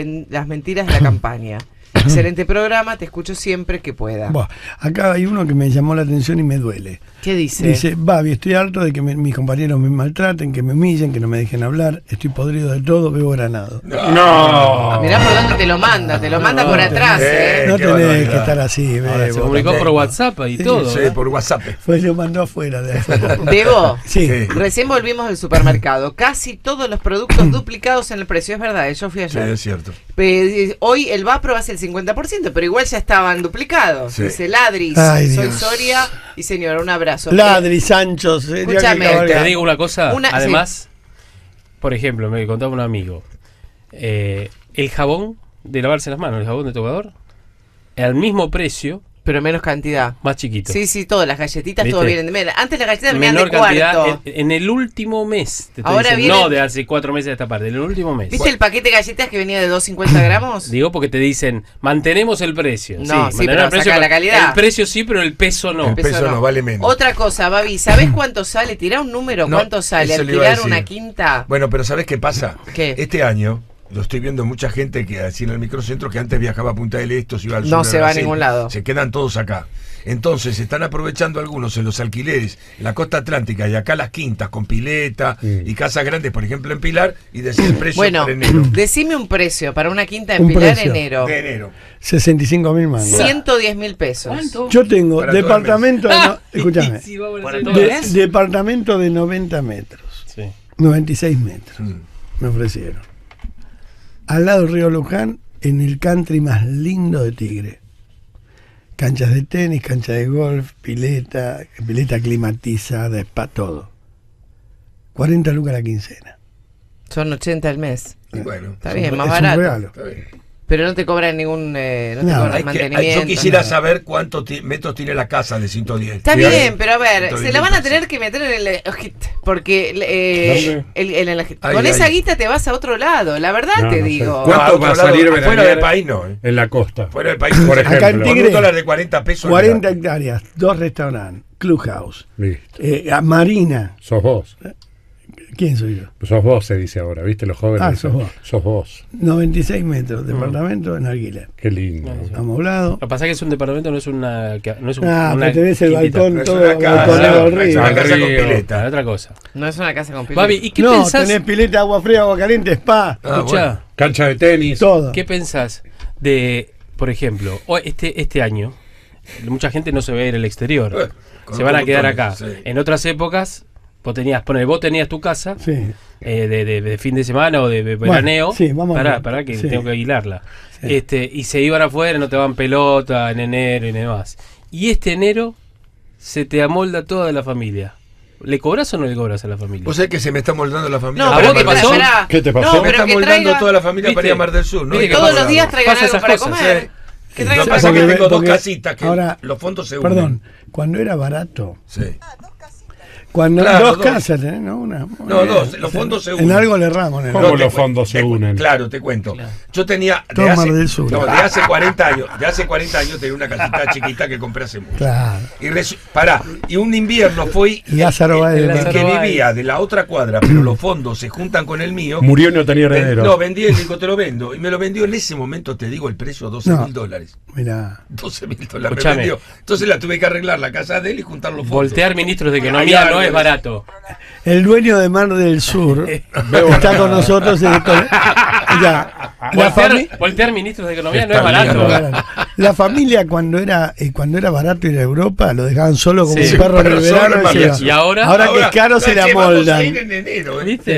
mentiras de la campaña. Excelente programa, te escucho siempre que pueda. Bueno, acá hay uno que me llamó la atención y me duele. ¿Qué dice? Dice, Babi, estoy harto de que mis compañeros me maltraten, que me humillen, que no me dejen hablar, estoy podrido de todo, veo granado. No. Mirá por dónde te lo manda por atrás. No tenés que estar así, Bebo. Se publicó por WhatsApp y todo. Sí, por WhatsApp. Pues lo mandó afuera. Bebo, sí. Recién volvimos del supermercado, casi todos los productos duplicados en el precio, es verdad, yo fui ayer. Sí, es cierto. Hoy el Vapro hace el 50%, pero igual ya estaban duplicados. Sí. Dice Ladris, ay, soy Dios. Soria y señora, un abrazo. Ladris, Sanchos. Escúchame. Te digo una cosa, además, sí. Por ejemplo, me contaba un amigo, el jabón de lavarse las manos, el jabón de tocador, al mismo precio, pero menos cantidad. Más chiquito. Sí, sí, todas las galletitas, ¿viste? Todo vienen de menos. Antes las galletitas venían de cuarto. En el último mes. Ahora dicen, vienen... No de hace 4 meses de esta parte, en el último mes. ¿Viste el paquete de galletas que venía de 250 gramos? Digo porque te dicen, mantenemos el precio. No, sí, pero el precio, saca la calidad. El precio sí, pero el peso no. El peso no, vale menos. Otra cosa, Babi, ¿sabés cuánto sale? Tirá un número, ¿cuánto sale alquilar una quinta? Bueno, pero ¿sabés qué pasa? ¿Qué? Este año... Lo estoy viendo mucha gente que así en el microcentro que antes viajaba a Punta del Este, iba al sur. No se va a ningún lado. Se quedan todos acá. Entonces están aprovechando algunos en los alquileres, en la costa atlántica y acá las quintas con pileta y casas grandes, por ejemplo en Pilar, y decir el precio para enero. Decime un precio para una quinta en un Pilar en enero. De enero. 65.000 mangos. 110.000 pesos. ¿Cuánto? Yo tengo para departamento, escúchame, sí, departamento de 90 metros. Sí. 96 metros. Me ofrecieron. Al lado del río Luján, en el country más lindo de Tigre. Canchas de tenis, cancha de golf, pileta climatizada, spa, todo. 40 lucas la quincena. Son 80 al mes. Y bueno, está bien, más barato. Es un regalo. Está bien. Pero no te cobran ningún te cobran mantenimiento. Yo quisiera saber cuántos metros tiene la casa de 110. Está bien, pero a ver, se la van a tener que meter en el ojito. Porque con esa guita te vas a otro lado, la verdad no, te digo. Sé. ¿Cuánto va a salir fuera del país? No, en la costa. Fuera del país, por ejemplo. Acá en Tigre, $1 de 40 pesos. 40 hectáreas, 2 restaurantes, clubhouse, marina. Sos vos. ¿Quién soy yo? Pues sos vos, se dice ahora, ¿viste? Los jóvenes. Ah, sos vos. 96 metros, departamento en alquiler. Qué lindo. Amoblado. Lo que pasa es que es un departamento, no es una tenés el balcón todo balconado al río. Es una casa con pileta. Otra cosa. No es una casa con pileta. Babi, ¿y qué pensás? Tenés pileta, agua fría, agua caliente, spa. Escuchá. Bueno. Cancha de tenis. Todo. ¿Qué pensás de, por ejemplo, este año, mucha gente no se va a ir al exterior. Se van a quedar acá. Sí. En otras épocas... Vos tenías tu casa de fin de semana o de veraneo, para que tengo que alquilarla. Sí. Y se iban afuera, no te van pelota en enero y demás. Y este enero se te amolda toda la familia. ¿Le cobras o no le cobras a la familia? Vos sabés que se me está moldando la familia. No, ¿a vos te pasó? ¿Qué te pasó? No, se me está moldando toda la familia, ¿viste? Para ir a Mar del Sur. ¿No? Que todos los días traigan algo para comer. Sí. Que no, para comer. Que tengo 2 casitas, que ahora, los fondos se unen. Perdón, cuando era barato... Sí. Cuando claro, dos casas, ¿eh? ¿No? No, dos, los fondos se unen. En algo le erramos. ¿Cómo los fondos se unen? Claro, te cuento. Claro. Yo tenía, de hace 40 años, tenía una casita chiquita que compré hace mucho. Claro. Y un invierno fui el que vivía de la otra cuadra, pero los fondos se juntan con el mío. Murió y no tenía heredero. No, vendí el digo, te lo vendo. Y me lo vendió en ese momento, te digo, el precio, $12.000. Mirá. $12.000 me vendió. Entonces la tuve que arreglar, la casa de él y juntar los fondos. Voltear ministros de economía no es barato. El dueño de Mar del Sur está con nosotros. Voltear ministros de economía no es barato. La familia cuando era barato ir a Europa lo dejaban solo como un perro en el verano. Y ahora que es caro se la moldan.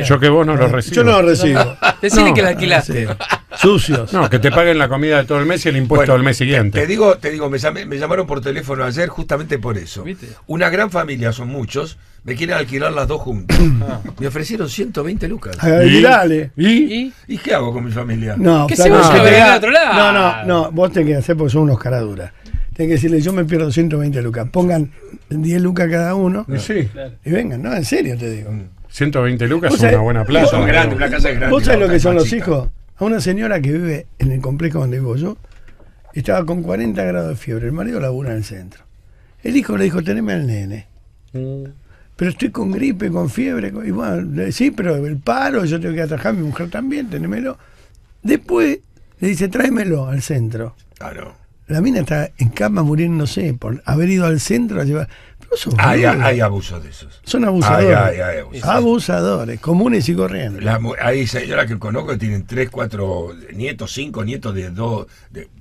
Yo que vos no lo recibo. Yo no lo recibo. Decirle que la alquilaste. Sucios. No, que te paguen la comida de todo el mes y el impuesto del mes siguiente. Te digo, me llamaron por teléfono ayer justamente por eso. ¿Viste? Una gran familia, son muchos, me quieren alquilar las dos juntas. Me ofrecieron 120 lucas. ¿Y? Dale. ¿Y qué hago con mi familia? No, ¿qué se va a quedar al otro lado? No, vos tenés que hacer porque son unos caraduras. Tenés que decirle, yo me pierdo 120 lucas. Pongan 10 lucas cada uno. No, sí. Claro. Y vengan, no, en serio te digo. 120 lucas es una buena plaza. Son grandes, una casa grande. ¿Vos sabés lo que son los hijos? A una señora que vive en el complejo donde vivo yo, estaba con 40 grados de fiebre, el marido labura en el centro. El hijo le dijo, teneme al nene. Pero estoy con gripe, con fiebre, y bueno, sí, pero el paro, yo tengo que atajar, mi mujer también, tenémelo. Después Le dice, tráemelo al centro. Claro. La mina está en cama muriéndose por haber ido al centro a llevar... Hay abusos de esos. Son abusadores. Hay abusadores. Abusadores, comunes y corrientes. Hay señoras que conozco que tienen 3, 4 nietos, 5 nietos de 2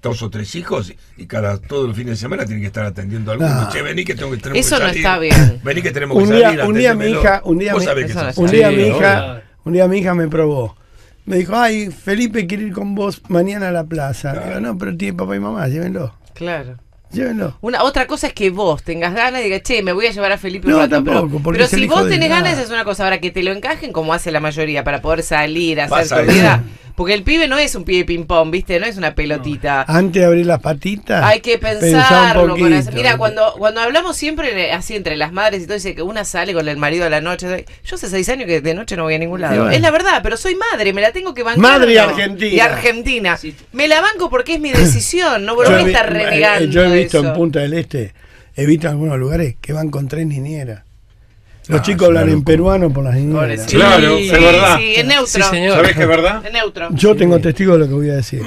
o 3 hijos y todo el fin de semana tienen que estar atendiendo a alguno. No. Che, vení que tengo que tener Eso que no salir. Está bien. Vení que tenemos que salir. Un día mi hija me probó. Me dijo, ay, Felipe quiere ir con vos mañana a la plaza. Claro. Digo, no, pero tiene papá y mamá, llévenlo. Claro. Llévenlo. Otra cosa es que vos tengas ganas y digas, che, me voy a llevar a Felipe un rato, tampoco, pero si vos tenés ganas es una cosa. Ahora, que te lo encajen como hace la mayoría para poder salir, hacer tu vida. Porque el pibe no es un pibe ping-pong, ¿viste? No es una pelotita. No. Antes de abrir las patitas, hay que pensarlo. Mira, cuando hablamos siempre así entre las madres y todo, dice que una sale con el marido a la noche. Yo hace 6 años que de noche no voy a ningún lado. Sí, bueno. Es la verdad, pero soy madre, me la tengo que bancar. Madre y Argentina. Y Argentina. Sí. Me la banco porque es mi decisión, no voy a estar renegando. Yo he visto eso. En Punta del Este, he visto en algunos lugares que van con 3 niñeras. Los chicos hablan en peruano por las niñeras. Sí, claro, es verdad. Sí, es neutro. Sí, ¿sabés que es verdad? Es neutro. Yo tengo testigo de lo que voy a decir.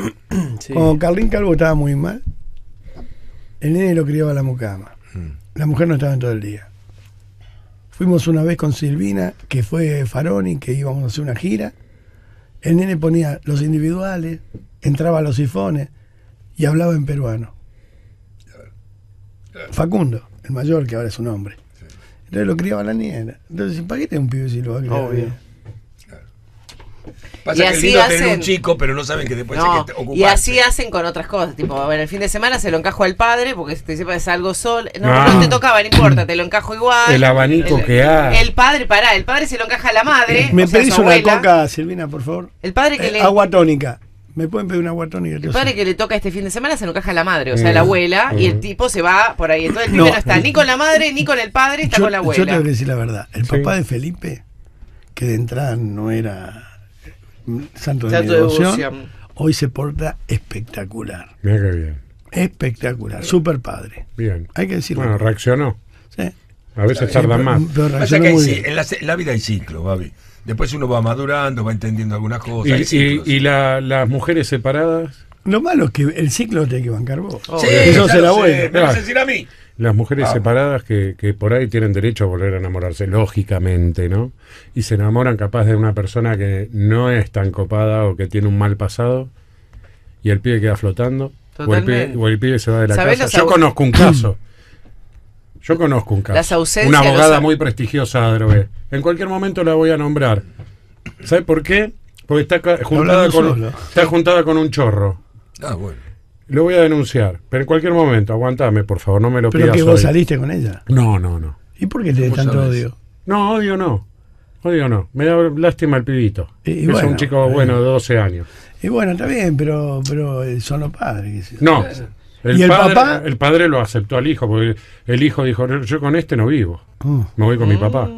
Sí. Cuando Carlín Calvo estaba muy mal, el nene lo criaba la mucama. La mujer no estaba en todo el día. Fuimos una vez con Silvina, que fue Faroni, que íbamos a hacer una gira. El nene ponía los individuales, entraba a los sifones y hablaba en peruano. Facundo, el mayor, que ahora es un hombre. Entonces lo criaba la niñera. Entonces, ¿para qué tiene un pibe si lo va a criar? Obvio. Claro. Pasa que es lindo tener un chico, pero no saben que después hay que ocuparse. Y así hacen con otras cosas. Tipo, a ver, el fin de semana se lo encajo al padre porque te sepa que salgo solo. No te tocaba, no importa, te lo encajo igual. El abanico que hay. El padre se lo encaja a la madre. ¿Me pedís una coca, Silvina, por favor? El padre que le... Agua tónica. Me pueden pedir una guartona. El padre que le toca este fin de semana se lo encaja la madre, o sea, la abuela, y el tipo se va por ahí. Entonces el pibe no está ni con la madre, ni con el padre, está con la abuela. Yo tengo que decir la verdad. El papá de Felipe, que de entrada no era santo de devoción, hoy se porta espectacular. Mira qué bien. Espectacular, super padre. Bien. Hay que decirlo. Bueno, reaccionó. Sí. A veces tardan más. Pero o sea que en la vida hay ciclos, Babi. Después uno va madurando, va entendiendo algunas cosas. ¿Y las mujeres separadas? Lo malo es que el ciclo tiene que bancar vos. Sí, eso se la voy a decir a mí. Las mujeres separadas que por ahí tienen derecho a volver a enamorarse, lógicamente, ¿no? Y se enamoran capaz de una persona que no es tan copada o que tiene un mal pasado y el pibe queda flotando. O el pibe se va de la casa. Yo conozco un caso. Una abogada muy prestigiosa de Adrogué. En cualquier momento la voy a nombrar. ¿Sabe por qué? Porque está juntada con un chorro. Ah, bueno. Lo voy a denunciar. Pero en cualquier momento, aguantame, por favor, no me lo pidas. ¿Pero que vos saliste con ella? No. ¿Y por qué te da tanto odio? No, odio no. Me da lástima el pibito. Es un chico bueno de 12 años. Y bueno, está bien, pero son los padres. No. ¿Y el padre lo aceptó al hijo, porque el hijo dijo, yo con este no vivo, me voy con mi papá.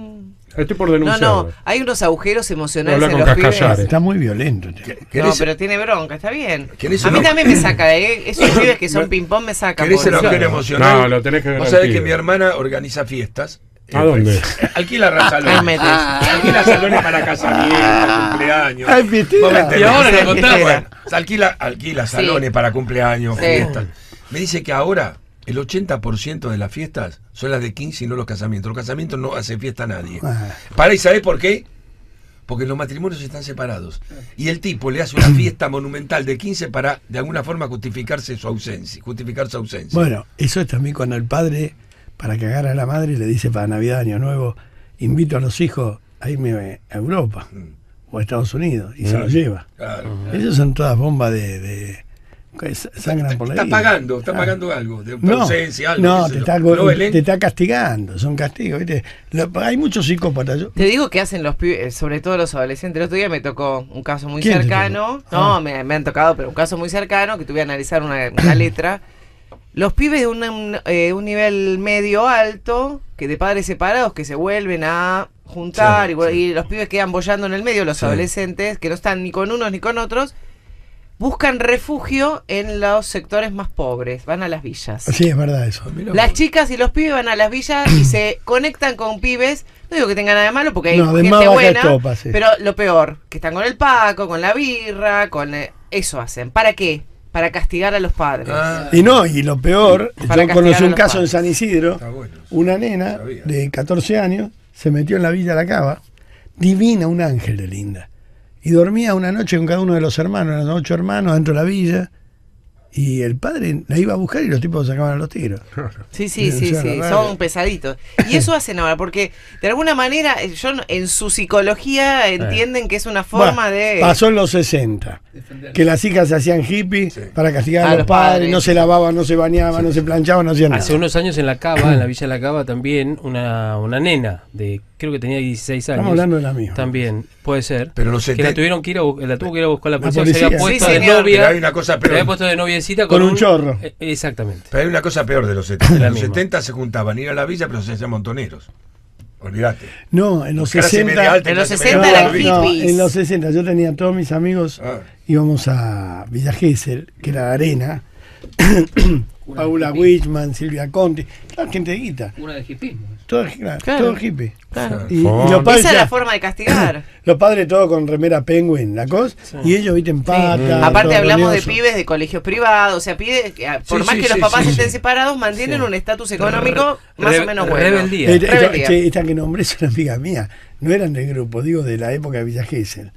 Estoy por denunciar. No, hay unos agujeros emocionales en los pibes. Está muy violento. Pero tiene bronca, está bien. A mí también me saca, esos pibes que son ping-pong me sacan. ¿Querés el agujero emocional? No, lo tenés que ver. Vos sabés que mi hermana organiza fiestas. ¿A dónde? Alquila salones. Alquila salones para casamientos, cumpleaños. Y ahora le contamos. Alquila salones para cumpleaños, fiestas. Me dice que ahora el 80% de las fiestas son las de 15 y no los casamientos. Los casamientos no hacen fiesta a nadie. ¿Y sabés por qué? Porque los matrimonios están separados. Y el tipo le hace una fiesta monumental de 15 para, de alguna forma, justificar su ausencia. Bueno, eso es también cuando el padre, para cagar a la madre, le dice para Navidad, Año Nuevo, invito a los hijos a irme a Europa o a Estados Unidos, y se los lleva. Claro. Esas son todas bombas de sangran por la vida. Está pagando algo de ausencia, algo. No, te está castigando, son castigos, ¿viste? Hay muchos psicópatas. Te digo que hacen los pibes, sobre todo los adolescentes. El otro día me tocó un caso muy cercano. Me han tocado, pero un caso muy cercano que tuve que analizar una letra. Los pibes de un nivel medio alto, que de padres separados, que se vuelven a juntar y los pibes quedan boyando en el medio, los adolescentes, que no están ni con unos ni con otros. Buscan refugio en los sectores más pobres, van a las villas. Sí, es verdad eso. Las chicas y los pibes van a las villas y se conectan con pibes, no digo que tengan nada de malo porque hay gente buena, pero lo peor, que están con el paco, con la birra, con eso hacen. ¿Para qué? Para castigar a los padres. Ah. Y no, y lo peor, yo conocí un caso en San Isidro, una nena de 14 años se metió en la Villa La Cava, divina, un ángel de linda, y dormía una noche con cada uno de los hermanos, eran 8 hermanos dentro de la villa, y el padre la iba a buscar y los tipos sacaban a los tiros. Sí, sí, y sí, sí, son pesaditos. Y eso hacen ahora, porque de alguna manera yo, en su psicología entienden que es una forma de... Pasó en los 60, que las hijas se hacían hippies para castigar a los padres, no se lavaban, no se bañaban, no se planchaban, no hacían nada. Hace unos años en La Cava, en la Villa de La Cava también, una nena de... Creo que tenía 16 años. Estamos hablando de la misma. También, puede ser. Pero los 70, que la tuvieron que ir a buscar, la tuvo que ir a buscar la policía. Se había puesto de novia. Pero hay una cosa peor. Se había puesto de noviecita con un chorro. Exactamente. Pero hay una cosa peor de los 70. En los 70 se juntaban, ir a la villa, pero se hacían montoneros. Olvídate. No, en los 60. En los 60 eran hippies. En los 60, yo tenía todos mis amigos, íbamos a Villa Gesell, que era arena. Paula Wichman, Silvia Conti, claro, gente de guita. Una de hippismo. Todo hippie. Claro. Y los padres, esa es la forma de castigar. Los padres todos con remera Penguin, la cosa, y ellos viste en pata. Sí. Aparte hablamos de pibes de colegios privados, o sea, pibes, por más que los papás estén separados, mantienen un estatus económico más o menos bueno. Rebeldía. Esta que nombré es una amiga mía, no eran del grupo, digo, de la época de Villa Gesell.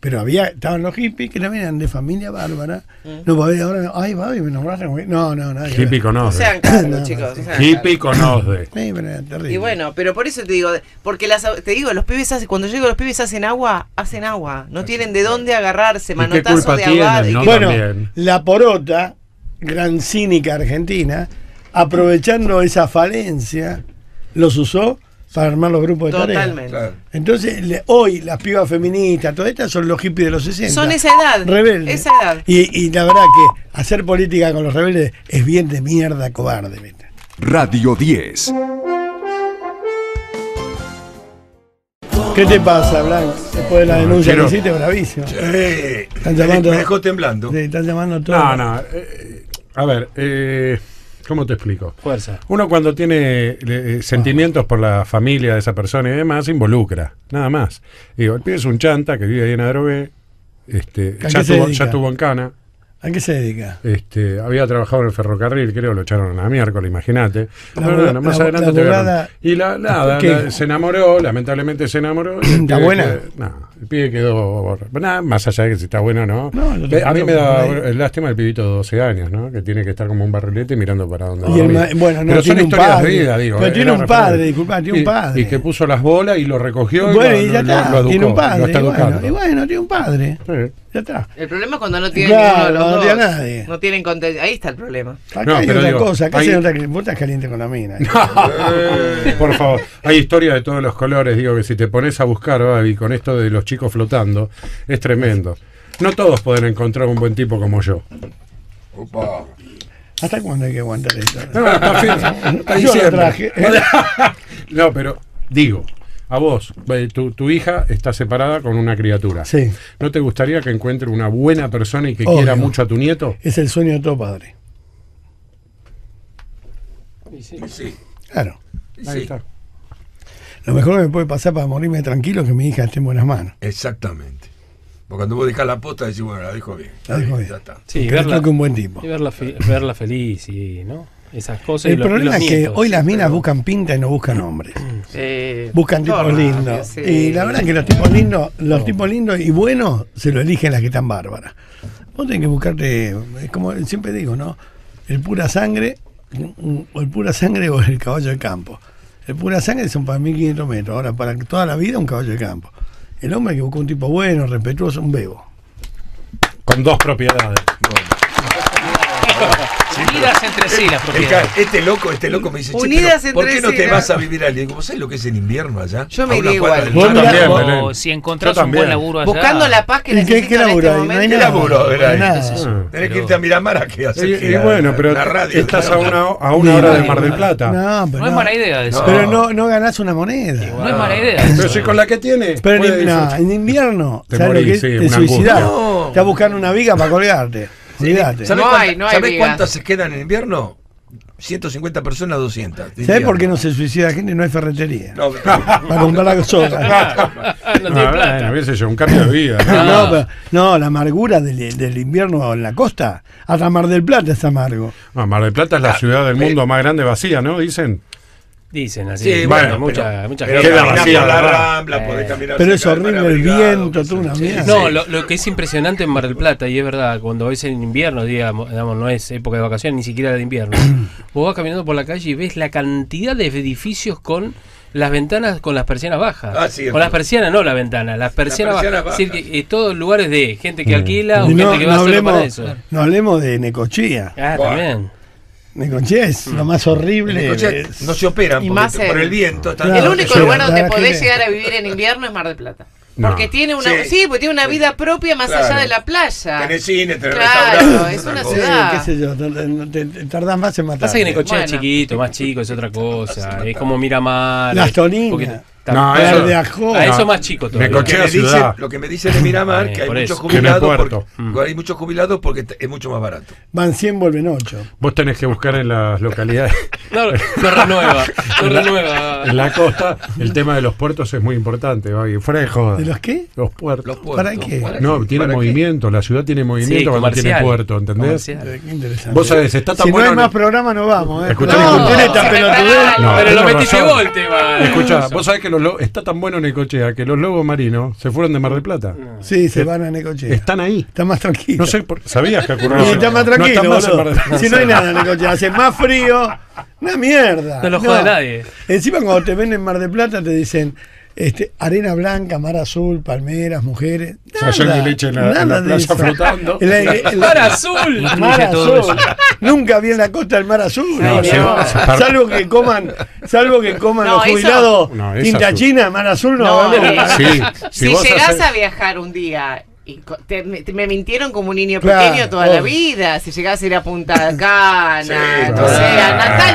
Pero estaban los hippies que también eran de familia bárbara. No, pues ahora, ay, baby, me nombraron. No. Hippie conoce. Sean caros, no, chicos. Sean hippie conoce. Sí, pero era terrible. Y bueno, pero por eso te digo, porque te digo, los pibes hacen, cuando llego los pibes hacen agua, no tienen de dónde agarrarse, manotazo de agua. No, bueno, también. La Porota, gran cínica argentina, aprovechando esa falencia, los usó para armar los grupos de tarea. Totalmente. Entonces, hoy las pibas feministas, todas estas son los hippies de los 60. Son esa edad. Rebeldes. Esa edad. Y la verdad que hacer política con los rebeldes es bien de mierda, cobarde. ¿Verdad? Radio 10. ¿Qué te pasa, Blanc? Después de la denuncia que hiciste, bravísimo. Están llamando, me dejó temblando. Están llamando a todos. No. A ver, ¿cómo te explico? Fuerza. Uno cuando tiene sentimientos por la familia de esa persona y demás, se involucra, nada más. Digo, el pibe es un chanta que vive ahí en Adrogué, ya estuvo en Cana. ¿A qué se dedica? Había trabajado en el ferrocarril, creo, lo echaron a miércoles, imagínate. Pero bueno, más adelante te agarraron. Y se enamoró, lamentablemente se enamoró. ¿Está buena? El pibe quedó... más allá de que si está bueno o no. A mí me da lástima el pibito de 12 años, ¿no? Que tiene que estar como un barrilete mirando para dónde va. Bueno, no, pero tiene un padre. De vida, digo, pero tiene un padre, disculpa, tiene un padre. Y que puso las bolas y lo recogió y ya está. Tiene un padre. Y bueno, tiene un padre. Ya está. El problema es cuando no tienen nadie. No tienen contenido. Ahí está el problema. Acá no, hay otra cosa. Acá se nota que vos estás caliente con la mina. Por favor. Hay historias de todos los colores. Digo que si te pones a buscar, Babi, con esto de los chicos flotando, es tremendo. No todos pueden encontrar un buen tipo como yo. Opa. ¿Hasta cuándo hay que aguantar esto? No, yo lo traje. No, pero digo... A vos, tu hija está separada con una criatura. Sí. ¿No te gustaría que encuentre una buena persona y que quiera mucho a tu nieto? Es el sueño de todo padre. Sí. Claro. Sí. Ahí está. Lo mejor que me puede pasar para morirme tranquilo es que mi hija esté en buenas manos. Exactamente. Porque cuando vos dejás la posta decís, bueno, la dejo bien. Ya está. Sí, verla con un buen tipo. Y verla feliz, ¿no? Esas cosas. El problema es que hoy las minas buscan pinta y no buscan hombres. Buscan tipos lindos. Y la verdad es que los tipos lindos y buenos se lo eligen las que están bárbaras. Vos tenés que buscarte, es como siempre digo, ¿no? El pura sangre o el caballo de campo. El pura sangre son para 1500 metros. Ahora, para toda la vida, un caballo de campo. El hombre que busca un tipo bueno, respetuoso, un bebo. Con 2 propiedades. Bueno. Unidas entre sí las propiedades. Este loco me dice, unidas entre sí. ¿Por qué no te vas a vivir allá? ¿Vos sabés lo que es en invierno allá? Yo me iría igual. Yo también, Belén. Si encontrás un buen laburo allá. Buscando la paz que necesitas en este momento. ¿Qué laburo? Tenés que irte a Miramar a que hacer gira. Y bueno, pero estás a una hora de Mar del Plata. No es mala idea eso. Pero no ganás una moneda. No es mala idea eso. Pero si con la que tienes. Pero en invierno te suicidás. Estás buscando una viga para colgarte. ¿Sabes cuántas se quedan en invierno? 150 personas, 200. ¿Sabés por qué no se suicida gente? No hay ferretería. No, para comprar la soga. No, no, hubiese hecho un cambio de vida. No, pero, no, la amargura del invierno en la costa. Hasta Mar del Plata es amargo. No, Mar del Plata es la ciudad del mundo más grande vacía, ¿no? Dicen. Dicen así. Sí, bueno, mucha gente. Queda vacía la Rambla, podés caminar. Pero es horrible el viento, toda una mierda. No, lo que es impresionante en Mar del Plata, y es verdad, cuando es en invierno, digamos, no es época de vacaciones, ni siquiera de invierno, vos vas caminando por la calle y ves la cantidad de edificios con las ventanas, con las persianas bajas. Ah, sí, con las persianas, no la ventana, las persianas bajas. Es decir, que todos lugares de gente que alquila o gente que va solo para eso. No hablemos de Necochea. Ah, también. Necochea es lo más horrible. No se operan por el viento. Claro, el único lugar donde podés llegar a vivir en invierno es Mar del Plata. No. Porque tiene una porque tiene una vida propia más allá de la playa. Tenés cine, tenés restaurantes. Es una ciudad. Qué sé yo, tardás más en matar. Pasa que Necochea es chiquito, más chico, es otra cosa. Es como Miramar. Las Toninas. No, a eso más chico todavía. Lo que me dicen de Miramar, que hay muchos jubilados porque es mucho más barato. Van 100, vuelven 8. Vos tenés que buscar en las localidades. No renueva. En la costa, el tema de los puertos es muy importante, Babi. Fuera de joda. ¿De los qué? Los puertos. ¿Para qué? No, tiene movimiento. La ciudad tiene movimiento cuando tiene puerto, ¿entendés? Vos sabés, está tan bueno. Si no hay más programa, no vamos. Escuchá, esta pelotudez. Pero lo metiste vos el tema. Escuchá, vos sabés que está tan bueno Necochea que los lobos marinos se fueron de Mar del Plata. No. Sí, se van a Necochea. Están ahí. Está más tranquilo. No sé, sabías que ocurrió. Está más tranquilo. No está más si no hay nada en Necochea, hace más frío. Una mierda. No lo jode nadie. Encima cuando te ven en Mar del Plata te dicen arena blanca, mar azul, palmeras, mujeres. Nada, leche en la playa flotando. Mar azul. Mar azul. Nunca vi en la costa el mar azul. No, salvo que coman los jubilados tinta china, mar azul no. Si llegás a viajar un día. Me mintieron como un niño pequeño toda la vida. Si llegás a ir a Punta Cana,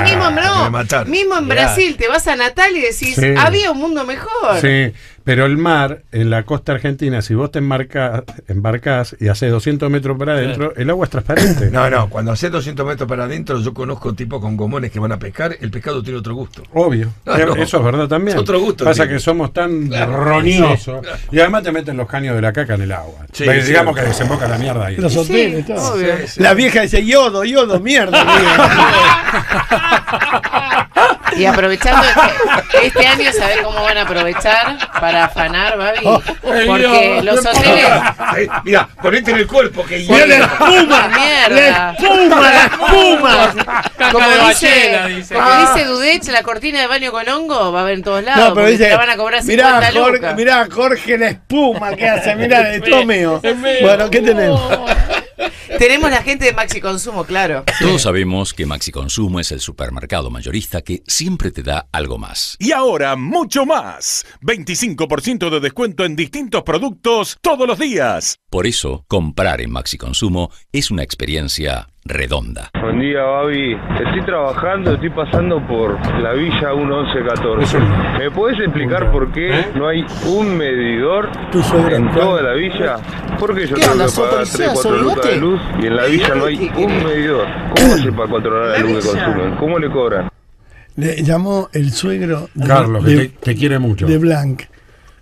Natal, mismo en Brasil, te vas a Natal y decís, había un mundo mejor. Sí, pero el mar, en la costa argentina, si vos te embarcás y haces 200 metros para adentro, el agua es transparente. No, cuando haces 200 metros para adentro, yo conozco tipos con gomones que van a pescar, el pescado tiene otro gusto. Obvio, eso es verdad también. Es otro gusto. Pasa que somos tan roñosos. Y además te meten los caños de la caca en el agua. Sí, digamos que desemboca la mierda ahí. Los hoteles, todo. La vieja dice yodo, mierda. Y aprovechando este año, ¿sabés cómo van a aprovechar para afanar, Babi? Porque los hoteles. Mira, ponete en el cuerpo que mira la espuma. La espuma. Como dice Dudech, la cortina de baño con hongo va a haber en todos lados. No, pero dice, la van a cobrar 50 lucas. Mirá, Jorge, la espuma que hace. Mirá, esto es mío. Bueno, ¿qué tenemos? Tenemos la gente de Maxi Consumo, claro. Todos sabemos que Maxi Consumo es el supermercado mayorista que siempre te da algo más. Y ahora, mucho más. 25% de descuento en distintos productos todos los días. Por eso, comprar en Maxi Consumo es una experiencia redonda. Buen día, Babi. Estoy trabajando, estoy pasando por la Villa 1114. ¿Me podés explicar por qué no hay un medidor en toda la villa? Porque yo tengo que pagar 3-4 lucas de luz y en la villa no hay un medidor. ¿Cómo hace para controlar la luz que consumen? ¿Cómo le cobran? Le llamó el suegro Carlos, que te quiere mucho. De Blanc.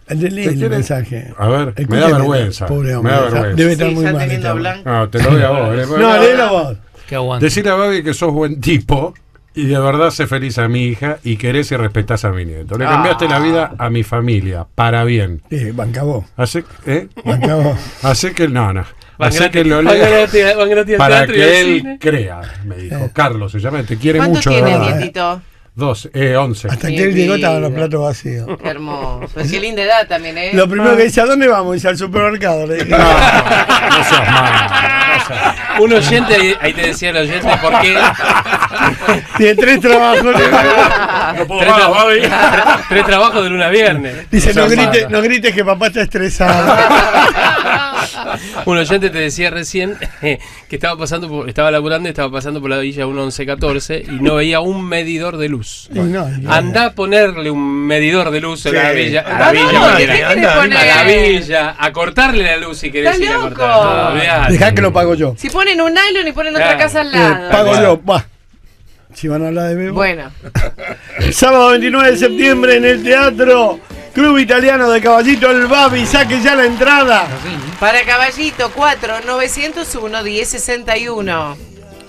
Leí el mensaje. A ver, escúchame, me da vergüenza. Pobre hombre, me da vergüenza. Debe estar muy mal. No, te lo doy a vos. No, léelo vos. Decirle a Babi que sos buen tipo y de verdad sé feliz a mi hija y querés y respetás a mi nieto. Le cambiaste la vida a mi familia, para bien. Bancabó. Así que no. Así que lo lea para que él crea, me dijo. Carlos se llama, te quiere mucho. ¿Cuánto tiene el nietito? 11. Hasta que él llegó estaban los platos vacíos. Qué hermoso. Pues qué linda edad también, ¿eh? Lo primero que dice, ¿a dónde vamos? Dice, al supermercado. Le dije, no seas malo. Un oyente, ahí te decía el oyente, ¿por qué? Tiene 3 trabajos. No puedo más, Babi. 3 trabajos de lunes a viernes. Dice, no grites que papá está estresado. Un oyente te decía recién que estaba laburando por la Villa 1114 y no veía un medidor de luz. Andá a ponerle un medidor de luz a la villa. A la villa, a cortarle la luz si querés ir a cortar. Dejá que lo pago yo. Si ponen un nylon y ponen otra casa al lado. Pago yo, va. Si van a hablar de Bebo. Bueno. Sábado 29 de septiembre en el Teatro Club Italiano de Caballito, el Babi, saque ya la entrada. Para Caballito, 4-901-1061.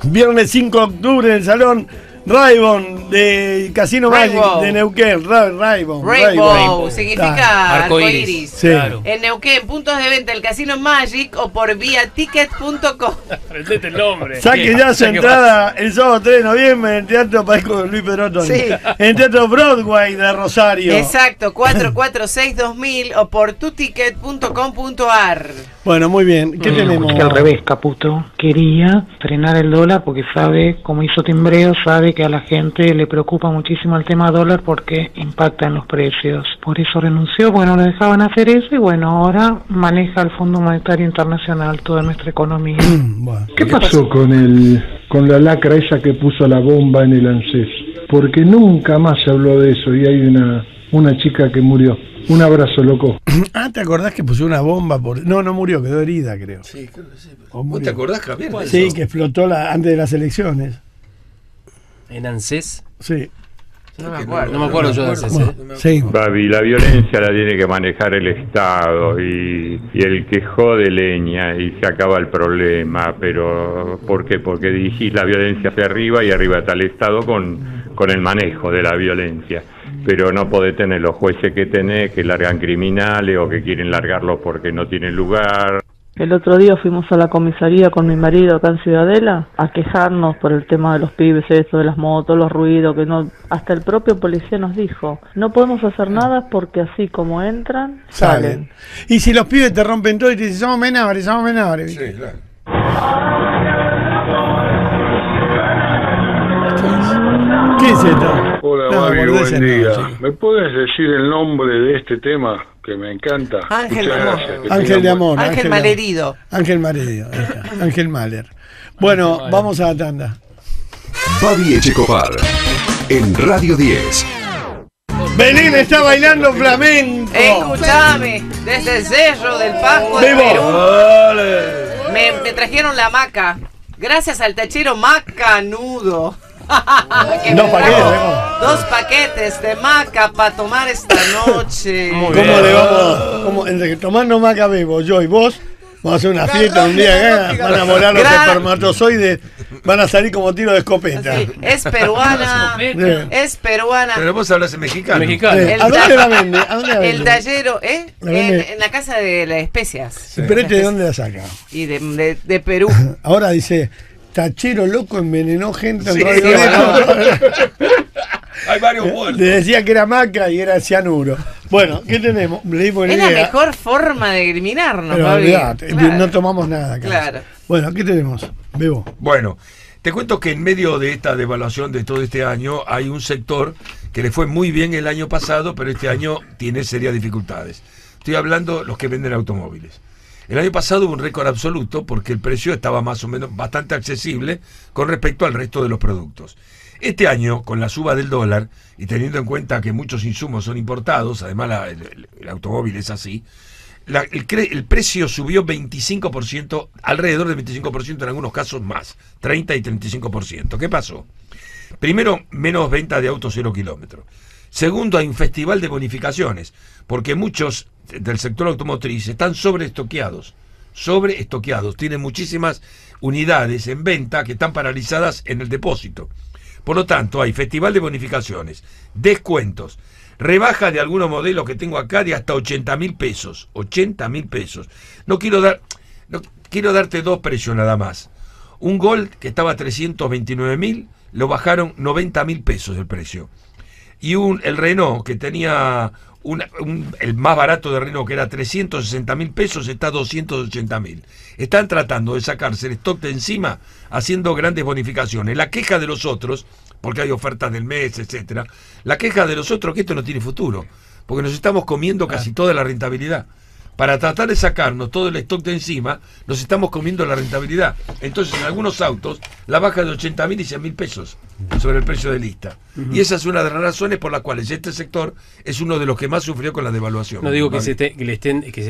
Viernes 5 de octubre en el Salón Raybon de Casino Rainbow. Magic de Neuquén. Rainbow significa arcoiris. Sí. Claro. En Neuquén, puntos de venta, el Casino Magic o por vía ticket.com. Prendete el nombre. Saque ya su entrada el sábado 3 de noviembre en el Teatro Paco Luis Perotón. Sí. En el Teatro Broadway de Rosario. Exacto, 446-2000 o por tuticket.com.ar. Bueno, muy bien. ¿Qué tenemos? Al revés, Caputo. Quería frenar el dólar porque sabe, como hizo Timbreo, sabe que a la gente le preocupa muchísimo el tema dólar porque impacta en los precios. Por eso renunció, bueno, le dejaban hacer eso y bueno, ahora maneja el Fondo Monetario Internacional toda nuestra economía. Bueno, ¿qué pasó con la lacra esa que puso la bomba en el ANSES? Porque nunca más se habló de eso y hay una chica que murió. Un abrazo, loco. Ah, ¿te acordás que puso una bomba? Por... No, no murió, quedó herida, creo. Sí, creo que sí. ¿Te acordás, Javier? Sí, que explotó antes de las elecciones. ¿En ANSES? Sí. No me acuerdo yo de ANSES. Sí. Babi, la violencia la tiene que manejar el Estado y el que jode leña y se acaba el problema. Pero ¿por qué? Porque dirigís la violencia hacia arriba y arriba está el Estado con el manejo de la violencia. Pero no podés tener los jueces que tenés que largan criminales o que quieren largarlos porque no tienen lugar. El otro día fuimos a la comisaría con mi marido acá en Ciudadela a quejarnos por el tema de los pibes, eso de las motos, los ruidos, que no, hasta el propio policía nos dijo, no podemos hacer nada porque así como entran, salen. Y si los pibes te rompen todo y te dicen, somos menores. Sí, claro. ¿Qué es esto? Hola, Babi, buen día. ¿Me puedes decir el nombre de este tema? Que me encanta. Ángel de Amor. Ángel Malherido. Ángel Mahler. Bueno, vamos a la tanda. Babi Echecopar, en Radio 10. Belén está bailando flamenco. Escuchame, desde el Cerro del Pasco de Perú. Me trajeron la maca. Gracias al tachero macanudo. Dos paquetes de maca para tomar esta noche. ¿Cómo le vamos? Entre tomando maca, Bebo, yo y vos, vamos a hacer una fiesta un día acá. Van a volar los espermatozoides, van a salir como tiro de escopeta. Sí, es peruana. Es peruana. Pero vos hablas en mexicano. ¿A dónde la vende? El tallero, ¿eh? En la casa de las especias. Sí. ¿Pero este de dónde la saca? Y de Perú. Ahora dice... Tachero loco envenenó gente en Radio Hay varios muertos. Le decía que era maca y era cianuro. Bueno, ¿qué tenemos? Es la mejor forma de eliminarnos, Pablo. Claro. No tomamos nada. Claro. Bueno, ¿qué tenemos? Bebo. Bueno, te cuento que en medio de esta devaluación de todo este año hay un sector que le fue muy bien el año pasado, pero este año tiene serias dificultades. Estoy hablando de los que venden automóviles. El año pasado hubo un récord absoluto porque el precio estaba más o menos bastante accesible con respecto al resto de los productos. Este año, con la suba del dólar y teniendo en cuenta que muchos insumos son importados, además el automóvil es así, el precio subió 25%, alrededor del 25%, en algunos casos más, 30 y 35%. ¿Qué pasó? Primero, menos venta de autos 0 kilómetros. Segundo, hay un festival de bonificaciones, porque muchos del sector automotriz están sobreestoqueados, tienen muchísimas unidades en venta que están paralizadas en el depósito. Por lo tanto, hay festival de bonificaciones, descuentos, rebaja de algunos modelos que tengo acá de hasta 80.000 pesos. 80.000 pesos. No quiero darte dos precios nada más. Un Gol que estaba a 329.000, lo bajaron 90.000 pesos el precio. Y el Renault, que tenía el más barato de Renault, que era 360.000 pesos, está a 280.000. Están tratando de sacarse el stock de encima, haciendo grandes bonificaciones. La queja de los otros, porque hay ofertas del mes, etcétera. La queja de los otros que esto no tiene futuro, porque nos estamos comiendo casi toda la rentabilidad. Para tratar de sacarnos todo el stock de encima, nos estamos comiendo la rentabilidad. Entonces, en algunos autos, la baja de 80.000 y 100.000 pesos. sobre el precio de lista. Y esa es una de las razones por las cuales este sector es uno de los que más sufrió con la devaluación. No digo que, se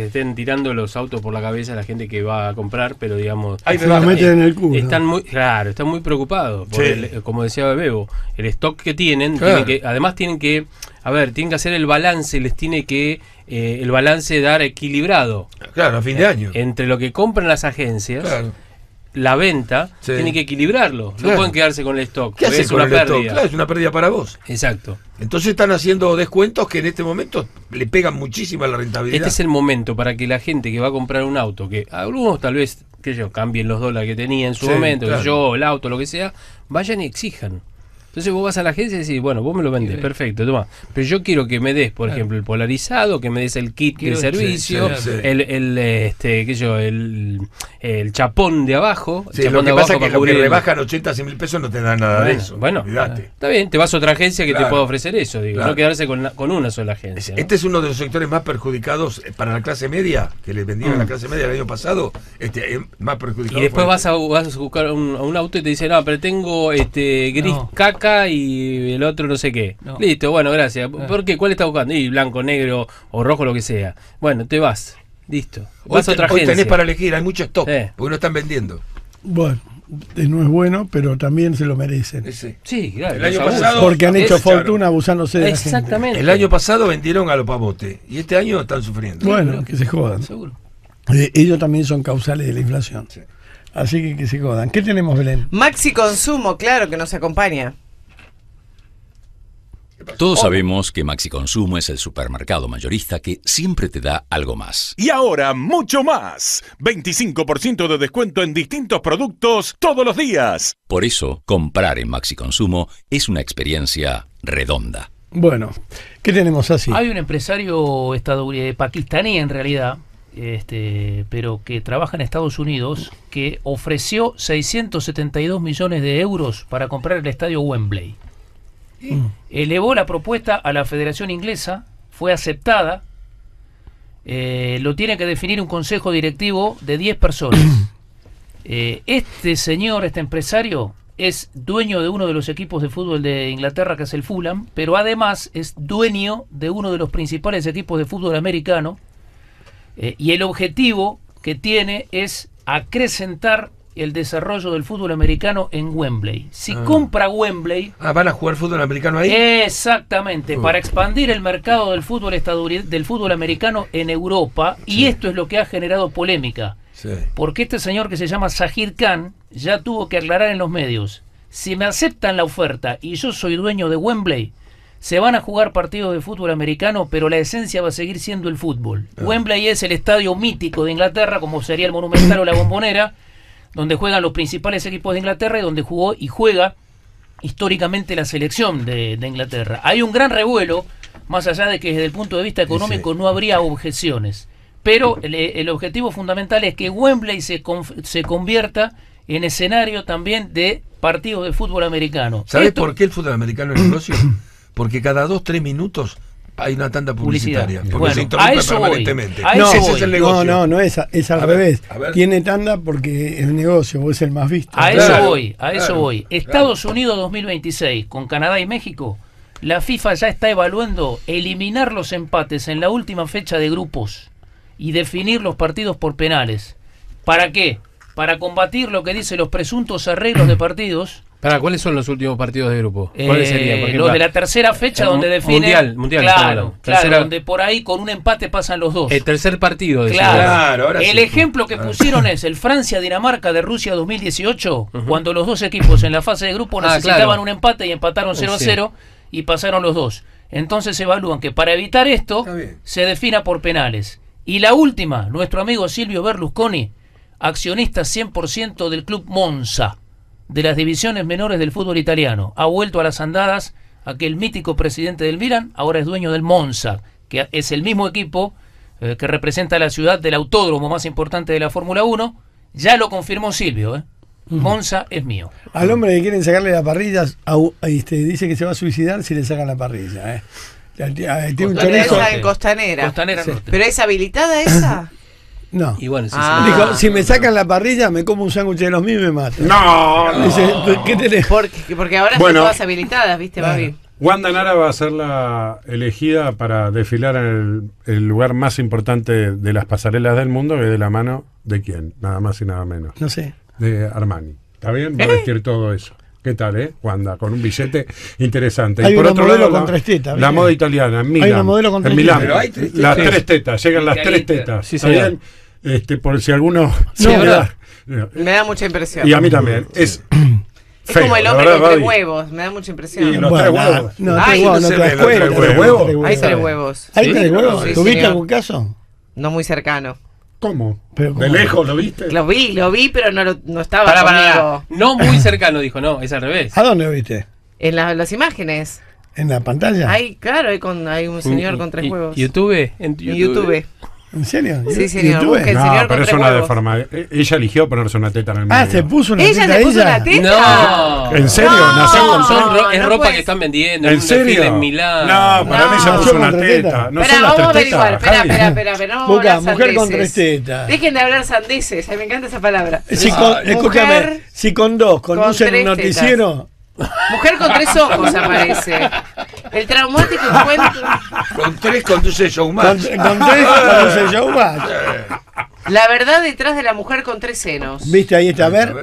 estén tirando los autos por la cabeza a la gente que va a comprar, pero digamos... Ahí me meten en el culo. Están muy, claro, están muy preocupados. Por el, como decía Bebo, el stock que tienen, además tienen que... A ver, tienen que hacer el balance, les tiene que el balance dar equilibrado. Claro, a fin de año. Entre lo que compran las agencias... Claro. La venta tiene que equilibrarlo, no pueden quedarse con el stock. ¿Qué haces con el stock? Claro, es una pérdida para vos. Exacto. Entonces están haciendo descuentos que en este momento le pegan muchísimo a la rentabilidad. Este es el momento para que la gente que va a comprar un auto, que algunos tal vez, qué sé yo, cambien los dólares que tenía en su momento, que yo, el auto, lo que sea, vayan y exijan. Entonces vos vas a la agencia y decís, bueno, vos me lo vendés, perfecto, toma. Pero yo quiero que me des, por ejemplo, el polarizado, que me des el kit del servicio, el chapón de abajo. Sí, chapón lo que de pasa abajo es que lo que rebajan 80, 100 mil pesos no te dan nada de eso. Bueno, está bien, te vas a otra agencia que te pueda ofrecer eso, digo, no quedarse con una sola agencia. Este es uno de los sectores más perjudicados para la clase media, que les vendieron a la clase media el año pasado, más perjudicado. Y después vas a buscar un auto y te dicen, no, pero tengo gris caca y el otro no sé qué. Listo, bueno, gracias. ¿Por qué? ¿Cuál estás buscando? Y blanco, negro o rojo, lo que sea. Bueno, te vas. Listo. Vas a otra agencia. Hoy tenés para elegir, hay mucho stock, porque no están vendiendo. Bueno, no es bueno, pero también se lo merecen. Sí, claro. El año pasado, porque han hecho fortuna abusándose de la gente. Exactamente. El año pasado vendieron a los pavotes y este año están sufriendo. Bueno, que se jodan. Seguro. Ellos también son causales de la inflación. Sí. Así que se jodan. ¿Qué tenemos, Belén? Maxi Consumo, claro, que nos acompaña. Todos sabemos que Maxi Consumo es el supermercado mayorista que siempre te da algo más. Y ahora, mucho más. 25% de descuento en distintos productos todos los días. Por eso, comprar en Maxi Consumo es una experiencia redonda. Bueno, ¿qué tenemos así? Hay un empresario estadounidense, pakistaní en realidad, pero que trabaja en Estados Unidos, que ofreció 672 millones de euros para comprar el estadio Wembley. Elevó la propuesta a la Federación Inglesa, fue aceptada, lo tiene que definir un consejo directivo de 10 personas. Este señor, este empresario, es dueño de uno de los equipos de fútbol de Inglaterra, que es el Fulham, pero además es dueño de uno de los principales equipos de fútbol americano. Y el objetivo que tiene es acrecentar el desarrollo del fútbol americano en Wembley. Si compra Wembley... ¿van a jugar fútbol americano ahí? Exactamente, para expandir el mercado del fútbol estadounidense, del fútbol americano en Europa, y esto es lo que ha generado polémica. Porque este señor que se llama Zahir Khan ya tuvo que aclarar en los medios: si me aceptan la oferta y yo soy dueño de Wembley, se van a jugar partidos de fútbol americano, pero la esencia va a seguir siendo el fútbol. Wembley es el estadio mítico de Inglaterra, como sería el Monumental o la Bombonera, donde juegan los principales equipos de Inglaterra y donde jugó y juega históricamente la selección de Inglaterra. Hay un gran revuelo, más allá de que desde el punto de vista económico no habría objeciones. Pero el objetivo fundamental es que Wembley se convierta en escenario también de partidos de fútbol americano. ¿Sabés por qué el fútbol americano es negocio? Porque cada 2-3 minutos hay una tanda publicitaria. Porque se interrumpe permanentemente. No, ese es el negocio. No es al revés. Tiene tanda porque el negocio es el más visto. A eso voy. Estados Unidos 2026, con Canadá y México, la FIFA ya está evaluando eliminar los empates en la última fecha de grupos y definir los partidos por penales. ¿Para qué? Para combatir lo que dicen los presuntos arreglos de partidos. ¿Cuáles son los últimos partidos de grupo? ¿Cuáles serían? Por ejemplo, los de la tercera fecha, donde definen... Mundial. Claro, donde por ahí con un empate pasan los dos. El tercer partido. El ejemplo que pusieron es el Francia-Dinamarca de Rusia 2018, cuando los dos equipos en la fase de grupo necesitaban un empate y empataron 0-0 y pasaron los dos. Entonces evalúan que para evitar esto se defina por penales. Y la última, nuestro amigo Silvio Berlusconi, accionista 100% del club Monza, de las divisiones menores del fútbol italiano, ha vuelto a las andadas. Aquel mítico presidente del Milan ahora es dueño del Monza, que es el mismo equipo que representa la ciudad del autódromo más importante de la Fórmula 1. Ya lo confirmó Silvio, Monza es mío. Al hombre que quieren sacarle la parrilla, dice que se va a suicidar si le sacan la parrilla. Tiene un chorizo en Costanera. Pero ¿es habilitada esa? No. Y bueno, dijo, si me sacan la parrilla, me como un sándwich de los míos y me matan. No. Dice, ¿qué tenés? Porque ahora están todas habilitadas, ¿viste, Babi? Wanda Nara va a ser la elegida para desfilar en el lugar más importante de las pasarelas del mundo, que de la mano de quién, nada más y nada menos. No sé. De Armani. ¿Está bien? Va a vestir todo eso. ¿Qué tal, Wanda? Con un billete interesante. Hay y por otro lado, la moda italiana, Milán, en Milán. Las tres tetas, llegan las tres tetas. Sí, ¿está bien? Por si alguno... Sí, me da mucha impresión. Y a mí también. Es como el hombre con tres huevos, me da mucha impresión. Y los tres huevos. No, hay tres huevos. ¿Hay tres huevos? ¿Tuviste algún caso? No muy cercano. ¿Cómo? ¿De lejos lo viste? Lo vi, pero no estaba conmigo. No muy cercano, dijo, no, es al revés. ¿A dónde lo viste? En las imágenes. ¿En la pantalla? Claro, hay un señor con tres huevos. ¿YouTube? En YouTube. ¿En serio? Sí, señor. No, pero es una deformidad. Ella eligió ponerse una teta en el medio. Ah, ¿se puso una teta? ¿Ella se puso una teta? No. ¿En serio? Es ropa que están vendiendo. ¿En serio? En Milán. No, para mí se puso una teta. Espera, vamos a averiguar. Espera. Boca, mujer con tres tetas. Dejen de hablar sandeces. Me encanta esa palabra. Escúchame, si con dos conducen un noticiero... Mujer con tres ojos aparece. El traumático encuentro. Con tres conduce Showmatch. Con tres conduce Showmatch. La verdad detrás de la mujer con tres senos. Viste, ahí está, a ver.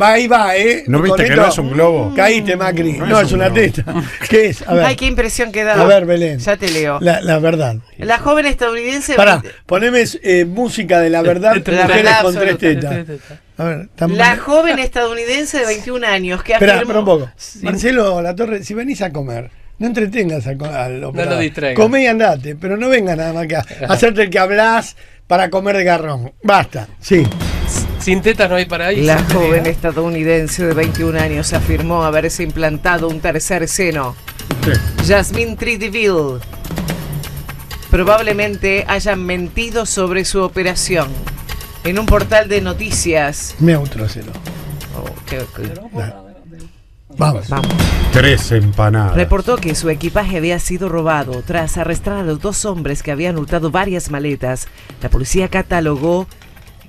Ahí va, ¿No viste que no es un globo? Caíste, Macri. No, es una teta. ¿Qué es? A ver. Ay, qué impresión que da. A ver, Belén. Ya te leo. La verdad. La joven estadounidense. Pará, poneme música de la verdad. Mujeres con tres tetas. A ver, la joven estadounidense de 21 años que afirmó... Espera un poco. Sí. Marcelo Latorre, si venís a comer, no entretengas al operador. No lo distraigas. Comé y andate, pero no vengas nada más que a hacerte el que hablás para comer de garrón. Basta, sí. Sin tetas no hay paraíso. La joven estadounidense de 21 años afirmó haberse implantado un tercer seno. Sí. Jasmine Trideville. Probablemente hayan mentido sobre su operación. En un portal de noticias. Neutrócelo. Vamos. Tres empanadas. Reportó que su equipaje había sido robado tras arrestar a los dos hombres que habían hurtado varias maletas. La policía catalogó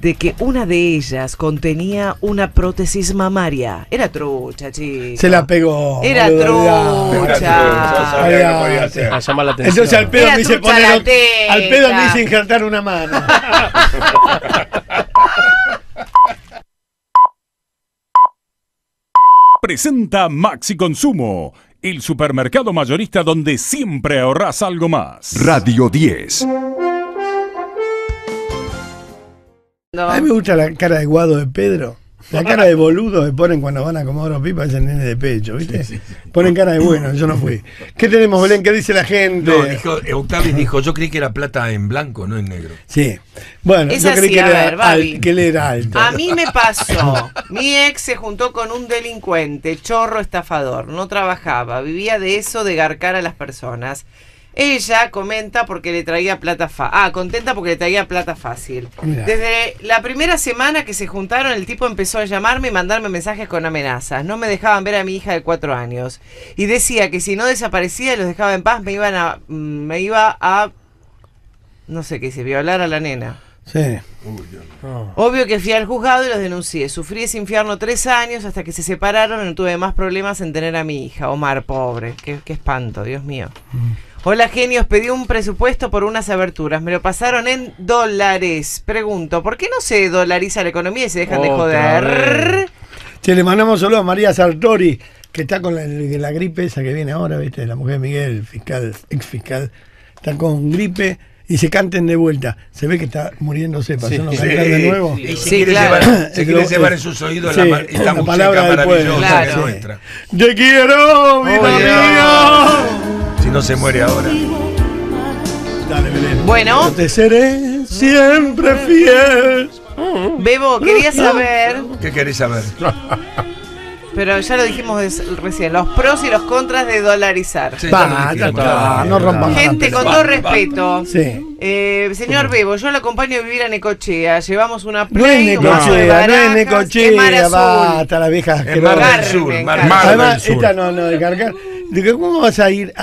de que una de ellas contenía una prótesis mamaria. Era trucha, chico. Se la pegó. Era trucha. Sabía que no podía hacer. A llamar la atención. Entonces al pedo me hice poner... Al pedo me hice injertar una mano. Presenta Maxi Consumo, el supermercado mayorista donde siempre ahorrás algo más. Radio 10. A mí me gusta la cara de Guado de Pedro. La cara de boludo que ponen cuando van a Comodoro Pipa, es el nene de pecho, ¿viste? Sí. Ponen cara de bueno, yo no fui. ¿Qué tenemos, Belén? ¿Qué dice la gente? No, Octavio dijo, yo creí que era plata en blanco, no en negro. Sí. Bueno, es yo así, creí que, él era alto. A mí me pasó. Mi ex se juntó con un delincuente, chorro estafador, no trabajaba, vivía de eso, de garcar a las personas. Ella comenta porque le traía plata fácil. Contenta porque le traía plata fácil. Mirá. Desde la primera semana que se juntaron, el tipo empezó a llamarme y mandarme mensajes con amenazas. No me dejaban ver a mi hija de 4 años. Y decía que si no desaparecía y los dejaba en paz, me iba a no sé qué dice, violar a la nena. Sí. Obvio que fui al juzgado y los denuncié. Sufrí ese infierno 3 años hasta que se separaron y no tuve más problemas en tener a mi hija. Omar, pobre. Qué espanto, Dios mío. Hola genios, pedí un presupuesto por unas aberturas, me lo pasaron en dólares. Pregunto, ¿por qué no se dolariza la economía y se dejan de joder? Che, le mandamos solo a María Sartori, que está con la gripe esa que viene ahora, ¿viste? La mujer de Miguel, fiscal, ex fiscal, está con gripe y se canten de vuelta. Se ve que está muriéndose, pasando de nuevo. Y se quiere llevar en sus oídos la palabra maravillosa nuestra. ¡Te quiero, vida mía! No se muere ahora. Dale, Belén. Bueno, te seré siempre fiel. Bebo, quería saber. ¿Qué querés saber? Pero ya lo dijimos recién, los pros y los contras de dolarizar. No rompan. Gente, con todo respeto. Sí. Señor Bebo, yo lo acompaño a vivir a Necochea. Llevamos una play. No es Necochea, basta, la vieja. Es Mar del Sur. Además, esta no, de cargar. ¿Cómo vas a ir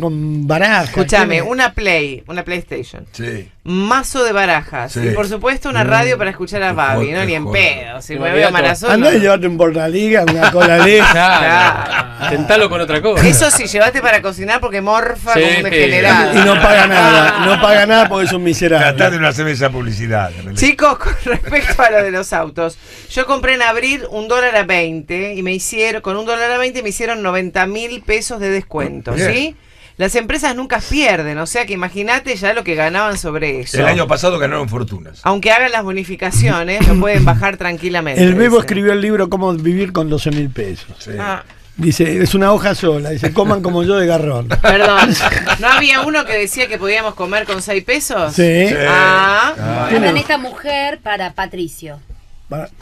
con barajas? Escúchame, una PlayStation. Sí. Mazo de barajas. Sí. Y por supuesto una radio para escuchar a Babi, ¿no? Ni en pedo. Si me veo Marazón. Andá y llevate un portaliga, una colaleja. Claro. Tentalo con otra cosa. Eso sí, llevate para cocinar porque morfa sí, como un degenerado. Y no paga nada. No paga nada porque es un miserable. Tratá de no hacerme esa publicidad. Chicos, con respecto a lo de los autos, yo compré en abril $1.20 y me hicieron, con $1.20 me hicieron 90.000 pesos de descuento, bien. ¿Sí? Las empresas nunca pierden, o sea que imagínate ya lo que ganaban sobre eso. El año pasado ganaron fortunas. Aunque hagan las bonificaciones, lo pueden bajar tranquilamente. El Bebo escribió el libro Cómo vivir con 12.000 pesos. Sí. Ah. Dice, es una hoja sola, dice, coman como yo de garrón. Perdón, ¿no había uno que decía que podíamos comer con 6 pesos? Sí. Ah. Con esta mujer para Patricio.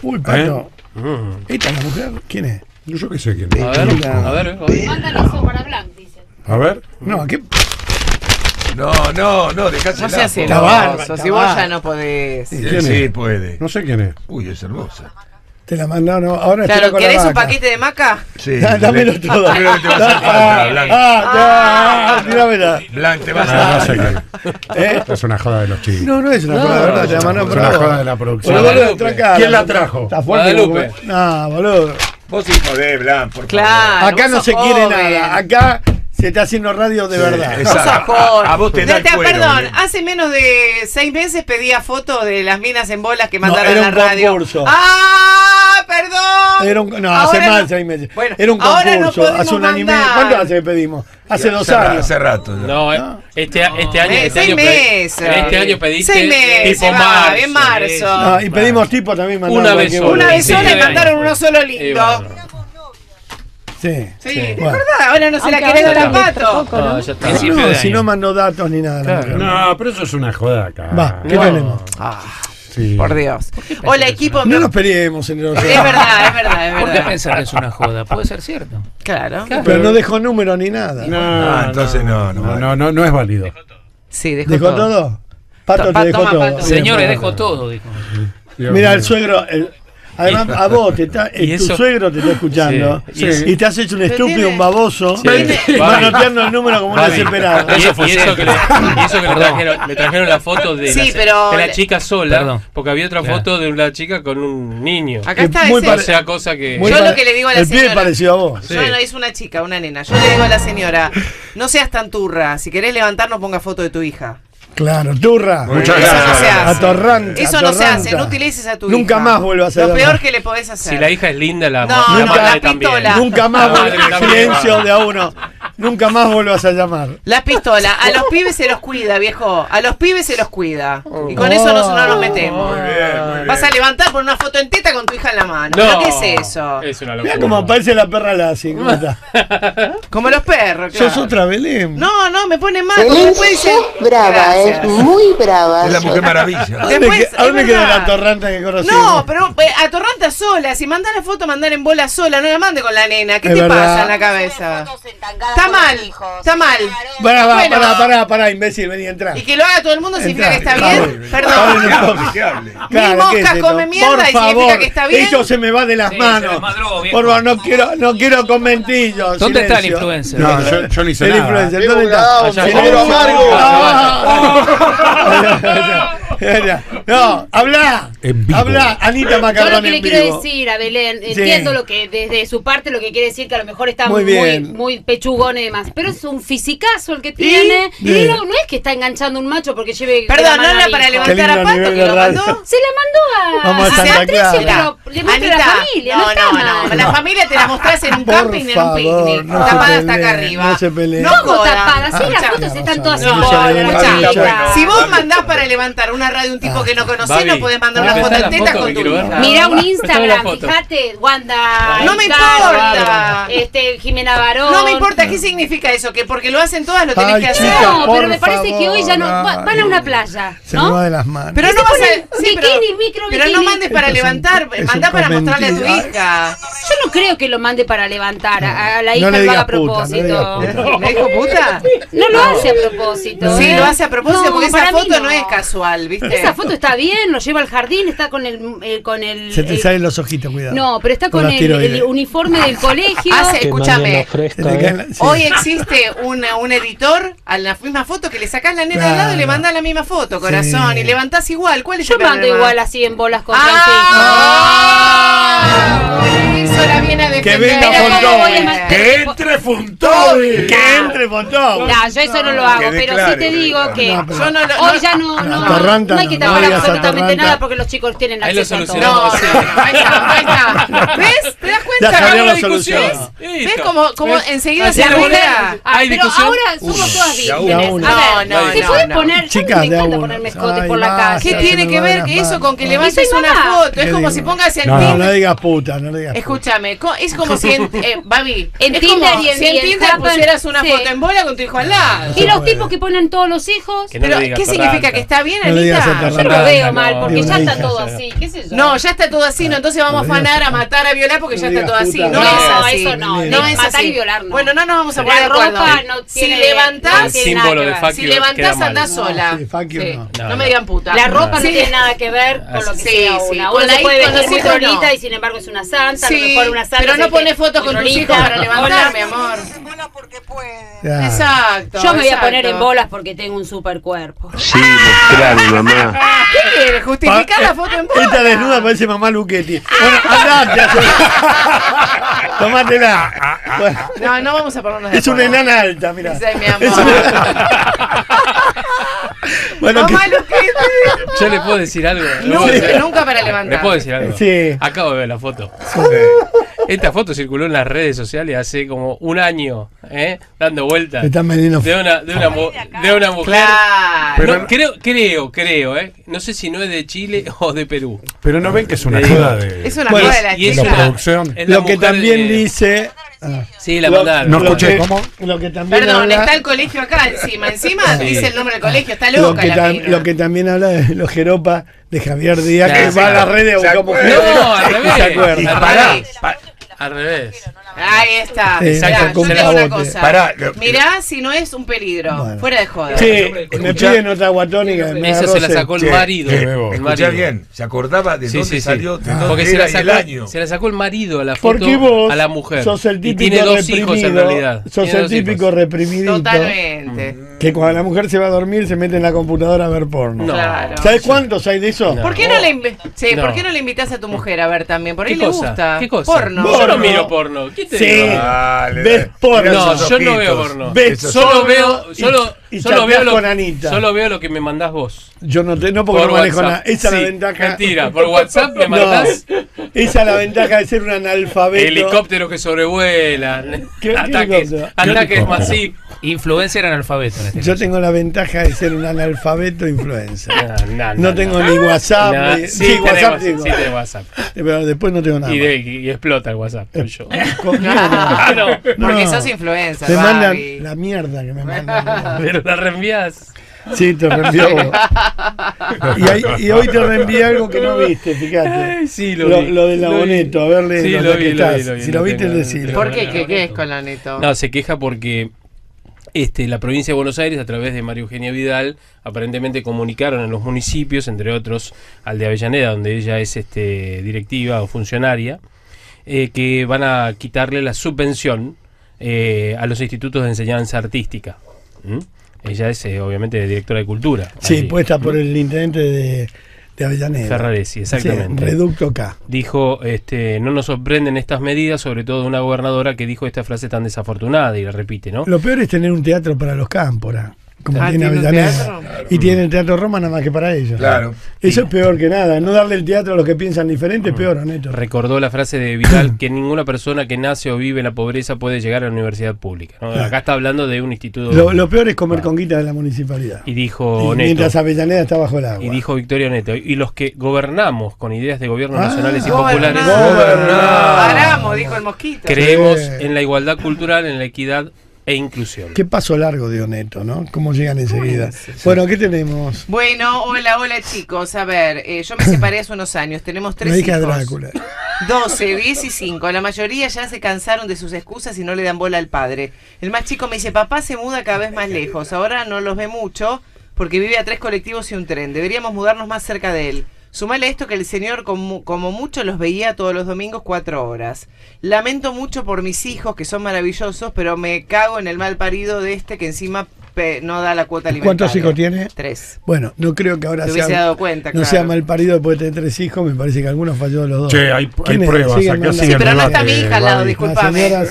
Pulpa, no. ¿Esta es la mujer? ¿Quién es? Yo qué sé quién es. A ver. Mandan eso para Blanc, dice. A ver. No, ¿qué? No, dejás no seas celoso, si vos ya no podés. Sí, puede. No sé quién es. Uy, es hermosa. Te la mandaron, no, ahora claro, estoy ¿querés un paquete de maca? Sí. Dámelo todo. Primero que te vas a faltar, Blanc. Tíramela. Blanc, te vas a faltar. Esto es una joda de los chicos. No es una joda, de verdad. Te la mandaron por una joda de la producción. ¿Quién la trajo? Está fuerte. No, boludo. Vos hijo de Blanc, por favor. Claro, acá no se quiere nada. Acá se está haciendo radio de verdad. A vos te da el cuero. Perdón, hace menos de 6 meses pedía fotos de las minas en bolas que mandaron a la radio. ¡Ah! ¡Perdón! Era un, no, ahora hace más de 6 meses. Bueno, era un concurso, no hace un año y medio. ¿Cuánto hace que pedimos? Hace 2 años. Hace rato. Ya. No, este año pediste 6 meses, tipo marzo. En marzo. No, y pedimos tipo también. Una vez sola y mandaron uno solo lindo. Sí, es verdad, ahora no se la querés dar al pato. No, si no mandó datos ni nada. Claro. No, pero eso es una joda acá. Va, ¿qué tenemos? Sí. Por Dios. ¿Por hola equipo. No nos peleemos entre nosotros. Es verdad. ¿Por qué pensar que es una joda? Puede ser cierto. Claro. Pero no dejó número ni nada. No, entonces no es válido. Dejó todo. Sí, ¿Dejó todo? Pato te dejó todo. Señores, dejó todo. Mira, el suegro... Además, a vos, tu suegro te está escuchando. Sí. Y te has hecho un estúpido, un baboso, manoteando el número como un desesperado. Y eso que le trajeron la foto de la chica sola, porque había otra foto de una chica con un niño. Acá está yo lo que le digo a la señora. El pibe parecido a vos. Sí. No, es una chica, una nena. Yo le digo a la señora, no seas tan turra, si querés levantarnos ponga foto de tu hija. Claro, turra. Muchas gracias. Atorrante. Eso no se hace, no utilices a tu hija. Nunca más vuelvas a hacer. Lo peor que le podés hacer. Si la hija es linda, la pistola. Nunca más vuelvas. Silencio de a uno. Nunca más vuelvas a llamar. La pistola. A los pibes se los cuida, viejo. A los pibes se los cuida. Y con eso nosotros no nos metemos. Muy bien, muy bien. Vas a levantar por una foto en teta con tu hija en la mano. No. ¿Qué es eso? Es una locura. Mira cómo aparece la perra Lassie. Como los perros, claro. Sos otra Belén. No, me pone mal. Brava, es muy brava. Es la mujer maravilla. ¿A dónde queda la atorranta que conocimos? No, pero atorranta sola. Si mandás la foto, mandar en bola sola. No la mande con la nena. ¿Qué te pasa en la cabeza? Está mal. Pará, imbécil, vení a entrar. Y que lo haga todo el mundo significa que está bien. Perdón. Mi mosca come mierda y significa que está bien. Eso se me va de las manos. Por favor, no quiero comentillos. ¿Dónde está el influencer? No, yo ni sé nada. El influencer, ¿dónde está? ¡Negro amargo! No, habla Anita Macarrón. Yo lo que le quiero decir a Belén, entiendo lo que desde su parte lo que quiere decir, que a lo mejor está muy pechugón y demás, pero es un fisicazo el que tiene. Y no es que está enganchando un macho porque lleve. Perdón, no era para levantar a Pato que lo mandó. Se la mandó a Beatriz, pero le mandó a la familia. No, la familia te la mostrás en un camping, en un picnic, tapada hasta acá arriba. No tapada, sí, las fotos están todas iguales. Si vos mandás para levantar una radio de un tipo que no conocés, Babi, no podés mandar una foto en teta con tu hija. Mirá un Instagram, fíjate, Wanda. No me importa. Jimena Barón. No me importa, ¿qué significa eso? Que porque lo hacen todas lo tenés que hacer. No, pero me parece que hoy ya no. Van a una playa. Se me va de las manos. Pero no vas a. Bikini, micro bikini. Pero no mandes para levantar, mandá Anda para mostrarle a tu hija. Yo no creo que lo mande para levantar a la hija, lo haga a propósito. ¿Le dijo puta? No lo hace a propósito. Sí, lo hace a propósito porque esa foto no es casual, ¿viste? Esa foto está bien, lo lleva al jardín, está con el se te salen los ojitos, cuidado. No, pero está con el uniforme del colegio. Escúchame. Hoy existe un editor a la misma foto que le sacás la nena al lado y le mandás la misma foto, corazón, y levantás igual. ¿Cuál es? Yo mando igual así en bolas con Francisco. Eso la viene a defender. Que venga Fontón. Que entre Fontón. Que entre Fontón. No, yo eso no lo hago, pero sí te digo que hoy ya no hay que tapar absolutamente nada porque los chicos tienen acceso a todo. No, ahí está. ¿Ves? ¿Te das cuenta? ¿Ves como enseguida se arregla? Pero ahora somos todas vírgenes. A ver, ¿te puedes poner? Yo me encanta ponerme escote por la casa. ¿Qué tiene que ver eso con que levantes una foto? Es como si pongas en Tinder. No le digas puta, no le digas. Escúchame, es como si en Babi, en Tinder pusieras una foto en bola con tu hijo al lado. Y los tipos que ponen todos los hijos. Pero ¿qué significa? ¿Que está bien, Anita? Yo lo veo mal porque ya está todo así. ¿Qué sé yo? No, ya está todo así, no, entonces vamos a afanar, a matar, a violar porque ya está todo así. No es así. No, eso no. No es matar y violar. Bueno, no nos vamos a poner de acuerdo. Si levantás, si levantás andás sola. No me digan puta. La ropa no tiene nada que ver con lo que sea una. Uno se puede vestir muy trolita y sin embargo es una santa, a lo mejor una santa. Pero no pones fotos con tus hijos para levantar, mi amor. Exacto. Yo me voy a poner en bolas porque tengo un super cuerpo. Sí, claro, mamá. ¿Qué quieres? ¿Justificar la foto en bolas? Esta desnuda parece mamá Luchetti. Bueno, andate, tomátela. No, no vamos a ponernos de acuerdo. Es una enana alta, mira. Es mi amor. Bueno, yo le puedo decir algo. Nunca para levantar. Le puedo decir algo. Sí. Acabo de ver la foto. Esta foto circuló en las redes sociales hace como un año, dando vueltas. De una mujer. Claro. Pero, no, creo, no sé si no es de Chile o de Perú. Pero no ven que es una cosa de. Es una cosa de la chica. Producción. Lo que también dice. Sí, la mandaron. No escuché cómo. Perdón, está el colegio acá encima. Encima dice el nombre del colegio, está loca la mina. Lo que también habla de los jeropas de Javier Díaz, que va a las redes a buscar mujeres. No, al revés. Al revés. Ahí está. Mirá si no es un peligro. Fuera de joda. Sí, me piden otra guatónica. Esa se la sacó el marido. Escuché bien. ¿Se acordaba de dónde salió? Porque se la sacó el marido a la foto a la mujer. Y tiene dos hijos en realidad. Sos el típico reprimidito. Totalmente. Que cuando la mujer se va a dormir se mete en la computadora a ver porno. ¿Sabes cuántos hay de eso? ¿Por qué no le invitas a tu mujer a ver también? Por ahí le gusta. ¿Qué cosa? Porno. Yo no miro porno. Sí, vale, ves porno. No, yo no veo porno. Solo veo lo que me mandás vos. Yo no, no porque por no manejo nada. Esa es la ventaja. Mentira, por WhatsApp me mandás. No, esa es la ventaja de ser un analfabeto. Helicópteros que sobrevuelan. Ataques masivos. Influencer analfabeto. En este yo caso. Tengo la ventaja de ser un analfabeto influencer. No tengo ni WhatsApp. Sí, WhatsApp tengo. Sí, tengo WhatsApp. Pero después no tengo nada. Y explota el WhatsApp. No, porque sos influencer. Te mandan la mierda que me mandan. Pero la reenvías. Sí, te reenvió. Y hoy te reenvié algo que no viste, fíjate. Sí, lo del aboneto, a verle. Sí, lo vi, si lo viste, decilo. ¿Por qué? ¿Qué es con la neto? No, se queja porque la provincia de Buenos Aires, a través de María Eugenia Vidal, aparentemente comunicaron a los municipios, entre otros al de Avellaneda, donde ella es directiva o funcionaria, que van a quitarle la subvención a los institutos de enseñanza artística. Ella es obviamente directora de cultura. Sí, allí. Puesta por el intendente de Avellaneda. Ferraresi, exactamente. Sí, Reducto K. Dijo, no nos sorprenden estas medidas, sobre todo de una gobernadora que dijo esta frase tan desafortunada y la repite, ¿no? Lo peor es tener un teatro para los cámpora, como tiene Avellaneda. Y tiene el Teatro Roma nada más que para ellos. Claro. Eso es peor que nada. No darle el teatro a los que piensan diferente es peor, honesto. Recordó la frase de Vidal que ninguna persona que nace o vive en la pobreza puede llegar a la universidad pública. ¿No? Acá está hablando de un instituto. Lo peor es comer con guita de la municipalidad. Y dijo Neto. Mientras Avellaneda está bajo el agua. Y dijo Victoria Neto. Y los que gobernamos con ideas de gobiernos nacionales y populares. Paramos, dijo el mosquito. Creemos en la igualdad cultural, en la equidad e inclusión. Qué paso largo de Oneto, ¿no? Cómo llegan enseguida. Sí, sí. Bueno, ¿qué tenemos? Bueno, hola chicos. A ver, yo me separé hace unos años. Tenemos 3 hijos. Me dije a Drácula. 12, 10 y 5. La mayoría ya se cansaron de sus excusas y no le dan bola al padre. El más chico me dice, papá se muda cada vez más lejos. Ahora no los ve mucho porque vive a 3 colectivos y un tren. Deberíamos mudarnos más cerca de él. Sumale esto que el señor como mucho los veía todos los domingos 4 horas. Lamento mucho por mis hijos que son maravillosos, pero me cago en el mal parido de este que encima no da la cuota alimentaria. ¿Cuántos hijos tiene? 3. Bueno, no creo que ahora sea mal parido después de tener 3 hijos, me parece que algunos falló de los 2. Che, hay pruebas. Sí, pero no está mi hija al lado, disculpame. No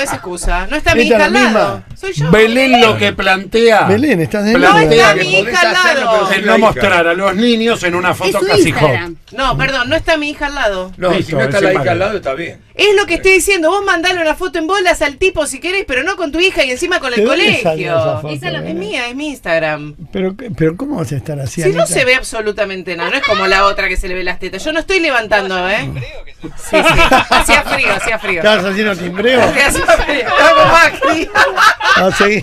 es excusa. No está mi hija al lado. Soy yo. Belén lo que plantea. Belén, estás dentro. No está mi hija al lado. No mostrar a los niños en una foto casi joven. No, perdón, no está mi hija al lado. No, listo, si no está la hija al lado está bien. Es lo que estoy diciendo, vos mandale una foto en bolas al tipo si querés, pero no con tu hija y encima con el colegio. Es mía, es mi Instagram. Pero ¿cómo vas a estar así? Si no se ve absolutamente nada, no es como la otra que se le ve las tetas. Yo no estoy levantando, ¿eh? Sí, sí, hacía frío. ¿Estabas haciendo timbreo? No, seguí.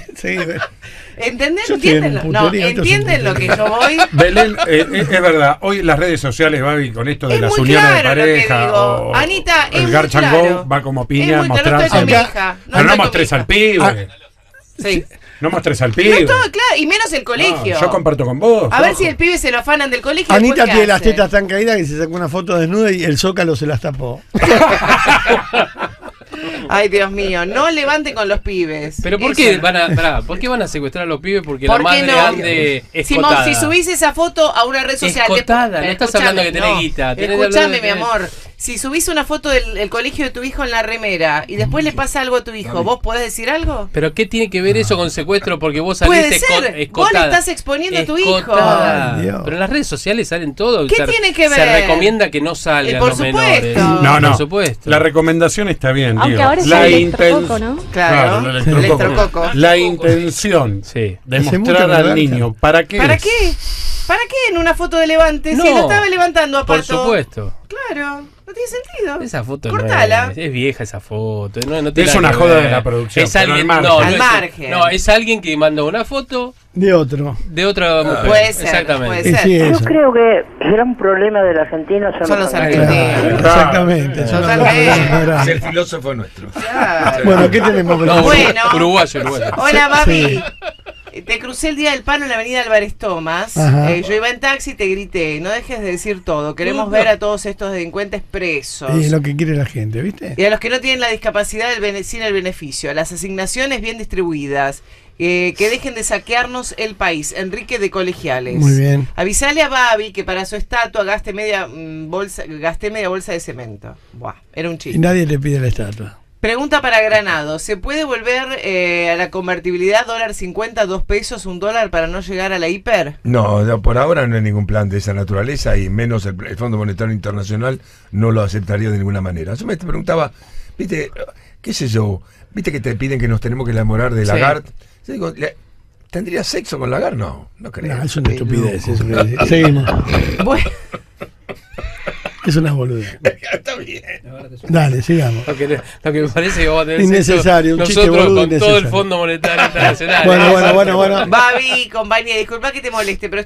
¿Entienden lo que yo voy? Belén, es verdad, hoy las redes sociales, Babi, con esto de las uniones de pareja, o Anita, el Garchangón va como piña, mostrarse. Pero no mostres al pibe. Sí. No mostres al pibe. No todo, claro, y menos el colegio. No, yo comparto con vos. A ver si el pibe se lo afanan del colegio. Anita tiene las tetas tan caídas que se sacó una foto desnuda y el Zócalo se las tapó. Ay, Dios mío, no levanten con los pibes. ¿Pero por qué van a secuestrar a los pibes? Porque ¿por la madre no? Ande escotada. Si subís esa foto a una red social... Escotada, no estás hablando que tenés guita. Escuchame, mi amor. Si subís una foto del colegio de tu hijo en la remera y después le pasa algo a tu hijo, ¿vos podés decir algo? ¿Pero qué tiene que ver eso con secuestro? Porque vos saliste escotada. Vos le estás exponiendo a tu hijo. Ay, pero en las redes sociales salen todo. ¿Qué tiene que ver? Se recomienda que no salgan los menores. No, por supuesto. La recomendación está bien, digo. Ahora la electrococo, ¿no? Claro, electrococo. La intención de mostrar al niño. ¿Para qué? ¿Para qué en una foto de Levante? No, si lo estaba levantando aparte. Por supuesto. Claro. No tiene sentido. Esa foto cortala. No es vieja esa foto. No es una joda de la producción. Es alguien, al margen. No, es alguien que mandó una foto de otro. De otra mujer. Puede ser. Exactamente. Puede ser. Sí, yo creo que el gran problema del argentino son los argentinos. Exactamente. Es el filósofo nuestro. Claro. Bueno, ¿qué tenemos? Bueno. Uruguayo. Hola, mami. Sí. Te crucé el día del paro en la avenida Álvarez Tomás. Yo iba en taxi y te grité, no dejes de decir todo, queremos ver a todos estos delincuentes presos. Es lo que quiere la gente, ¿viste? Y a los que no tienen la discapacidad sin el beneficio, las asignaciones bien distribuidas, que dejen de saquearnos el país. Enrique de Colegiales. Muy bien. Avisale a Babi que para su estatua gasté media bolsa de cemento. Buah, era un chiste. Y nadie le pide la estatua. Pregunta para Granado, ¿se puede volver a la convertibilidad $1.50, $2, $1 para no llegar a la hiper? No, por ahora no hay ningún plan de esa naturaleza y menos el Fondo Monetario Internacional no lo aceptaría de ninguna manera. Yo me preguntaba, viste, qué sé yo, viste que te piden que nos tenemos que enamorar de Lagarde. Yo digo, ¿tendría sexo con Lagarde? No creo. No, es una estupidez. Seguimos. Bueno. Es una boludez. Está bien. Dale, sigamos. Lo que me parece que vamos a tener innecesario, un chiste boludo con innecesario. Todo el Fondo Monetario Internacional. Bueno. Babi, compañía, disculpa que te moleste, pero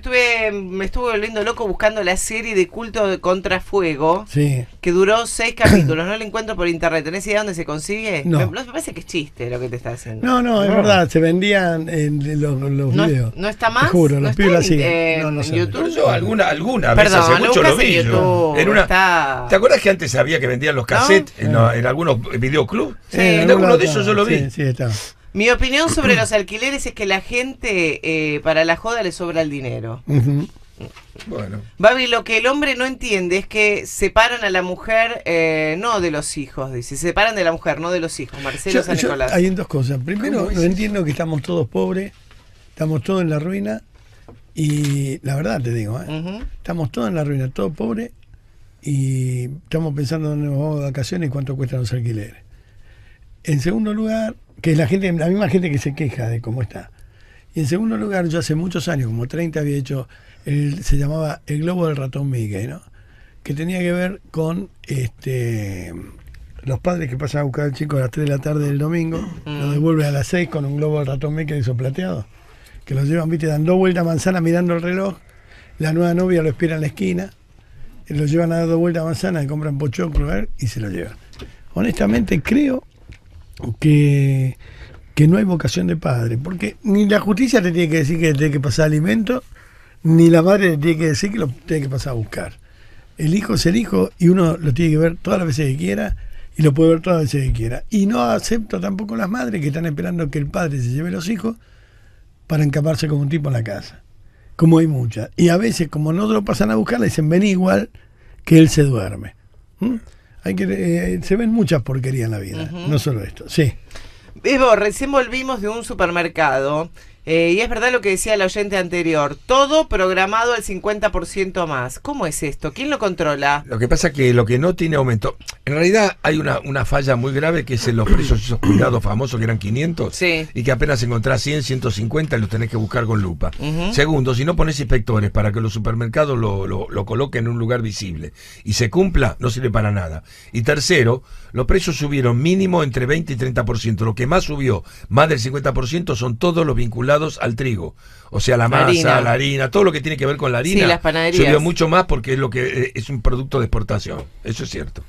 me estuve volviendo loco buscando la serie de culto de Contrafuego, que duró 6 capítulos. No la encuentro por internet. ¿Tenés idea dónde se consigue? No. Me parece que es chiste lo que te está haciendo. No, es verdad. Se vendían los videos. ¿No está más? Te juro, los pibes así. No sé. YouTube. Yo alguna vez hace mucho lo vi. En una... ¿Te acuerdas que antes había que vendían los cassettes en algunos videoclubs? Sí, en alguno de esos yo lo vi. Sí, está. Mi opinión sobre los alquileres es que la gente para la joda le sobra el dinero. Bueno. Babi, lo que el hombre no entiende es que separan a la mujer no de los hijos, dice. Se separan de la mujer, no de los hijos. Marcelo San Nicolás. Hay dos cosas. Primero, no entiendo que estamos todos pobres, estamos todos en la ruina y la verdad te digo, estamos todos en la ruina, todos pobres. Y estamos pensando dónde nos vamos de vacaciones y cuánto cuestan los alquileres. En segundo lugar, que es la misma gente que se queja de cómo está. Y en segundo lugar, yo hace muchos años, como 30, había hecho, se llamaba El Globo del Ratón Mickey, ¿no? Que tenía que ver con los padres que pasan a buscar al chico a las 3 de la tarde del domingo, lo devuelven a las 6 con un globo de ratón Mickey plateado, que lo llevan, viste, dan dos vueltas a manzana mirando el reloj, la nueva novia lo espera en la esquina, lo llevan a dar dos vueltas a manzana, le compran pochoclo y se lo llevan. Honestamente creo que no hay vocación de padre, porque ni la justicia te tiene que decir que tiene que pasar alimento, ni la madre le tiene que decir que lo tiene que pasar a buscar. El hijo es el hijo y uno lo tiene que ver todas las veces que quiera y lo puede ver todas las veces que quiera. Y no acepto tampoco las madres que están esperando que el padre se lleve a los hijos para encamarse como un tipo en la casa, como hay muchas. Y a veces, como no lo pasan a buscar, le dicen, vení igual que él se duerme. ¿Mm? Hay que, se ven muchas porquerías en la vida, no solo esto. Sí. Bebo, recién volvimos de un supermercado y es verdad lo que decía la oyente anterior, todo programado al 50% más. ¿Cómo es esto? ¿Quién lo controla? Lo que pasa es que lo que no tiene aumento, en realidad hay una falla muy grave, que es en los precios esos cuidados famosos que eran 500 y que apenas encontrás 100, 150 y los tenés que buscar con lupa. Segundo, si no pones inspectores para que los supermercados lo coloquen en un lugar visible y se cumpla, no sirve para nada. Y tercero, los precios subieron mínimo entre 20 y 30%, lo que más subió, más del 50%, son todos los vinculados al trigo. O sea, la masa, la harina, todo lo que tiene que ver con la harina, las panaderías subió mucho más porque es lo que es un producto de exportación. Eso es cierto.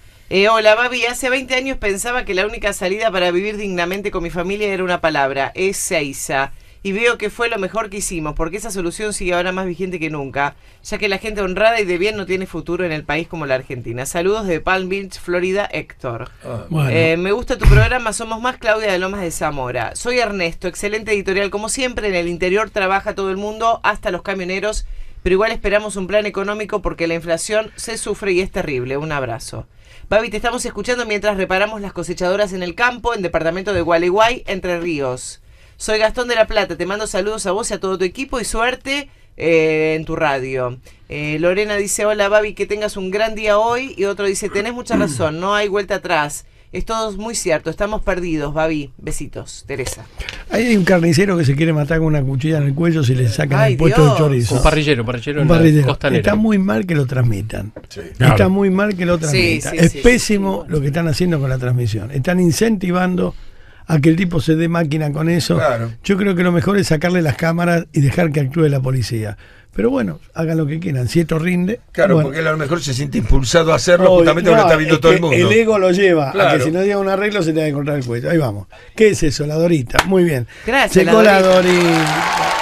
Hola, Babi. Hace 20 años pensaba que la única salida para vivir dignamente con mi familia era una palabra, Ezeiza. Y veo que fue lo mejor que hicimos, porque esa solución sigue ahora más vigente que nunca, ya que la gente honrada y de bien no tiene futuro en el país como la Argentina. Saludos de Palm Beach, Florida, Héctor. Bueno. Me gusta tu programa, somos más. Claudia de Lomas de Zamora. Soy Ernesto, excelente editorial como siempre. En el interior trabaja todo el mundo, hasta los camioneros, pero igual esperamos un plan económico porque la inflación se sufre y es terrible. Un abrazo. Babi, te estamos escuchando mientras reparamos las cosechadoras en el campo, en departamento de Gualeguay, Entre Ríos. Soy Gastón de La Plata, te mando saludos a vos y a todo tu equipo y suerte en tu radio. Lorena dice, hola Babi, que tengas un gran día hoy. Y otro dice, tenés mucha razón, no hay vuelta atrás. Es todo muy cierto, estamos perdidos, Babi. Besitos, Teresa. Ahí hay un carnicero que se quiere matar con una cuchilla en el cuello si le sacan el puesto de chorizo. Un parrillero costanero. Está muy mal que lo transmitan. Sí, claro. Está muy mal que lo transmitan. Sí, es pésimo lo que están haciendo con la transmisión. Están incentivando a que el tipo se dé máquina con eso. Claro. Yo creo que lo mejor es sacarle las cámaras y dejar que actúe la policía. Pero bueno, hagan lo que quieran. Si esto rinde... Claro, bueno, porque él a lo mejor se siente impulsado a hacerlo justamente porque lo está viendo todo el mundo. El ego lo lleva a que si no llega un arreglo se tenga que cortar el cuello. Ahí vamos. ¿Qué es eso? La Dorita. Muy bien. Gracias, Secó la Dorita.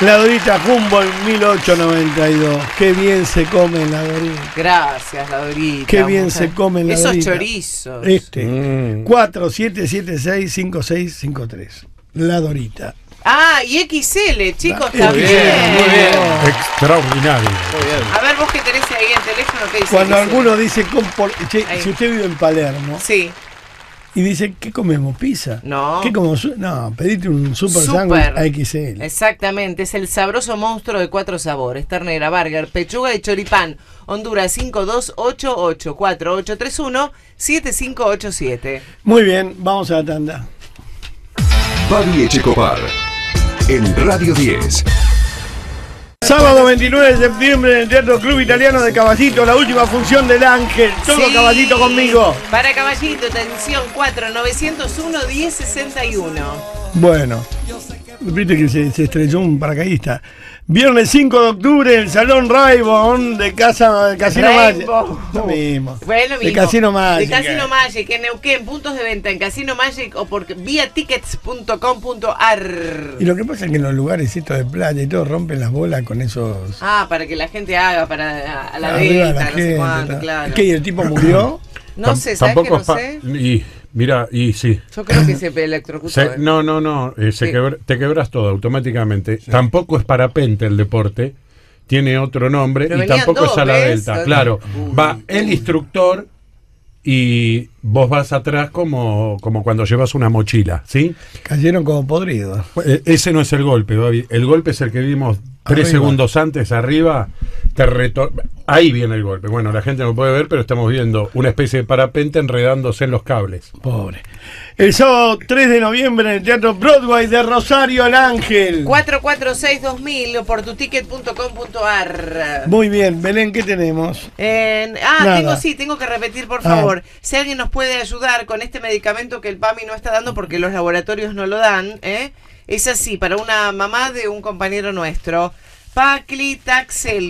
La Dorita Humboldt 1892. Qué bien se come la Dorita. Gracias, la Dorita. Qué bien se come la Dorita. Esos chorizos. 47765653. La Dorita. Ah, y XL, chicos, también. Muy bien. Extraordinario. Muy bien. A ver, vos que tenés ahí el teléfono, ¿qué dice? Cuando alguno dice, si usted vive en Palermo. Sí. Y dice, ¿qué comemos? ¿Pizza? No. ¿Qué comemos? No, pedite un super sándwich AXL. Exactamente, es el sabroso monstruo de 4 sabores. Ternera, burger, pechuga y choripán. Honduras 528848317587. Muy bien, vamos a la tanda. Babi Echecopar, en Radio 10. Sábado 29 de septiembre en el Teatro Club Italiano de Caballito, la última función del Ángel. Todo Caballito conmigo. Para Caballito, tensión 4-901-1061. Bueno, viste que se estrelló un paracaidista. Viernes 5 de octubre, el Salón Raibon de Casino Valle. Lo mismo. Bueno, de Casino Magic. De Casino Magic, en Neuquén, puntos de venta en Casino Magic o por vía tickets.com.ar. Y lo que pasa es que en los lugares estos de playa y todo rompen las bolas con esos... Ah, para que la gente haga, para a la venta, no sé cuánto, claro. ¿Es que el tipo murió? No sé, ¿sabes que no sé? Mira, y sí. Yo creo que se electrocutó. Te quebras todo automáticamente. Sí. Tampoco es parapente el deporte, tiene otro nombre. Pero y tampoco es a la delta. Claro, va el instructor y vos vas atrás como cuando llevas una mochila, ¿sí? Cayeron como podridos. Ese no es el golpe, Babi. El golpe es el que vimos 3 segundos antes, arriba. Ahí viene el golpe. Bueno, la gente no puede ver, pero estamos viendo una especie de parapente enredándose en los cables. Pobre. El sábado 3 de noviembre en el Teatro Broadway de Rosario al Ángel. 446-2000 o por tuticket.com.ar. Muy bien, Belén, ¿qué tenemos? Tengo que repetir, por favor. Si alguien nos puede ayudar con este medicamento que el PAMI no está dando porque los laboratorios no lo dan, ¿eh? Es así, para una mamá de un compañero nuestro. Paclitaxel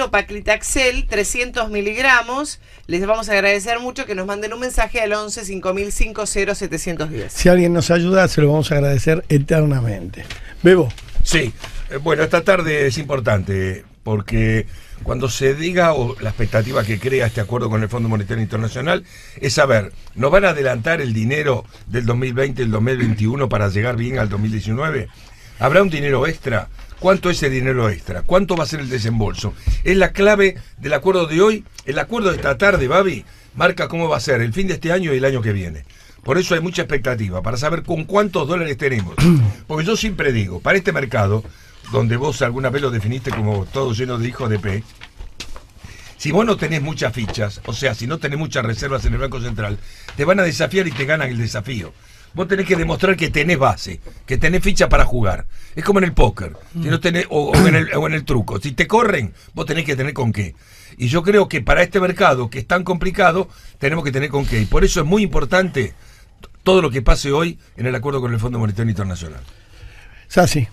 o Paclitaxel, 300 miligramos. Les vamos a agradecer mucho que nos manden un mensaje al 11 5000 50 710. Si alguien nos ayuda, se lo vamos a agradecer eternamente. Bebo. Sí, bueno, esta tarde es importante porque cuando se diga o la expectativa que crea este acuerdo con el Fondo Monetario Internacional es saber, ¿nos van a adelantar el dinero del 2020 y el 2021 para llegar bien al 2019? ¿Habrá un dinero extra? ¿Cuánto es el dinero extra? ¿Cuánto va a ser el desembolso? Es la clave del acuerdo de hoy. El acuerdo de esta tarde, Babi, marca cómo va a ser el fin de este año y el año que viene. Por eso hay mucha expectativa, para saber con cuántos dólares tenemos. Porque yo siempre digo, para este mercado, donde vos alguna vez lo definiste como todo lleno de hijos de P, si vos no tenés muchas fichas, o sea, si no tenés muchas reservas en el Banco Central, te van a desafiar y te ganan el desafío. Vos tenés que demostrar que tenés base, que tenés ficha para jugar. Es como en el póker, si no tenés, o en el truco. Si te corren, vos tenés que tener con qué. Y yo creo que para este mercado, que es tan complicado, tenemos que tener con qué. Y por eso es muy importante todo lo que pase hoy en el acuerdo con el Fondo Monetario Internacional. Sassi.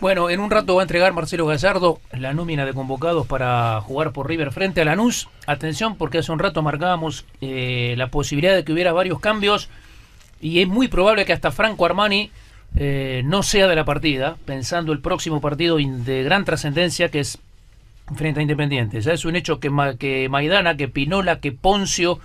Bueno, en un rato va a entregar Marcelo Gallardo la nómina de convocados para jugar por River frente a Lanús. Atención, porque hace un rato marcábamos la posibilidad de que hubiera varios cambios. Y es muy probable que hasta Franco Armani no sea de la partida, pensando el próximo partido de gran trascendencia que es frente a Independiente. Ya es un hecho que Maidana, que Pinola, que Poncio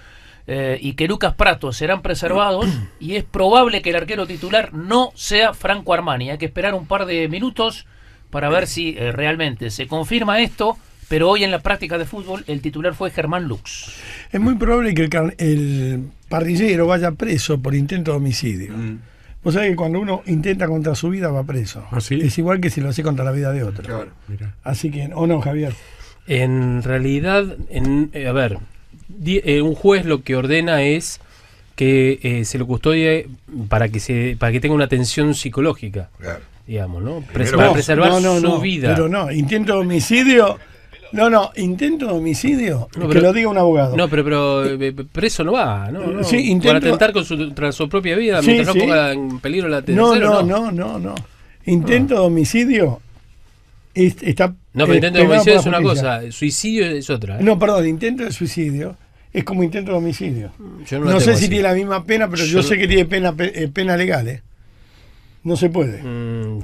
y que Lucas Prato serán preservados. Y es probable que el arquero titular no sea Franco Armani. Hay que esperar un par de minutos para ver si realmente se confirma esto. Pero hoy en la práctica de fútbol el titular fue Germán Lux. Es muy probable que el parrillero vaya preso por intento de homicidio. Vos sabés que cuando uno intenta contra su vida va preso. ¿Ah, sí? Es igual que si lo hace contra la vida de otro. Claro, mira. Así que, ¿o no, Javier? En realidad, un juez lo que ordena es que se lo custodie para que tenga una atención psicológica. Claro. Digamos, ¿no? Para preservar su vida. Pero no, intento de homicidio. Intento de homicidio. No, que lo diga un abogado. No, pero preso no va, ¿no? Sí, intento. Para atentar contra su propia vida, sí, mientras no ponga en peligro la atención. No. Intento de homicidio está. No, pero intento de homicidio es una cosa, suicidio es otra. No, perdón, intento de suicidio es como intento de homicidio. Yo no sé así. Si tiene la misma pena, pero yo sé que tiene pena legal, ¿eh? No se puede. Perdón,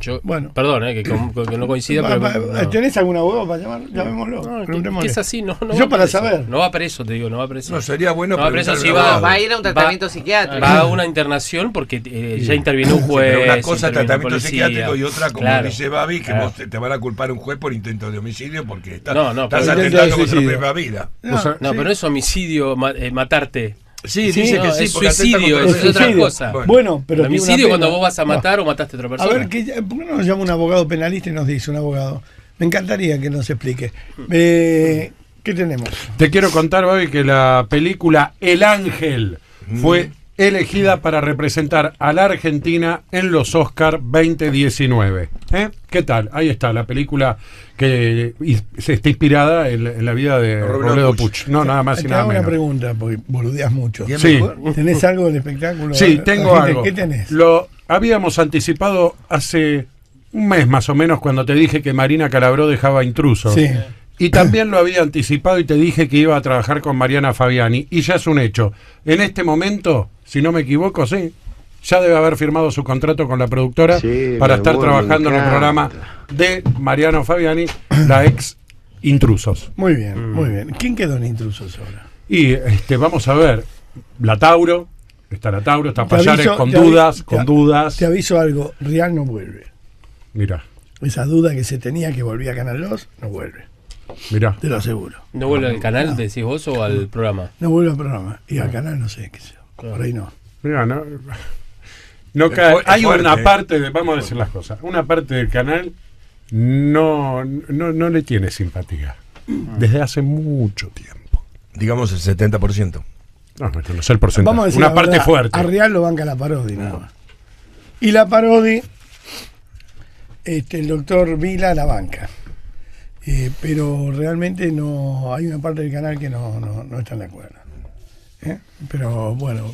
que no coincida. Pero, ¿tenés algún abogado para llamar? Llamémoslo. Que es así, no. Yo para saber. No va preso, te digo, no va preso. No sería bueno. No va preso si va a ir a un tratamiento psiquiátrico. Va a una internación porque ya intervino un juez. Pero una cosa es tratamiento psiquiátrico y otra, como dice Babi, que vos te van a culpar un juez por intento de homicidio porque estás atentando contra tu propia vida. No, pero no es homicidio matarte. Sí, dice que sí, suicidio, es otra cosa. Bueno, pero homicidio cuando vos vas a matar o mataste a otra persona. A ver, ¿por qué no nos llama un abogado penalista y nos dice un abogado? Me encantaría que nos explique. ¿Qué tenemos? Te quiero contar, Babi, que la película El Ángel fue elegida para representar a la Argentina en los Oscar 2019. ¿Qué tal? Ahí está, la película que se está inspirada en la vida de Robledo Puch. No, nada más y nada menos. Te hago una pregunta, porque boludeás mucho. Sí. ¿Tenés algo del espectáculo? Sí, tengo algo. ¿Qué tenés? Lo habíamos anticipado hace un mes más o menos cuando te dije que Marina Calabró dejaba Intrusos. Sí. Y también lo había anticipado y te dije que iba a trabajar con Mariana Fabiani. Y ya es un hecho. En este momento, si no me equivoco, sí, ya debe haber firmado su contrato con la productora para estar trabajando en el programa de Mariano Fabiani, la ex Intrusos. Muy bien, muy bien. ¿Quién quedó en Intrusos ahora? Y vamos a ver, la Tauro, está Payares con dudas. Te aviso algo, Rial no vuelve. Mirá. Esa duda que se tenía que volvía a Canal 2, no vuelve. Mirá. Te lo aseguro. ¿No vuelve al canal, decís vos, o al programa? No vuelve al programa. Y al canal no sé qué sea. Por ahí no. Mirá, no cae. Hay una parte, vamos a decir las cosas, una parte del canal no le tiene simpatía. Desde hace mucho tiempo. Digamos el 70%. No sé el porcentaje. Vamos a decir una parte verdad, fuerte. A Real lo banca la Parodi, nada más. Y la Parodi, el doctor Vila la banca. Pero realmente no hay una parte del canal que no está de acuerdo. Pero bueno,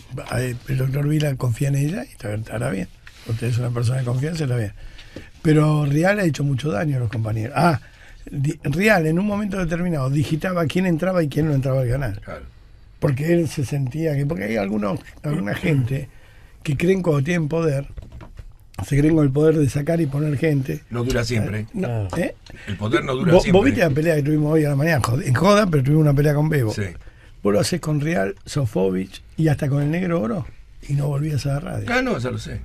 el doctor Vila confía en ella y estará bien. Usted es una persona de confianza, está bien. Pero Real ha hecho mucho daño a los compañeros. Real en un momento determinado digitaba quién entraba y quién no entraba al canal. Claro. Porque él se sentía que... Porque hay alguna gente que creen cuando tienen poder, se creen con el poder de sacar y poner gente. No dura siempre. El poder no dura siempre. Vos viste la pelea que tuvimos hoy a la mañana, en joda, pero tuvimos una pelea con Bebo. Sí. Vos lo haces con Real, Sofovich y hasta con el Negro Oro y no volvías a la radio. Ah, no, ya lo sé.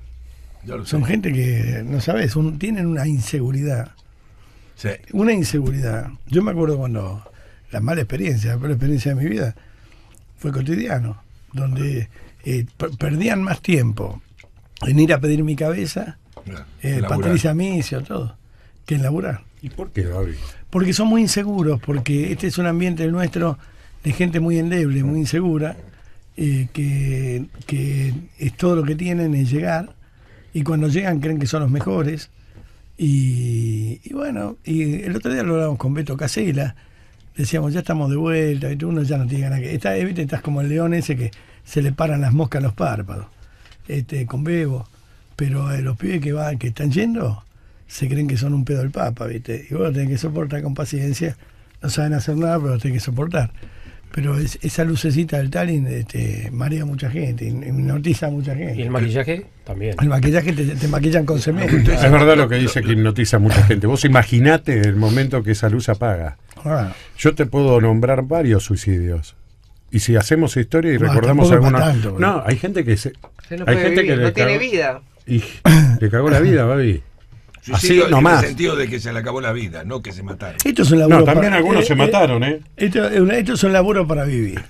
Son gente que, no sabes, tienen una inseguridad. Sí. Una inseguridad. Yo me acuerdo cuando la mala experiencia de mi vida fue Cotidiano, donde perdían más tiempo en ir a pedir mi cabeza, Patricia Micio, todo, que en laburar. ¿Y por qué, David? Porque son muy inseguros, porque este es un ambiente nuestro de gente muy endeble, muy insegura, que es todo lo que tienen es llegar, y cuando llegan creen que son los mejores. Y bueno, y el otro día lo hablamos con Beto Casella, decíamos, ya estamos de vuelta, y uno ya no tiene ganas que... Estás como el león ese que se le paran las moscas a los párpados, con Bebo, pero los pibes que están yendo se creen que son un pedo del papa, ¿viste? Y vos lo tenés que soportar con paciencia, no saben hacer nada, pero lo tenés que soportar. Pero esa lucecita del Tallinn marea a mucha gente, hipnotiza a mucha gente. ¿Y el maquillaje? También. El maquillaje te maquillan con cemento. Es verdad lo que dice que hipnotiza a mucha gente. Vos imaginate el momento que esa luz apaga. Yo te puedo nombrar varios suicidios. Y si hacemos historia y recordamos alguna... No, hay gente que se... No hay gente que no tiene vida. Y le cagó la vida, Babi. Así nomás. En el sentido de que se le acabó la vida, no que se mataron. Esto es un laburo. No, también algunos se mataron, ¿eh? Esto es un laburo para vivir.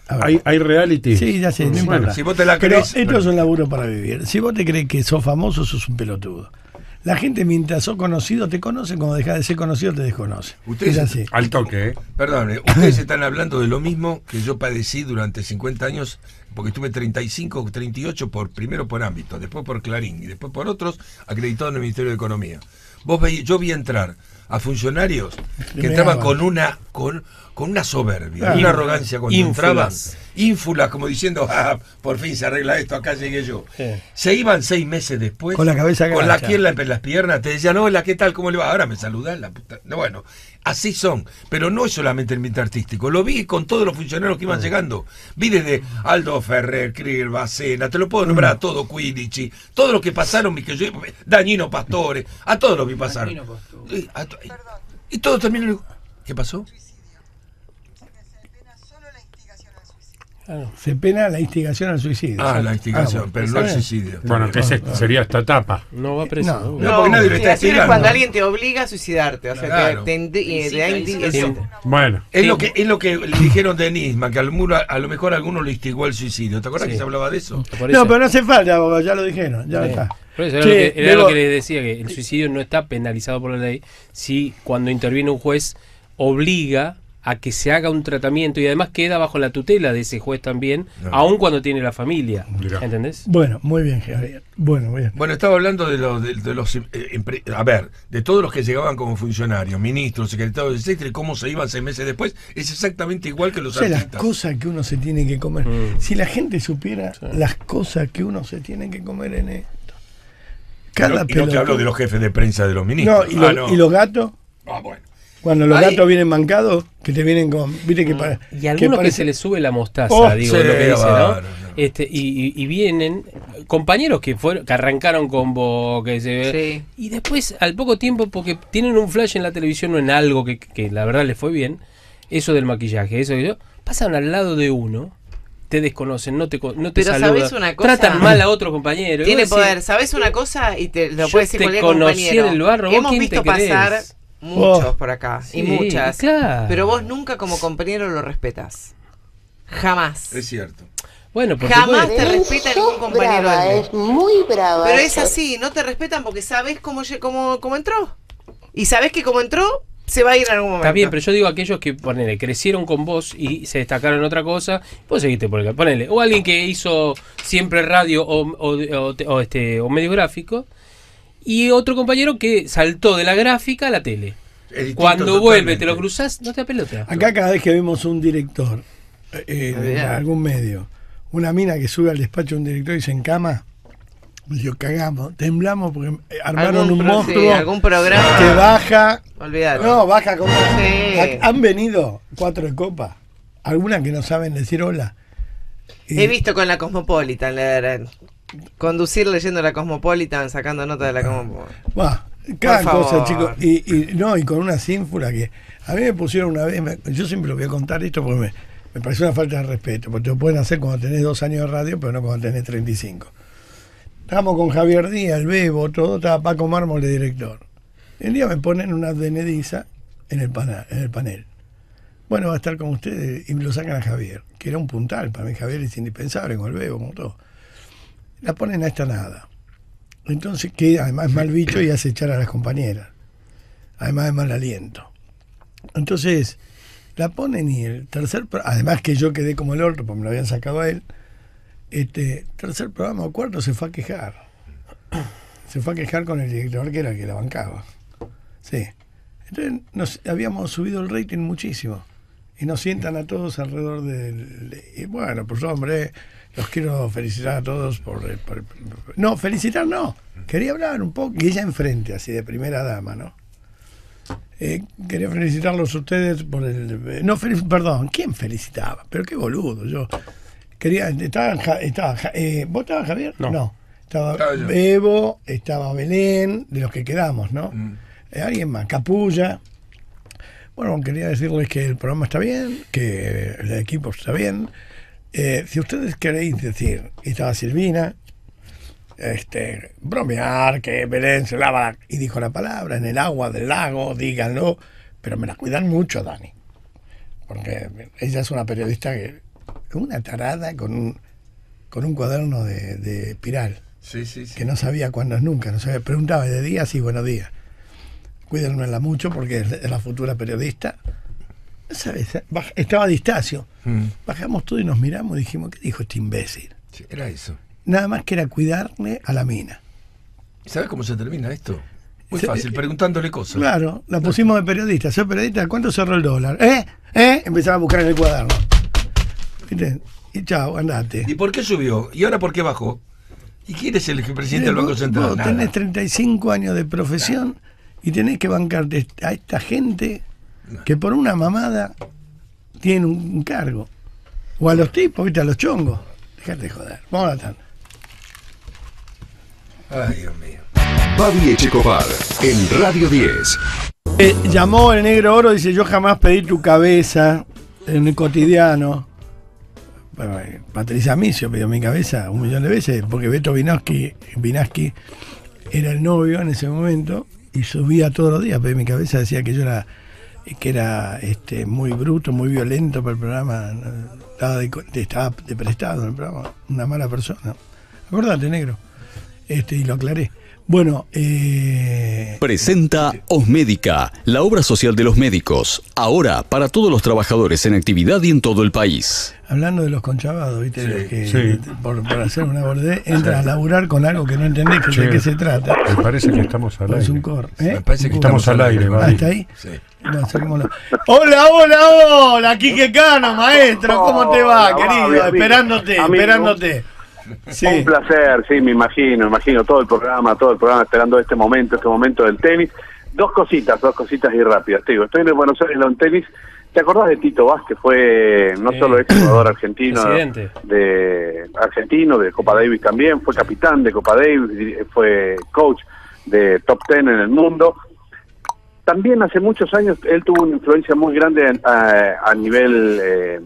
Hay reality. Sí, ya sé. Bueno, si vos te la crees. Pero esto es un laburo para vivir. Si vos te crees que sos famoso, sos un pelotudo. La gente, mientras sos conocido, te conoce. Cuando dejas de ser conocido, te desconoce. Ustedes, es así. Al toque, ¿eh? Perdón, ustedes están hablando de lo mismo que yo padecí durante 50 años, porque estuve 35 o 38, primero por Ámbito, después por Clarín y después por otros, acreditado en el Ministerio de Economía. Yo vi entrar a funcionarios que entraban con una soberbia, una arrogancia cuando entraban, ínfulas, como diciendo, por fin se arregla esto, acá llegué yo. Se iban 6 meses después, con la cabeza agacha, con la pierna en las piernas, te decían, hola, ¿qué tal? ¿Cómo le va? Ahora me saludan, la puta. Bueno, así son, pero no es solamente el ambiente artístico, lo vi con todos los funcionarios que iban llegando. Vi desde Aldo Ferrer, Krill, Bacena, te lo puedo nombrar a todo, Quirici, todos los que pasaron, Dañino Pastore, a todos los que pasaron. Y todos terminaron. ¿Qué pasó? Se pena la instigación al suicidio. La instigación, pero no al suicidio. Bueno, que sería esta etapa. No va preso. No, nadie lo está instigando. Es cuando alguien te obliga a suicidarte. O sea, claro. Bueno. Es lo que le dijeron de Nisman, que a lo mejor alguno lo instigó al suicidio. ¿Te acuerdas que se hablaba de eso? No, pero no hace falta, ya lo dijeron, ya está. Pero eso era lo que les decía, que el suicidio no está penalizado por la ley si cuando interviene un juez obliga a que se haga un tratamiento y además queda bajo la tutela de ese juez también, aun cuando tiene la familia. ¿Entendés? Bueno, muy bien, Javier. Bueno, estaba hablando de todos los que llegaban como funcionarios, ministros, secretarios, etcétera, y cómo se iban 6 meses después. Es exactamente igual que los artistas. Las cosas que uno se tiene que comer. Si la gente supiera las cosas que uno se tiene que comer en esto. Y no te hablo de los jefes de prensa de los ministros. ¿Y los gatos? Bueno. Cuando los gatos vienen mancados, que te vienen con... ¿viste que y a algunos que se les sube la mostaza, digo, lo que dicen, ¿no? Y vienen compañeros que arrancaron con vos, y después, al poco tiempo, porque tienen un flash en la televisión o en algo que la verdad les fue bien, eso del maquillaje, pasan al lado de uno, te desconocen, no te saludan, tratan mal a otro compañero. Tiene poder, ¿sabes una cosa? Y te lo puede decir cualquier compañero. El barro, hemos visto pasar... muchos por acá, y muchas, claro. Pero vos nunca como compañero lo respetas. Jamás. Es cierto. Bueno, jamás te respeta ningún compañero. Es muy brava. Pero es así, no te respetan porque sabes cómo entró. y sabés que como entró, se va a ir en algún momento. Está bien, pero yo digo aquellos que, ponele, crecieron con vos y se destacaron en otra cosa, vos seguiste por acá, ponele. O alguien que hizo siempre radio o medio gráfico, y otro compañero que saltó de la gráfica a la tele. Cuando totalmente. Vuelve, te lo cruzás, no te da pelota. Acá cada vez que vemos un director de algún medio, una mina que sube al despacho de un director y se encama, yo cagamos, temblamos porque armaron un monstruo, sí, algún programa que baja. Olvidate. No, baja como sí. Han venido 4 de copa, algunas que no saben decir hola. Y he visto con la Cosmopolitan, conducir leyendo la Cosmopolitan, sacando nota de la Cosmopolitan. Bah, cada cosa, chicos, y con una cínfula que a mí me pusieron una vez, yo siempre lo voy a contar esto porque me pareció una falta de respeto, porque te lo pueden hacer cuando tenés 2 años de radio, pero no cuando tenés 35. Estábamos con Javier Díaz, el Bebo, todo, estaba Paco Mármol, el director. El día me ponen una advenediza en el panel. Bueno, va a estar con ustedes, y lo sacan a Javier, que era un puntal, para mí Javier es indispensable con el Bebo, con todo. La ponen a esta nada. Entonces, que además es mal bicho y hace echar a las compañeras. Además es mal aliento. Entonces, la ponen y el tercer... Además que yo quedé como el orto, porque me lo habían sacado a él. Tercer programa o cuarto se fue a quejar. Se fue a quejar con el director que era el que la bancaba. Sí. Entonces nos habíamos subido el rating muchísimo. Y nos sientan a todos alrededor del... Y bueno, pues hombre, los quiero felicitar a todos por... No, felicitar no. Quería hablar un poco. Y ella enfrente, así de primera dama, ¿no? Quería felicitarlos a ustedes por el... No, perdón, ¿quién felicitaba? Pero qué boludo, yo... ¿Vos estabas, Javier? No. Estaba Bebo, estaba Belén, de los que quedamos, ¿no? Mm. Alguien más, Capulla. Bueno, quería decirles que el programa está bien, que el equipo está bien. Si ustedes queréis decir, estaba Silvina, bromear, que Belén se lava y dijo la palabra en el agua del lago, díganlo, pero me la cuidan mucho, Dani. Porque ella es una periodista que... una tarada con un cuaderno de espiral, sí. Que no sabía cuándo es nunca, no sabía, preguntaba de día, sí, buenos días, cuídenmela mucho porque es la futura periodista, ¿sabes? Estaba Distacio, bajamos todo y nos miramos y dijimos, ¿qué dijo este imbécil? Sí, era eso, nada más que era cuidarle a la mina. ¿Sabes cómo se termina esto? Muy fácil, preguntándole cosas. Claro, la pusimos de periodista. ¿Soy periodista? ¿Cuánto cerró el dólar? Empezaba a buscar en el cuaderno. Y chao, andate. ¿Y por qué subió? ¿Y ahora por qué bajó? ¿Y quién es el presidente del Banco Central? Vos tenés 35 años de profesión y tenés que bancarte a esta gente que por una mamada tiene un cargo. O a los tipos, viste, a los chongos. Dejate de joder. Vamos a la tanda. Ay, Dios mío. Babi Echecopar, en Radio 10. Llamó el Negro Oro, dice, yo jamás pedí tu cabeza en el cotidiano. Bueno, Patricia Micio pidió mi cabeza 1 millón de veces porque Beto Vinasky era el novio en ese momento y subía todos los días, pedía mi cabeza, decía que yo era muy bruto, muy violento para el programa, estaba de prestado en el programa, una mala persona. Acordate, Negro, y lo aclaré. Bueno, presenta Osmédica, la obra social de los médicos. Ahora, para todos los trabajadores en actividad y en todo el país. Hablando de los conchavados, ¿viste? Sí, los que, sí. Por hacer una bordé, entras a laburar con algo que no entendés de qué se trata. Me parece que estamos al aire. Me parece que estamos al aire, ¿vale? ¿Hasta ahí? Sí. No, saquémoslo. Hola, Quique Cano, maestro. ¿Cómo te va, querido? Va, esperándote. Sí. Un placer, sí, me imagino todo el programa esperando este momento del tenis. Dos cositas y rápidas, te digo, estoy en Buenos Aires en tenis. ¿Te acordás de Tito Vaz, que fue no solo ex jugador argentino, de Copa Davis también, fue capitán de Copa Davis, fue coach de top 10 en el mundo? También hace muchos años él tuvo una influencia muy grande a nivel...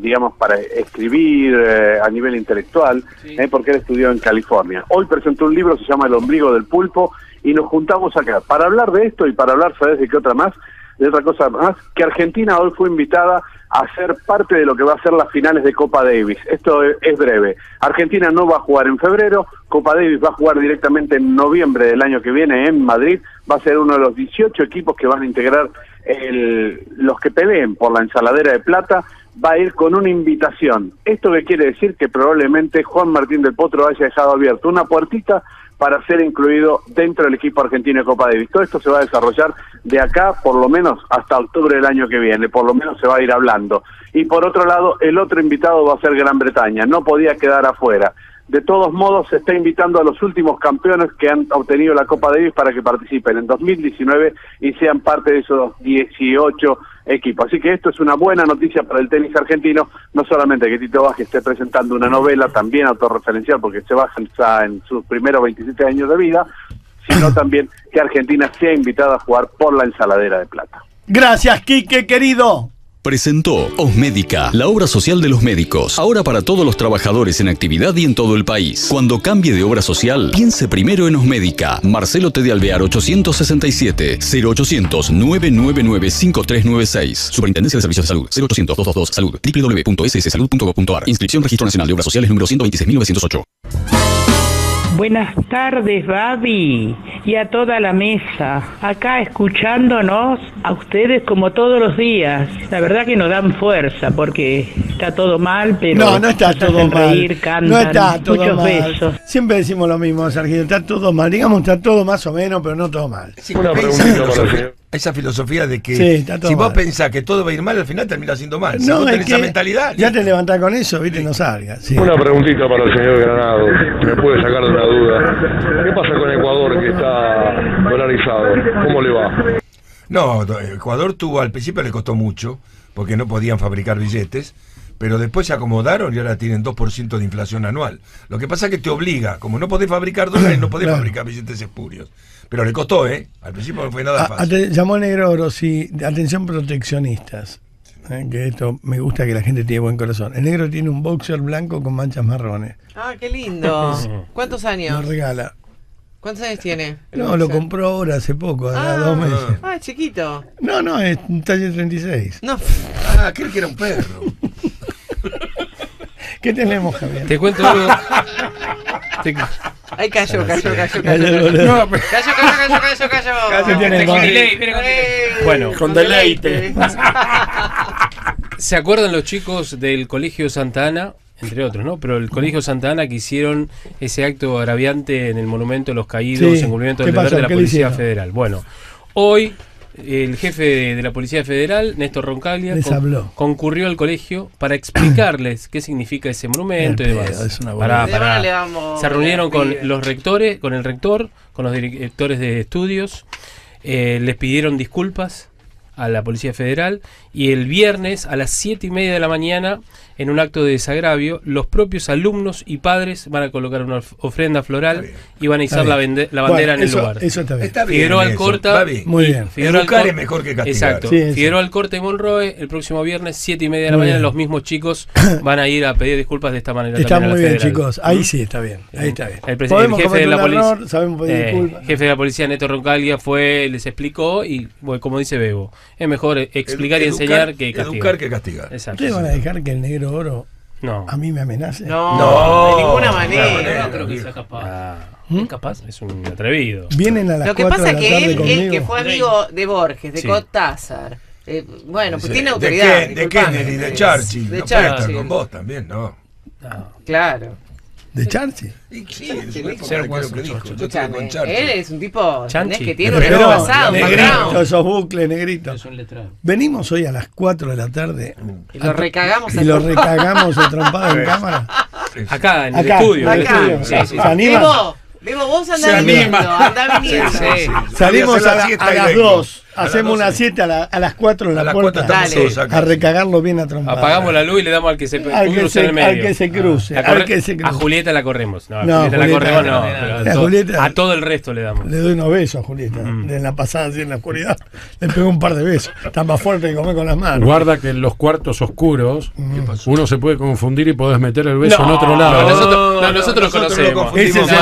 digamos, para escribir a nivel intelectual, sí. Porque él estudió en California. Hoy presentó un libro, se llama El ombligo del pulpo, y nos juntamos acá para hablar de esto y para hablar, ¿sabes de qué otra más? y otra cosa más, que Argentina hoy fue invitada a ser parte de lo que va a ser las finales de Copa Davis. Esto es breve. Argentina no va a jugar en febrero, Copa Davis va a jugar directamente en noviembre del año que viene en Madrid, va a ser uno de los 18 equipos que van a integrar los que peleen por la ensaladera de plata, va a ir con una invitación. Esto que quiere decir que probablemente Juan Martín del Potro haya dejado abierto una puertita para ser incluido dentro del equipo argentino de Copa Davis. Todo esto se va a desarrollar de acá, por lo menos hasta octubre del año que viene, por lo menos se va a ir hablando. Y por otro lado, el otro invitado va a ser Gran Bretaña, no podía quedar afuera. De todos modos, se está invitando a los últimos campeones que han obtenido la Copa Davis para que participen en 2019 y sean parte de esos 18 equipos. Así que esto es una buena noticia para el tenis argentino, no solamente que Tito Vázquez esté presentando una novela también autorreferencial porque se basa en sus primeros 27 años de vida, sino también que Argentina sea invitada a jugar por la ensaladera de plata. Gracias, Quique, querido. Presentó Osmédica, la obra social de los médicos. Ahora para todos los trabajadores en actividad y en todo el país. Cuando cambie de obra social, piense primero en Osmédica. Marcelo T. de Alvear 867 0800 999 5396. Superintendencia de Servicios de Salud 0800 222 Salud www.sssalud.gov.ar. Inscripción Registro Nacional de Obras Sociales número 126.908. Buenas tardes, Babi, y a toda la mesa, acá escuchándonos a ustedes como todos los días. La verdad que nos dan fuerza porque está todo mal, pero no está todo mal. Reír, cantan, no está todo muchos mal. Besos. Siempre decimos lo mismo, Sergio, está todo mal. Digamos, está todo más o menos, pero no todo mal. Sí, una pregunta. Esa filosofía de que sí, si vos pensás que todo va a ir mal, al final termina siendo mal. Si vos tenés esa mentalidad, ya te levantás con eso, viste, no salgas. Sí. Una preguntita para el señor Granado, me puede sacar de una duda. ¿Qué pasa con Ecuador, que está dolarizado? ¿Cómo le va? No, Ecuador tuvo, al principio le costó mucho, porque no podían fabricar billetes, pero después se acomodaron y ahora tienen 2% de inflación anual. Lo que pasa es que te obliga, como no podés fabricar dólares, no podés fabricar billetes espurios. Pero le costó, ¿eh? Al principio no fue nada fácil. Llamó el Negro Orozzi, atención proteccionistas, que esto me gusta, que la gente tiene buen corazón. El Negro tiene un boxer blanco con manchas marrones. Ah, qué lindo. ¿Cuántos años? Nos regala. ¿Cuántos años tiene? No, lo compró ahora, hace poco, hace 2 meses. Ah, chiquito. No, es un talle 36. No. Ah, creo que era un perro. ¿Qué tenemos, Javier? Te cuento algo. Ay, cayó. Bueno, con deleite. ¿Se acuerdan los chicos del Colegio Santa Ana? Entre otros, ¿no? Pero el Colegio Santa Ana, que hicieron ese acto agraviante en el Monumento de los Caídos, sí, en cumplimiento del deber de la Policía Federal. Bueno, hoy el jefe de la Policía Federal, Néstor Roncaglia, concurrió al colegio para explicarles qué significa ese monumento y demás. Es una buena idea. Se reunieron con los rectores, con el rector, con los directores de estudios, les pidieron disculpas a la Policía Federal, y el viernes a las 7:30 de la mañana, en un acto de desagravio, los propios alumnos y padres van a colocar una ofrenda floral y van a izar la bandera en el lugar. Eso está bien. Figueroa Alcorta, muy bien. Educar es mejor que castigar. Exacto. Sí, Figueroa Alcorta y Monroe, el próximo viernes 7:30 de la mañana, los mismos chicos van a ir a pedir disculpas de esta manera. Está muy bien, chicos. Ahí sí está bien. Ahí está bien. El jefe de la policía, jefe de la policía, Néstor Roncaglia, fue, les explicó, y como dice Bebo, es mejor explicar y enseñar que castigar. Educar que castigar. Exacto. ¿Ustedes van a dejar que el Negro Oro a mí me amenace? No, de ninguna manera. No creo que sea capaz. Es capaz, es un atrevido. Vienen a las 4 de la tarde conmigo. Lo que pasa es que él, que fue amigo de Borges, de Cortázar. Bueno, pues tiene autoridad. De Kennedy, de Churchill. De Churchill. Con vos también, ¿no? Claro. ¿De Churchill? Sí, él es un tipo que tiene un negro pasado, negrito, esos bucles, negrito. Venimos hoy a las 4 de la tarde y lo recagamos a trompado en cámara. Acá, en el estudio. Bebo, vos andá viniendo, Salimos a las 2, hacemos una siesta a las 4 en la puerta, a recagarlo bien a trompar. Apagamos la luz y le damos al que se cruce en el medio. Al que se cruce. A Julieta la corremos. No, a Julieta la corremos no. A todo el resto le damos. Le doy unos besos a Julieta. En la pasada, así en la oscuridad, le pego un par de besos. Está más fuerte que comer con las manos. Guarda que en los cuartos oscuros uno se puede confundir y podés meter el beso en otro lado. Nosotros lo conocemos. Nosotros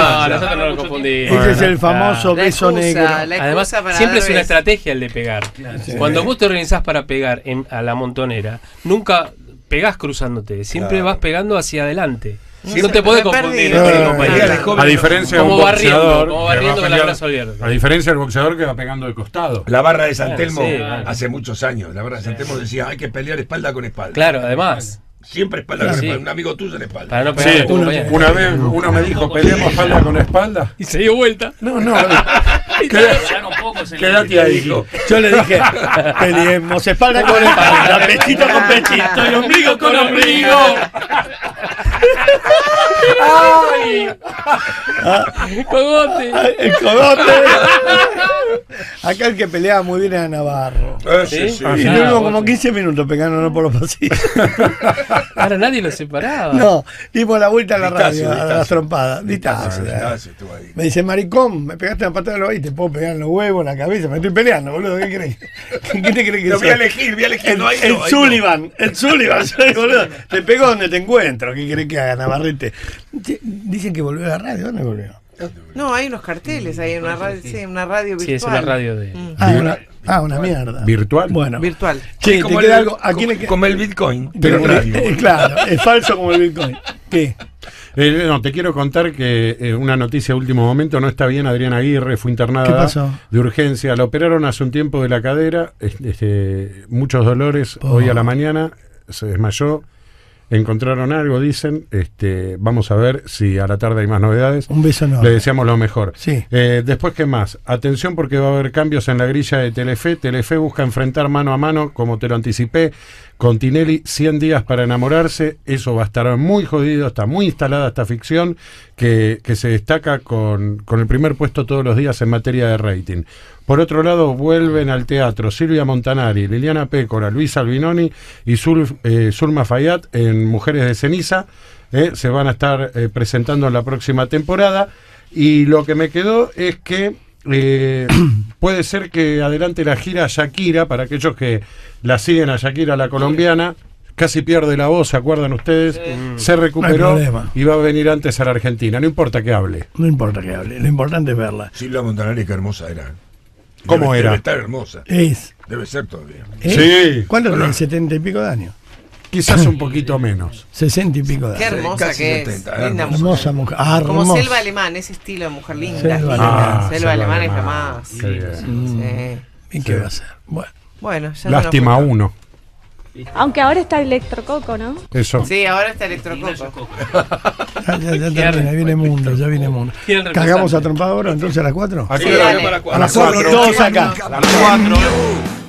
no lo confundimos. Ese es el famoso beso negro. Además, siempre es una estrategia el de de pegar. Claro. Cuando vos te organizás para pegar a la montonera, nunca pegás cruzándote, siempre vas pegando hacia adelante. No te podés confundir. A diferencia de un boxeador, a diferencia del boxeador que va pegando de costado. La barra de San Telmo, hace muchos años, la barra de San Telmo decía: hay que pelear espalda con espalda. Claro, además. Siempre espalda con espalda, un amigo tuyo en espalda. Para no pegar a tu compañero. Una vez uno me dijo: peleamos espalda con espalda. Y se dio vuelta. No, no. Quédate ahí, hijo. Yo le dije: peleemos espalda con espalda, pechito con pechito, el ombligo con ombligo. ¡Ay! El cogote. El cogote. Acá el que peleaba muy bien era Navarro. Sí. Y luego como 15 minutos pegándonos por los pasillos. Ahora nadie lo separaba. No, dimos la vuelta a la radio, a las trompadas. Me dice: maricón, me pegaste en la pata de los ahí, te puedo pegar en los huevos, en la cabeza, me estoy peleando, boludo, ¿qué crees? ¿Qué te crees que sea? Voy a elegir. El Sullivan, el Sullivan, boludo. Te pego donde te encuentro, ¿qué crees que haga, Navarrete? Dicen que volvió a la radio, ¿dónde volvió? No, hay unos carteles, hay una radio, sí, una radio virtual. Sí, es una radio de... una mierda. ¿Virtual? Bueno, virtual. Che, ¿te queda algo? Como el Bitcoin, pero radio. Claro, es falso como el Bitcoin. ¿Qué? No, te quiero contar que una noticia de último momento: no está bien Adriana Aguirre, fue internada de urgencia. La operaron hace un tiempo de la cadera, muchos dolores, hoy a la mañana, se desmayó. Encontraron algo, dicen. Vamos a ver si a la tarde hay más novedades. Un beso enorme. Le deseamos lo mejor. Sí. Después, ¿qué más? Atención, porque va a haber cambios en la grilla de Telefe. Telefe busca enfrentar mano a mano, como te lo anticipé, con Tinelli, 100 días para enamorarse. Eso va a estar muy jodido, está muy instalada esta ficción que se destaca con el primer puesto todos los días en materia de rating. Por otro lado, vuelven al teatro Silvia Montanari, Liliana Pécora, Luis Albinoni y Zulma Fayat en Mujeres de Ceniza. Se van a estar presentando en la próxima temporada. Y lo que me quedó es que puede ser que adelante la gira Shakira, para aquellos que la siguen a Shakira, la colombiana. Casi pierde la voz, ¿se acuerdan ustedes? Sí. Se recuperó y va a venir antes a la Argentina. No importa que hable. No importa que hable, lo importante es verla. Silvia Montanari, qué hermosa era. ¿Cómo era? Debe estar hermosa. Debe ser todavía. Sí. ¿Cuánto tiene? 70 y pico de años. Quizás un poquito menos. 60 y pico de años. Qué hermosa que es. 70, linda hermosa mujer. Ah, como hermosa. Selva Alemán, ese estilo de mujer linda. Selva Alemán es la más. Sí. ¿Y qué va a ser? Bueno, ya lástima no uno. Aunque ahora está Electrococo, ¿no? Eso. Sí, ahora está Electrococo. Ya viene mundo, ya viene mundo. ¿Cagamos a trompada ahora entonces a las 4? Sí, a las 4. Todos acá. A las 4.